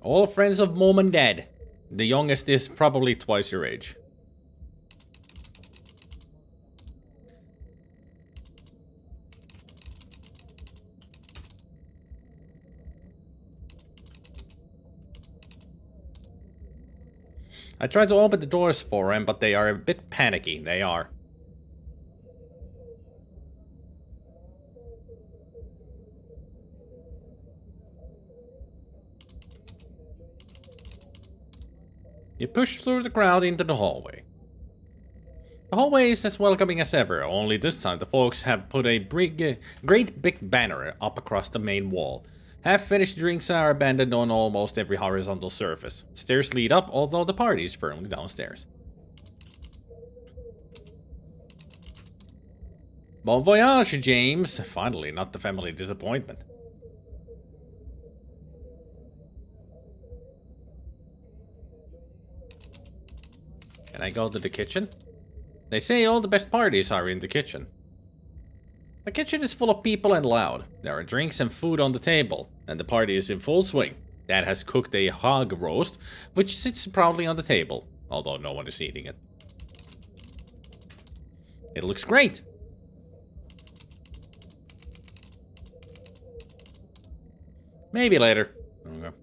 All friends of Mom and Dad. The youngest is probably twice your age. I tried to open the doors for him, but they are a bit panicky, they are. You push through the crowd into the hallway. The hallway is as welcoming as ever, only this time the folks have put a big, great big banner up across the main wall. Half-finished drinks are abandoned on almost every horizontal surface. Stairs lead up, although the party is firmly downstairs. Bon voyage, James! Finally, not the family disappointment. Can I go to the kitchen? They say all the best parties are in the kitchen. The kitchen is full of people and loud. There are drinks and food on the table, and the party is in full swing. Dad has cooked a hog roast, which sits proudly on the table, although no one is eating it. It looks great! Maybe later. Okay.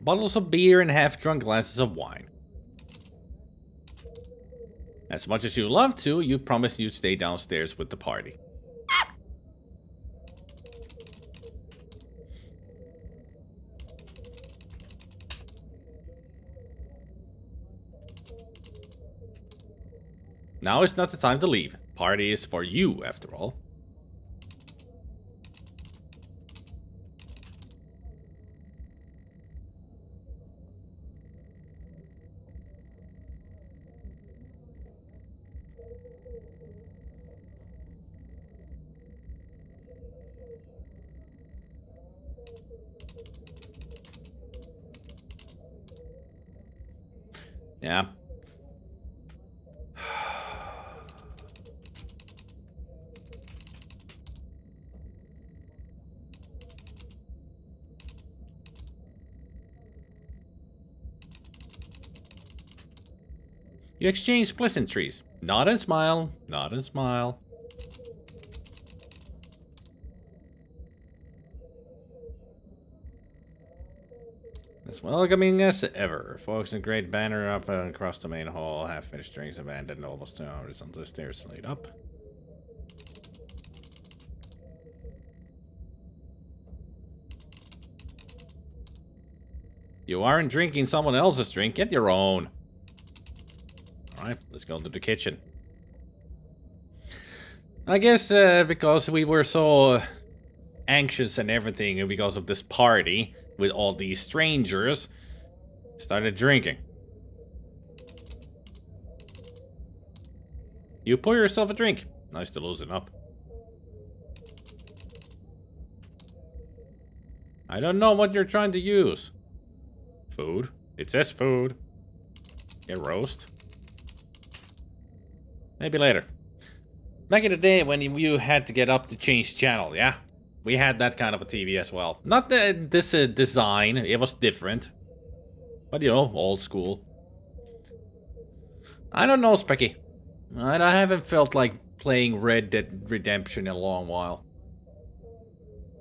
Bottles of beer and half-drunk glasses of wine. As much as you love to, you promised you'd stay downstairs with the party. Now is not the time to leave. Party is for you, after all. Yeah. You exchange pleasantries. Nod and smile, nod and smile. As welcoming as ever. Folks in great banner up uh, across the main hall. Half-finished drinks abandoned almost two hours until the stairs lead up. You aren't drinking someone else's drink. Get your own. Alright, let's go to the kitchen. I guess uh, because we were so anxious and everything because of this party... with all these strangers, started drinking. You pour yourself a drink. Nice to loosen up. I don't know what you're trying to use. Food. It says food. A roast. Maybe later. Back in the day when you had to get up to change channel, yeah? We had that kind of a T V as well. Not the, this uh, design, it was different. But you know, old school. I don't know, Specky. I, I haven't felt like playing Red Dead Redemption in a long while.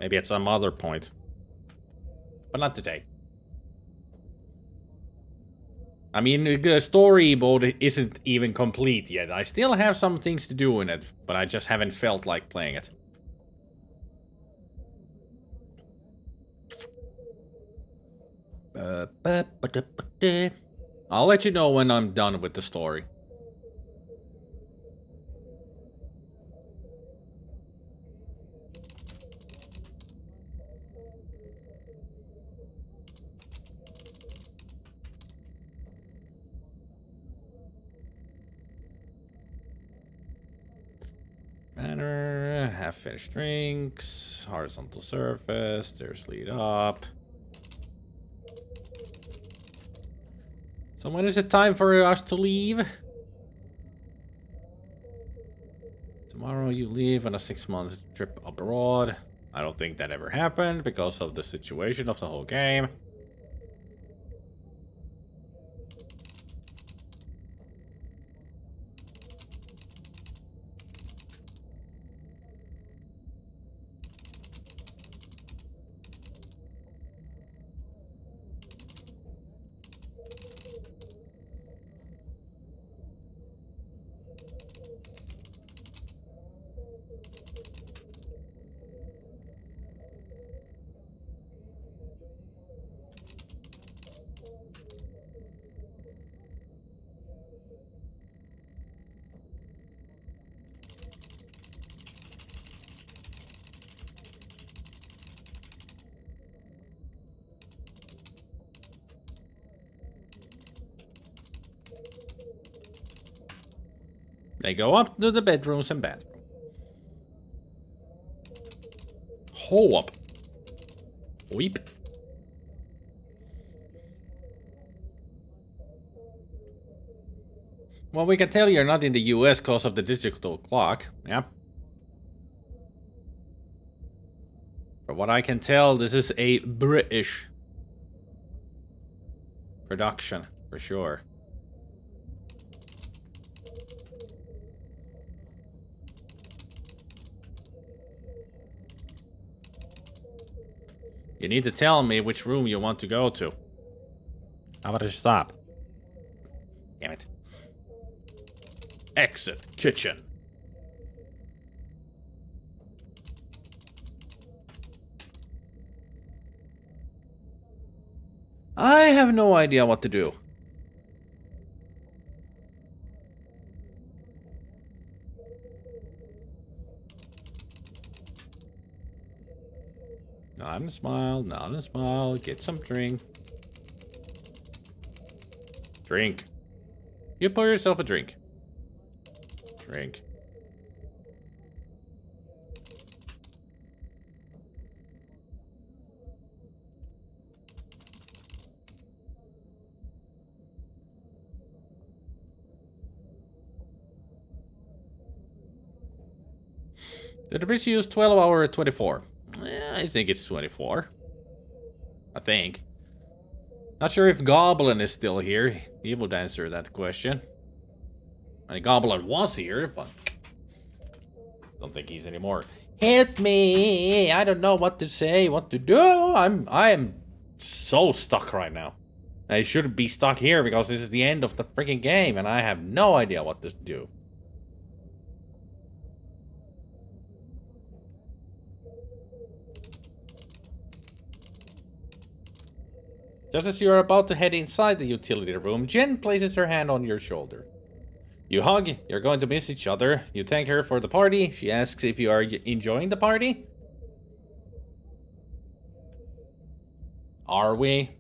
Maybe at some other point. But not today. I mean, the story mode isn't even complete yet. I still have some things to do in it, but I just haven't felt like playing it. Uh, ba, ba, da, ba, da. I'll let you know when I'm done with the story. Banner, half-finished drinks, horizontal surface, stairs lead up. So when is it time for us to leave? Tomorrow you leave on a six-month trip abroad. I don't think that ever happened because of the situation of the whole game. They go up to the bedrooms and bathroom. Hole up. Weep. Well, we can tell you're not in the U S because of the digital clock. Yeah. From what I can tell, this is a British production, for sure. You need to tell me which room you want to go to. How about I stop? Damn it. Exit kitchen. I have no idea what to do. Not a smile, not a smile. Get some drink. Drink. You pour yourself a drink. Drink. Did the bridge use twelve hour or twenty-four? I think it's twenty-four. I think. Not sure if Goblin is still here. He would answer that question. I mean, Goblin was here, but don't think he's anymore. Help me! I don't know what to say, what to do. I'm I am so stuck right now. I shouldn't be stuck here because this is the end of the freaking game, and I have no idea what to do. Just as you are about to head inside the utility room, Jen places her hand on your shoulder. You hug, you're going to miss each other. You thank her for the party. She asks if you are enjoying the party. Are we?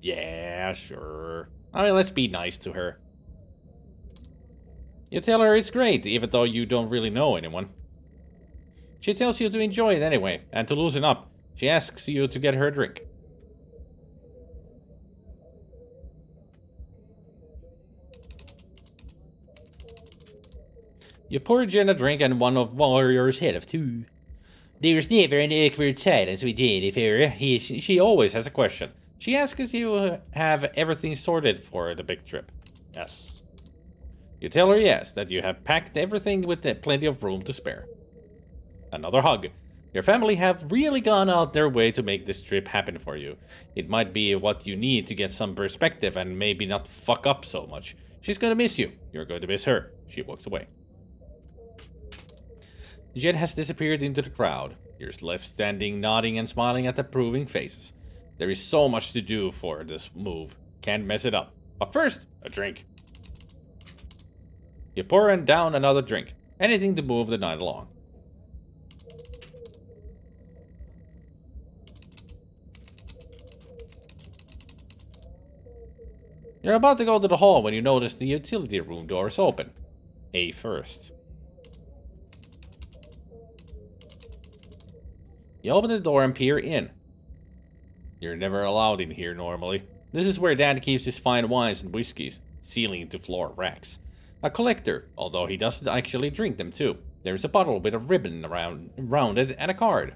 Yeah, sure. I mean, let's be nice to her. You tell her it's great, even though you don't really know anyone. She tells you to enjoy it anyway, and to loosen up. She asks you to get her a drink. You pour Jen a drink and one of Warrior's head of two. There's never an awkward silence with Jennifer. He, she always has a question. She asks if you have everything sorted for the big trip. Yes. You tell her yes, that you have packed everything with plenty of room to spare. Another hug. Your family have really gone out their way to make this trip happen for you. It might be what you need to get some perspective and maybe not fuck up so much. She's gonna miss you. You're going to miss her. She walks away. Jen has disappeared into the crowd. You're left standing, nodding and smiling at approving faces. There is so much to do for this move. Can't mess it up. But first, a drink. You pour and down another drink. Anything to move the night along. You're about to go to the hall when you notice the utility room door is open. A first. You open the door and peer in. You're never allowed in here normally. This is where Dad keeps his fine wines and whiskeys, ceiling to floor racks. a collector, although he doesn't actually drink them too. There's a bottle with a ribbon around, around it and a card.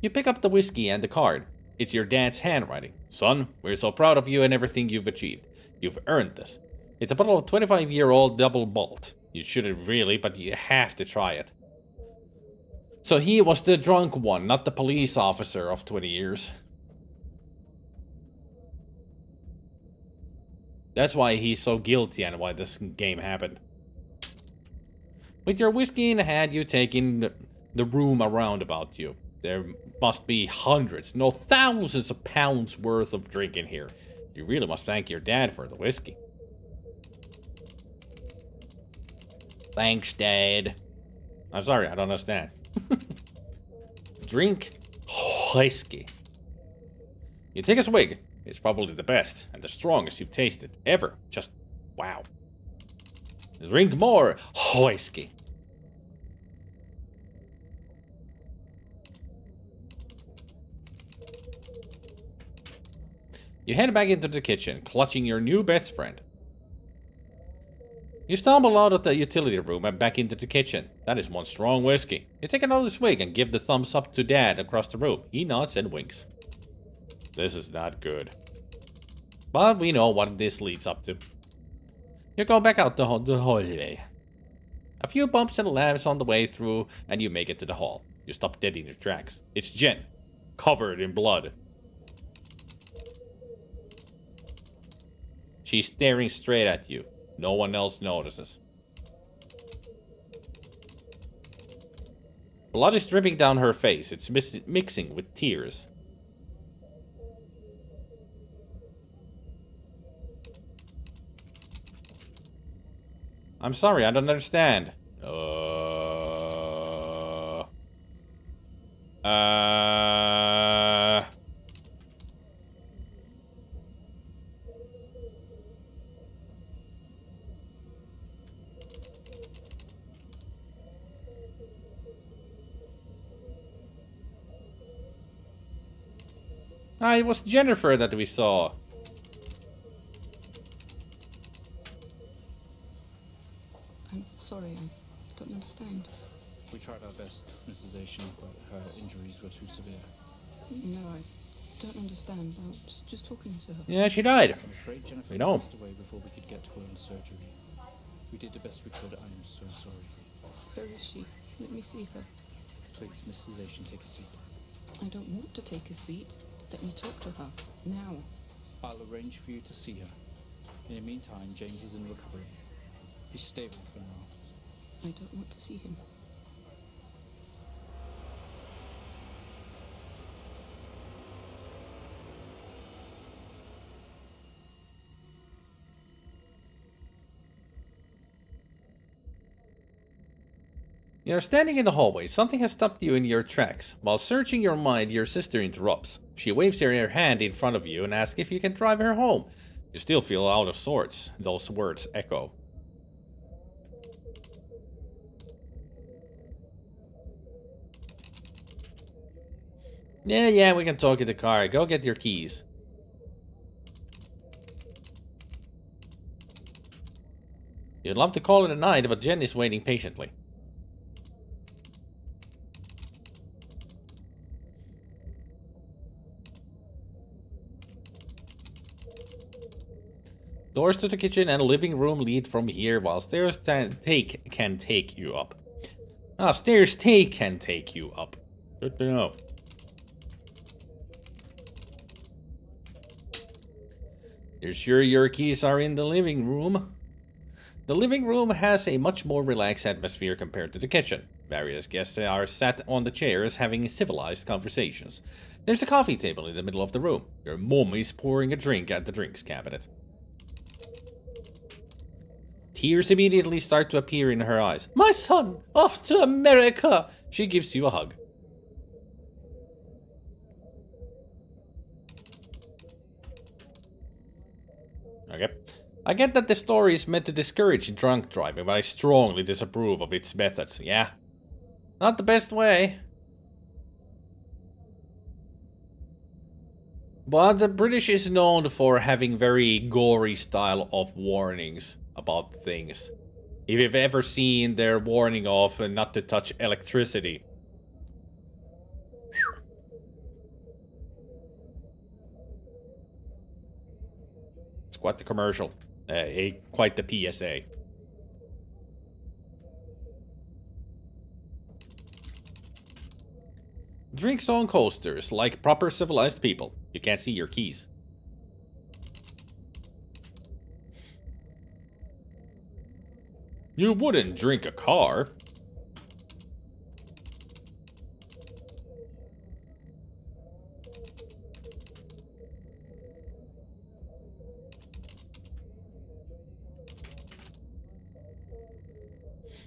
You pick up the whiskey and the card. It's your dad's handwriting. Son, we're so proud of you and everything you've achieved. You've earned this. It's a bottle of twenty-five year old double malt. You shouldn't really, but you have to try it. So he was the drunk one, not the police officer of twenty years. That's why he's so guilty and why this game happened. With your whiskey in hand, you take in the room around about you. There must be hundreds, no thousands of pounds worth of drink in here. You really must thank your dad for the whiskey. Thanks, Dad. I'm sorry, I don't understand. Drink whiskey. You take a swig. It's probably the best and the strongest you've tasted ever. Just wow. Drink more whiskey. You head back into the kitchen, clutching your new best friend. You stumble out of the utility room and back into the kitchen. That is one strong whiskey. You take another swig and give the thumbs up to Dad across the room. He nods and winks. This is not good. But we know what this leads up to. You go back out the, ho the hallway. A few bumps and laughs on the way through, and you make it to the hall. You stop dead in your tracks. It's Jen, covered in blood. She's staring straight at you. No one else notices. Blood is dripping down her face. It's mixing with tears. I'm sorry, I don't understand. Uh... Uh... Ah, it was Jennifer that we saw. Sorry, I don't understand. We tried our best, Missus Asian, but her injuries were too severe. No, I don't understand. I was just talking to her. Yeah, she died. I'm afraid Jennifer passed away before we could get to her in surgery. We did the best we could. I am so sorry. Where is she? Let me see her. Please, Missus Asian, take a seat. I don't want to take a seat. Let me talk to her. Now. I'll arrange for you to see her. In the meantime, James is in recovery. He's stable for now. I don't want to see him. You're standing in the hallway. Something has stopped you in your tracks. While searching your mind, your sister interrupts. She waves her hand in front of you and asks if you can drive her home. You still feel out of sorts. Those words echo. Yeah, yeah, we can talk in the car. Go get your keys. You'd love to call it a night, but Jen is waiting patiently. Doors to the kitchen and living room lead from here, while stairs take can take you up. Ah, stairs take can take you up. Good to know. You're sure your keys are in the living room? The living room has a much more relaxed atmosphere compared to the kitchen. Various guests are sat on the chairs having civilized conversations. There's a coffee table in the middle of the room. Your mom is pouring a drink at the drinks cabinet. Tears immediately start to appear in her eyes. My son, off to America! She gives you a hug. Okay. I get that the story is meant to discourage drunk driving, but I strongly disapprove of its methods, yeah? Not the best way. But the British is known for having very gory style of warnings about things. If you've ever seen their warning of not to touch electricity. It's quite the commercial. Uh, a, quite the P S A. Drinks on coasters, like proper civilized people. You can't see your keys. You wouldn't drink a car.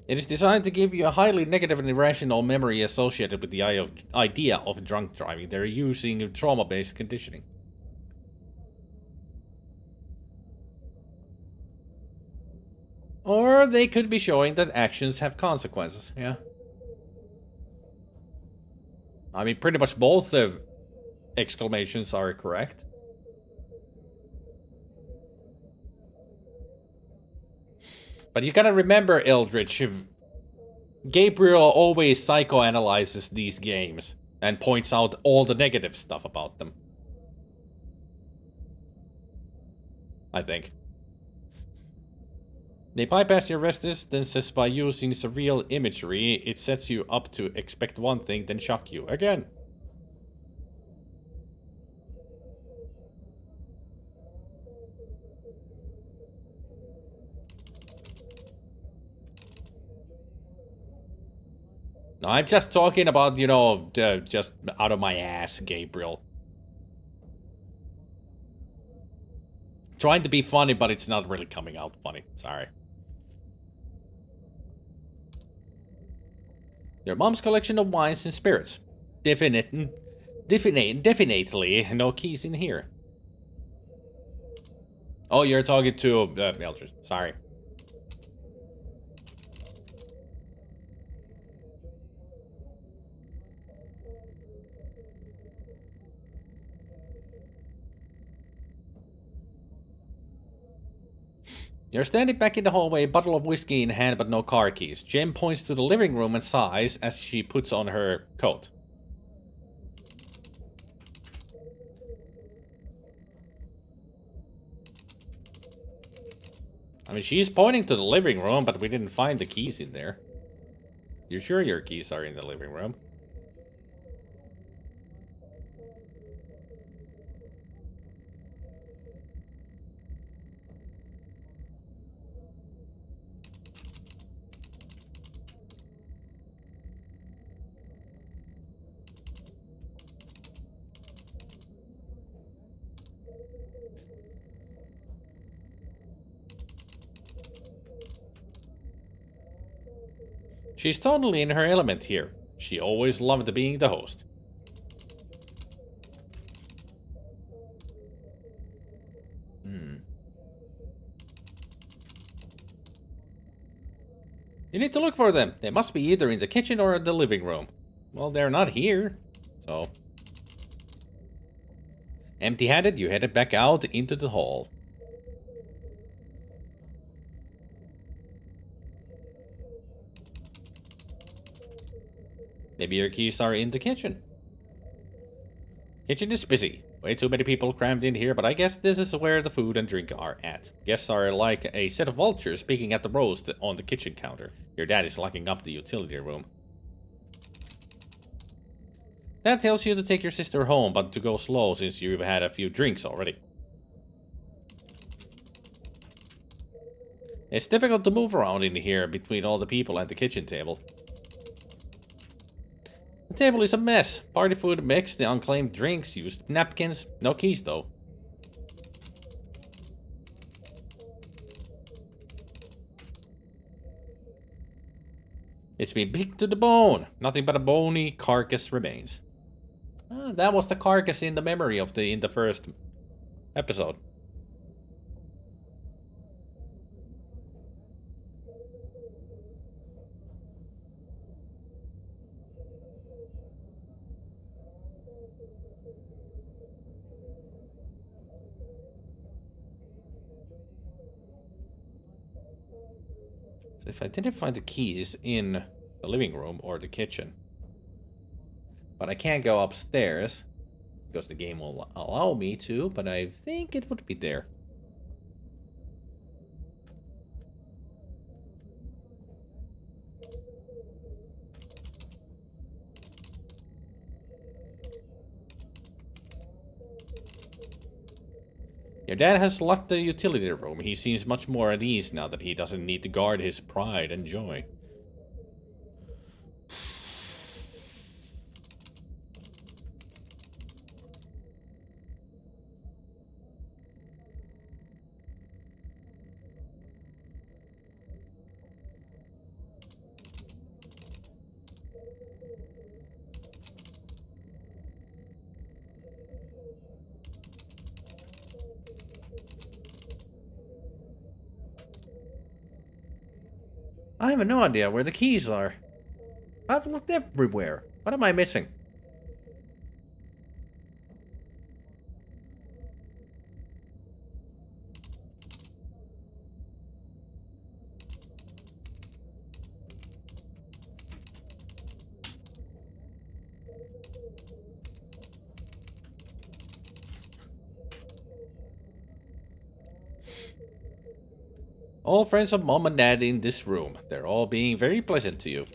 It is designed to give you a highly negative and irrational memory associated with the idea of drunk driving. They're using trauma-based conditioning. Or they could be showing that actions have consequences, yeah. I mean, pretty much both of exclamations are correct. But you gotta remember, Eldritch, Gabriel always psychoanalyzes these games and points out all the negative stuff about them. I think. They bypass your resistances by using surreal imagery. It sets you up to expect one thing, then shock you again. I'm just talking about, you know, uh, just out of my ass, Gabriel. Trying to be funny, but it's not really coming out funny. Sorry. Your mom's collection of wines and spirits. Definite, definite, definitely no keys in here. Oh, you're talking to uh, Eldritch. Sorry. You're standing back in the hallway, bottle of whiskey in hand, but no car keys. Jem points to the living room and sighs as she puts on her coat. I mean, she's pointing to the living room, but we didn't find the keys in there. You're sure your keys are in the living room? She's totally in her element here. She always loved being the host. Hmm. You need to look for them. They must be either in the kitchen or in the living room. Well, they're not here, so. Empty-handed, you headed back out into the hall. Maybe your keys are in the kitchen. Kitchen is busy. Way too many people crammed in here, but I guess this is where the food and drink are at. Guests are like a set of vultures picking at the roast on the kitchen counter. Your dad is locking up the utility room. That tells you to take your sister home, but to go slow since you've had a few drinks already. It's difficult to move around in here between all the people and the kitchen table. The table is a mess. Party food mixed, the unclaimed drinks, used napkins. No keys, though. It's been picked to the bone. Nothing but a bony carcass remains. Ah, that was the carcass in the memory of the in the first episode. So if I didn't find the keys in the living room or the kitchen. But I can't go upstairs, because the game will allow me to, but I think it would be there. Your dad has locked the utility room. He seems much more at ease now that he doesn't need to guard his pride and joy. I have no idea where the keys are. I've looked everywhere. What am I missing? All friends of Mom and Dad in this room. They're all being very pleasant to you.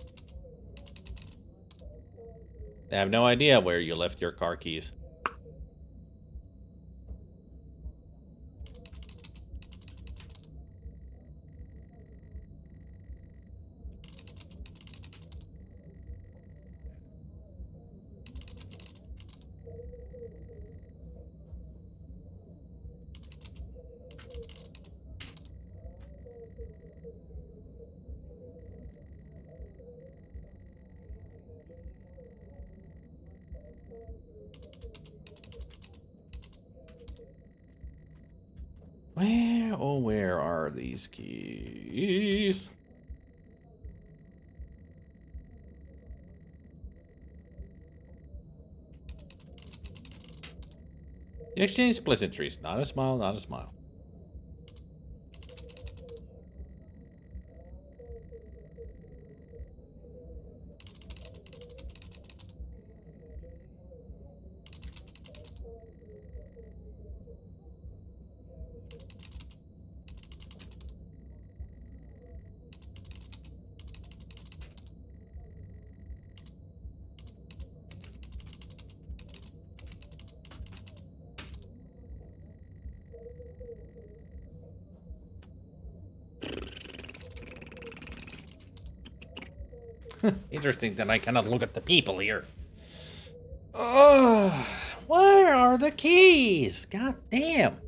They have no idea where you left your car keys. Keys. You exchange pleasantries. Not a smile, not a smile. Interesting that I cannot look at the people here. Oh, where are the keys? God damn.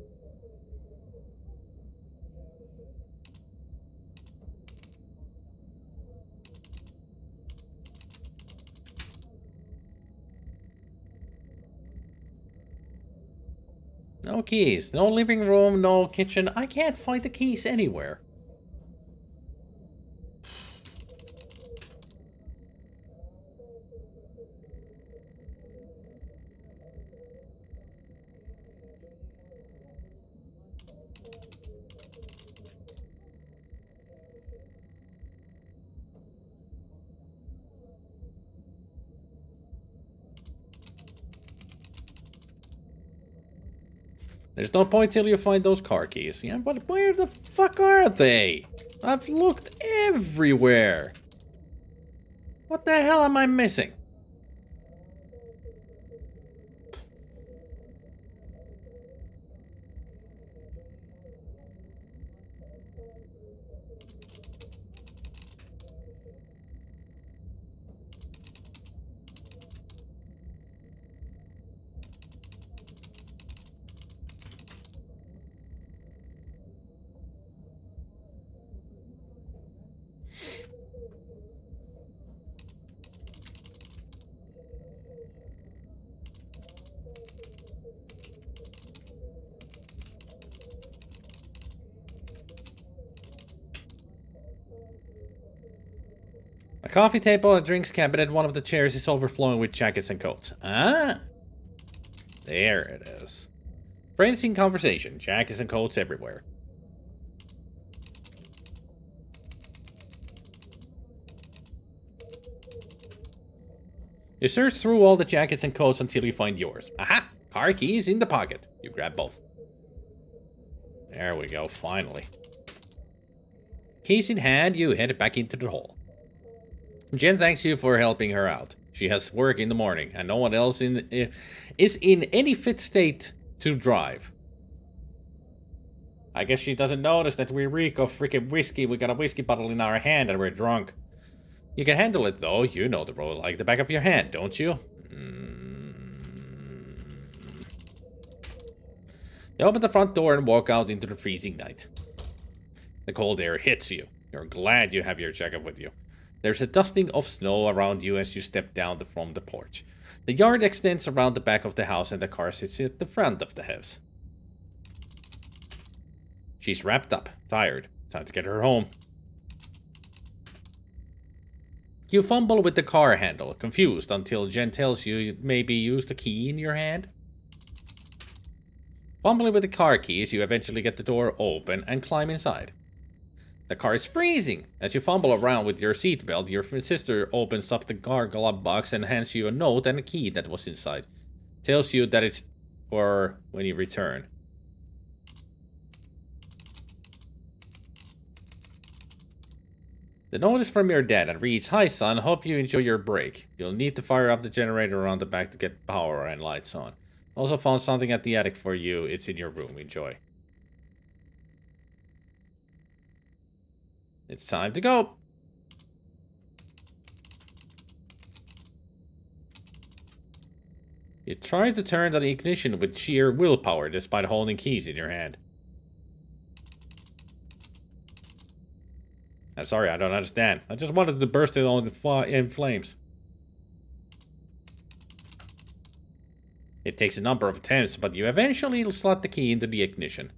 No keys, no living room, no kitchen. I can't find the keys anywhere. There's no point till you find those car keys. Yeah, but where the fuck are they? I've looked everywhere. What the hell am I missing? Coffee table, a drinks cabinet, one of the chairs is overflowing with jackets and coats. Ah! There it is. Friends in conversation, jackets and coats everywhere. You search through all the jackets and coats until you find yours. Aha! Car keys in the pocket. You grab both. There we go, finally. Keys in hand, you head back into the hall. Jen thanks you for helping her out. She has work in the morning, and no one else in uh, is in any fit state to drive. I guess she doesn't notice that we reek of freaking whiskey. We got a whiskey bottle in our hand and we're drunk. You can handle it, though. You know the road like the back of your hand, don't you? Mm. You open the front door and walk out into the freezing night. The cold air hits you. You're glad you have your jacket with you. There's a dusting of snow around you as you step down the, from the porch. The yard extends around the back of the house and the car sits at the front of the house. She's wrapped up, tired. Time to get her home. You fumble with the car handle, confused, until Jen tells you you maybe used a key in your hand. Fumbling with the car keys, you eventually get the door open and climb inside. The car is freezing! As you fumble around with your seatbelt, your sister opens up the car glove box and hands you a note and a key that was inside. Tells you that it's for when you return. The note is from your dad and reads, "Hi son, hope you enjoy your break. You'll need to fire up the generator around the back to get power and lights on. Also found something at the attic for you. It's in your room. Enjoy." It's time to go. You try to turn on the ignition with sheer willpower despite holding keys in your hand. I'm sorry, I don't understand. I just wanted to burst it on the fly in flames. It takes a number of attempts, but you eventually slot the key into the ignition.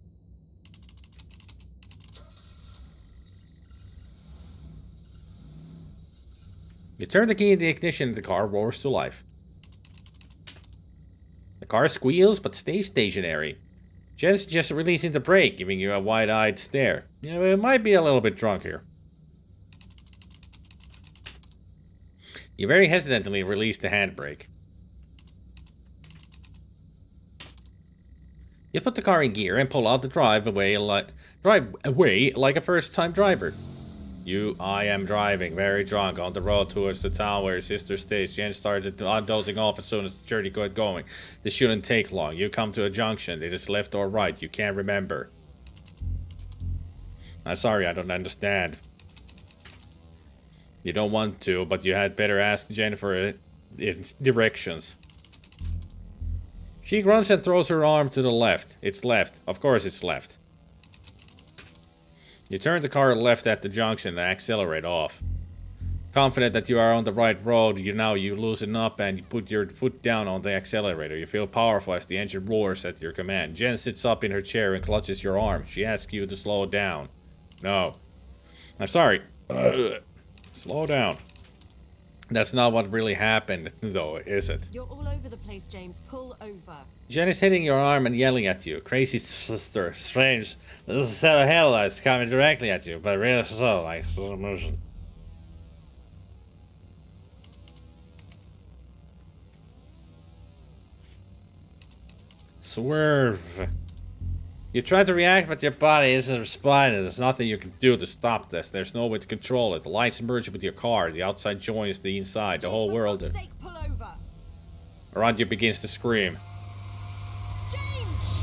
You turn the key in the ignition and the car roars to life. The car squeals but stays stationary. Jen's just releasing the brake, giving you a wide-eyed stare. Yeah, it might be a little bit drunk here. You very hesitantly release the handbrake. You put the car in gear and pull out the drive away like drive away like a first-time driver. You, I am driving, very drunk, on the road towards the town where his sister stays. Jen started dozing off as soon as the journey got going. This shouldn't take long. You come to a junction. It is left or right. You can't remember. I'm sorry, I don't understand. You don't want to, but you had better ask Jennifer its directions. She grunts and throws her arm to the left. It's left. Of course it's left. You turn the car left at the junction and accelerate off. Confident that you are on the right road, you now you loosen up and you put your foot down on the accelerator. You feel powerful as the engine roars at your command. Jen sits up in her chair and clutches your arm. She asks you to slow down. No. I'm sorry. Slow down. That's not what really happened, though, is it? You're all over the place, James. Pull over. Jen is hitting your arm and yelling at you. Crazy sister. Strange. There's a set of headlights coming directly at you, but really slow, like slow motion. Swerve. You try to react, but your body isn't responding. There's nothing you can do to stop this. There's no way to control it. The lights merge with your car. The outside joins the inside. The James, whole world for God's sake, pull over. Around you begins to scream. James!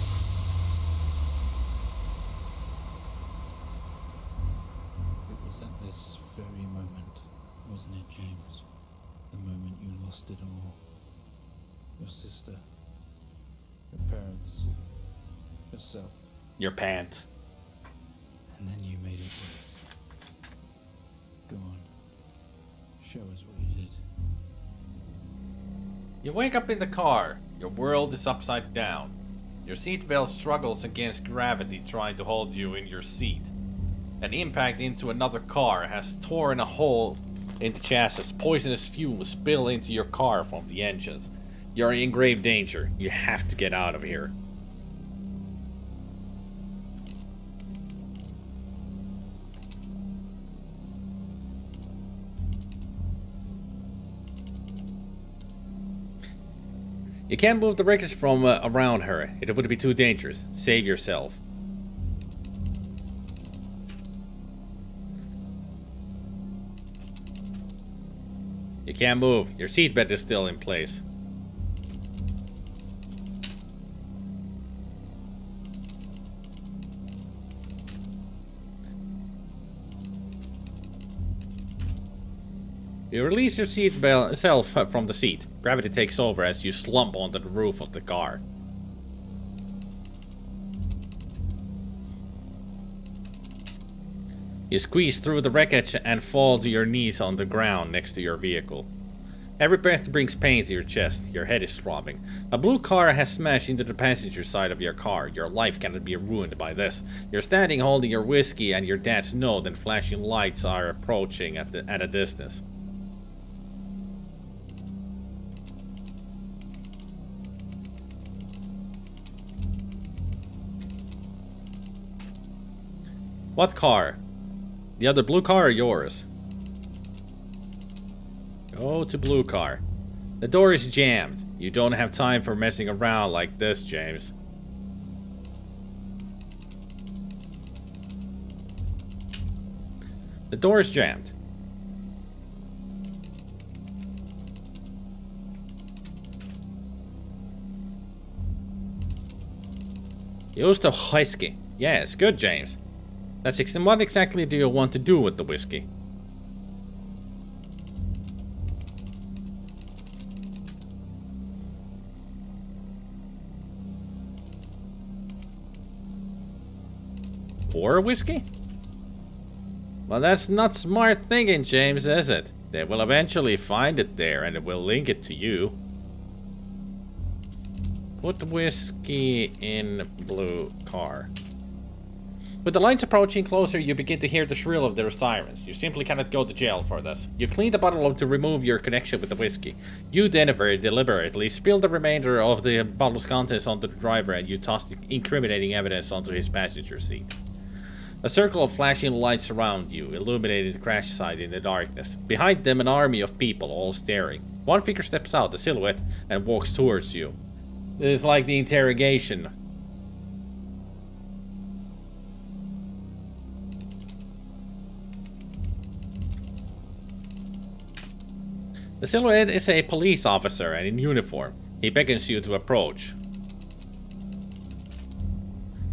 It was at this very moment, wasn't it, James? The moment you lost it all. Your sister, your parents, yourself. Your pants. And then you made it worse. Go on. Show us what you did. You wake up in the car. Your world is upside down. Your seatbelt struggles against gravity trying to hold you in your seat. An impact into another car has torn a hole in the chassis. Poisonous fumes spill into your car from the engines. You're in grave danger. You have to get out of here. You can't move the wreckage from uh, around her. It would be too dangerous. Save yourself. You can't move. Your seatbelt is still in place. You release your seatbelt from the seat. Gravity takes over as you slump onto the roof of the car. You squeeze through the wreckage and fall to your knees on the ground next to your vehicle. Every breath brings pain to your chest. Your head is throbbing. A blue car has smashed into the passenger side of your car. Your life cannot be ruined by this. You're standing holding your whiskey and your dad's note, and flashing lights are approaching at, the, at a distance. What car? The other blue car or yours? Go to blue car. The door is jammed. You don't have time for messing around like this, James. The door is jammed. Use the whiskey. Yes, good, James. That's ex- what exactly do you want to do with the whiskey? Pour whiskey? Well, that's not smart thinking, James, is it? They will eventually find it there and it will link it to you. Put whiskey in blue car. With the lights approaching closer, you begin to hear the shrill of their sirens. You simply cannot go to jail for this. You clean the bottle up to remove your connection with the whiskey. You then very deliberately spill the remainder of the bottle's contents onto the driver, and you toss the incriminating evidence onto his passenger seat. A circle of flashing lights surround you, illuminating the crash site in the darkness. Behind them, an army of people, all staring. One figure steps out, a silhouette, and walks towards you. It is like the interrogation. The silhouette is a police officer and in uniform. He beckons you to approach.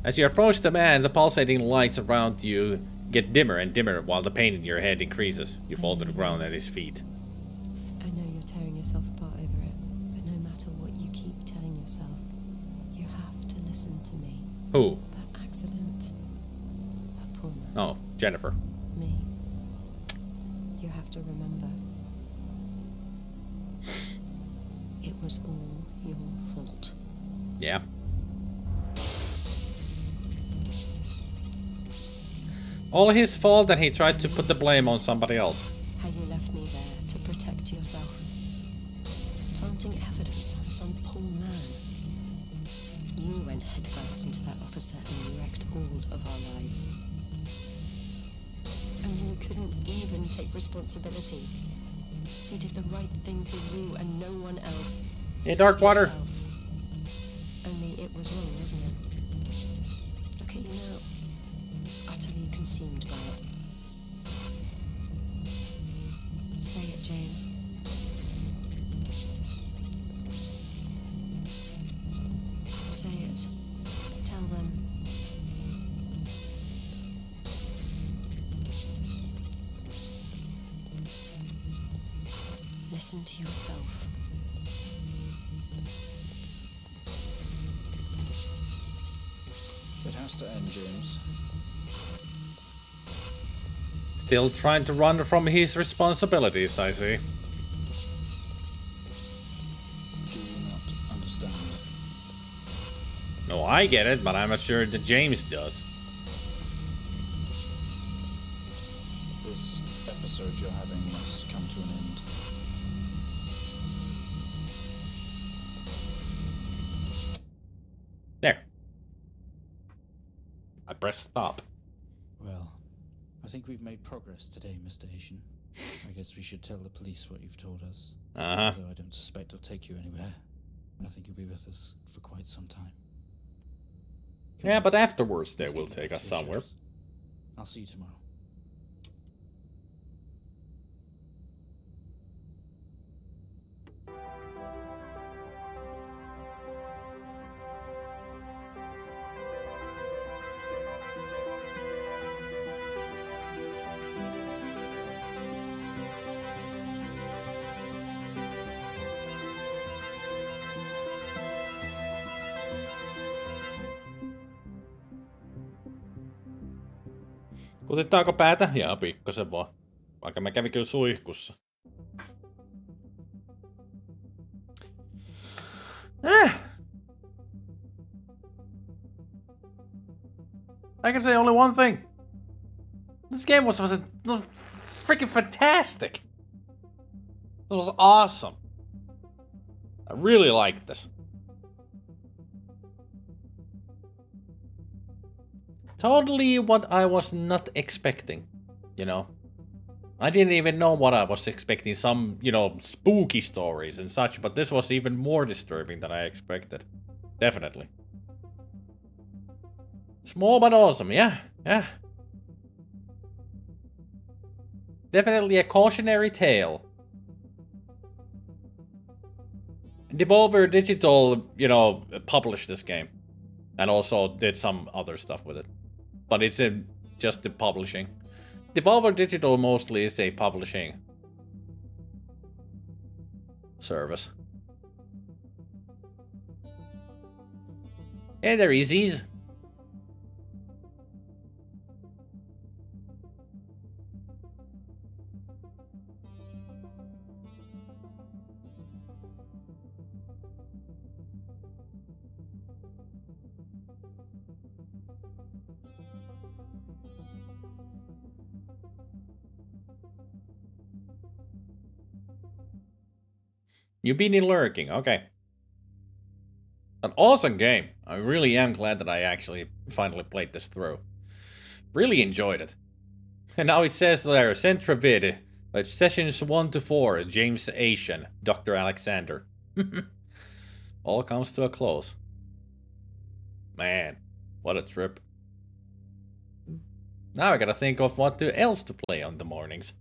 As you approach the man, the pulsating lights around you get dimmer and dimmer while the pain in your head increases. You fall to the ground at his feet. I know you're tearing yourself apart over it, but no matter what you keep telling yourself, you have to listen to me. Who? That accident. That poor man. Oh, Jennifer. Me. You have to remember. It was all your fault. Yeah. All his fault that he tried to put the blame on somebody else. How you left me there to protect yourself. Planting evidence on some poor man. You went headfirst into that officer and wrecked all of our lives. And you couldn't even take responsibility. You did the right thing for you and no one else. Hey, Darkwater. Only it was wrong, wasn't it? Look at you now. Utterly consumed by it. Say it, James. Say it. Tell them. Listen to yourself. It has to end, James. Still trying to run from his responsibilities, I see. Do you not understand? No, I get it, but I'm not sure that James does. This episode you're having must come to an end. I press stop. Well, I think we've made progress today, Mister Asian. I guess we should tell the police what you've told us. Uh-huh. Although I don't suspect they'll take you anywhere. I think you'll be with us for quite some time. Come yeah, on. But afterwards they Let's will take us somewhere. Shows. I'll see you tomorrow. Kutittaako päätä? Jaa, pikkasen vaan. Vaikka mä kävin kyllä suihkussa. Äh. I can say only one thing. This game was, was, a, was freaking fantastic. It was awesome. I really liked this. Totally what I was not expecting, you know. I didn't even know what I was expecting. Some, you know, spooky stories and such, but this was even more disturbing than I expected. Definitely. Small but awesome, yeah, yeah. Definitely a cautionary tale. Devolver Digital, you know, published this game. And also did some other stuff with it. But it's a, just the publishing. Devolver Digital mostly is a publishing service. Hey there, Easies. You've been in lurking, okay. An awesome game. I really am glad that I actually finally played this through. Really enjoyed it. And now it says there, Centrovid, sessions one to four, James Ashen, Doctor Alexander. All comes to a close. Man, what a trip. Now I gotta think of what else to play on the mornings.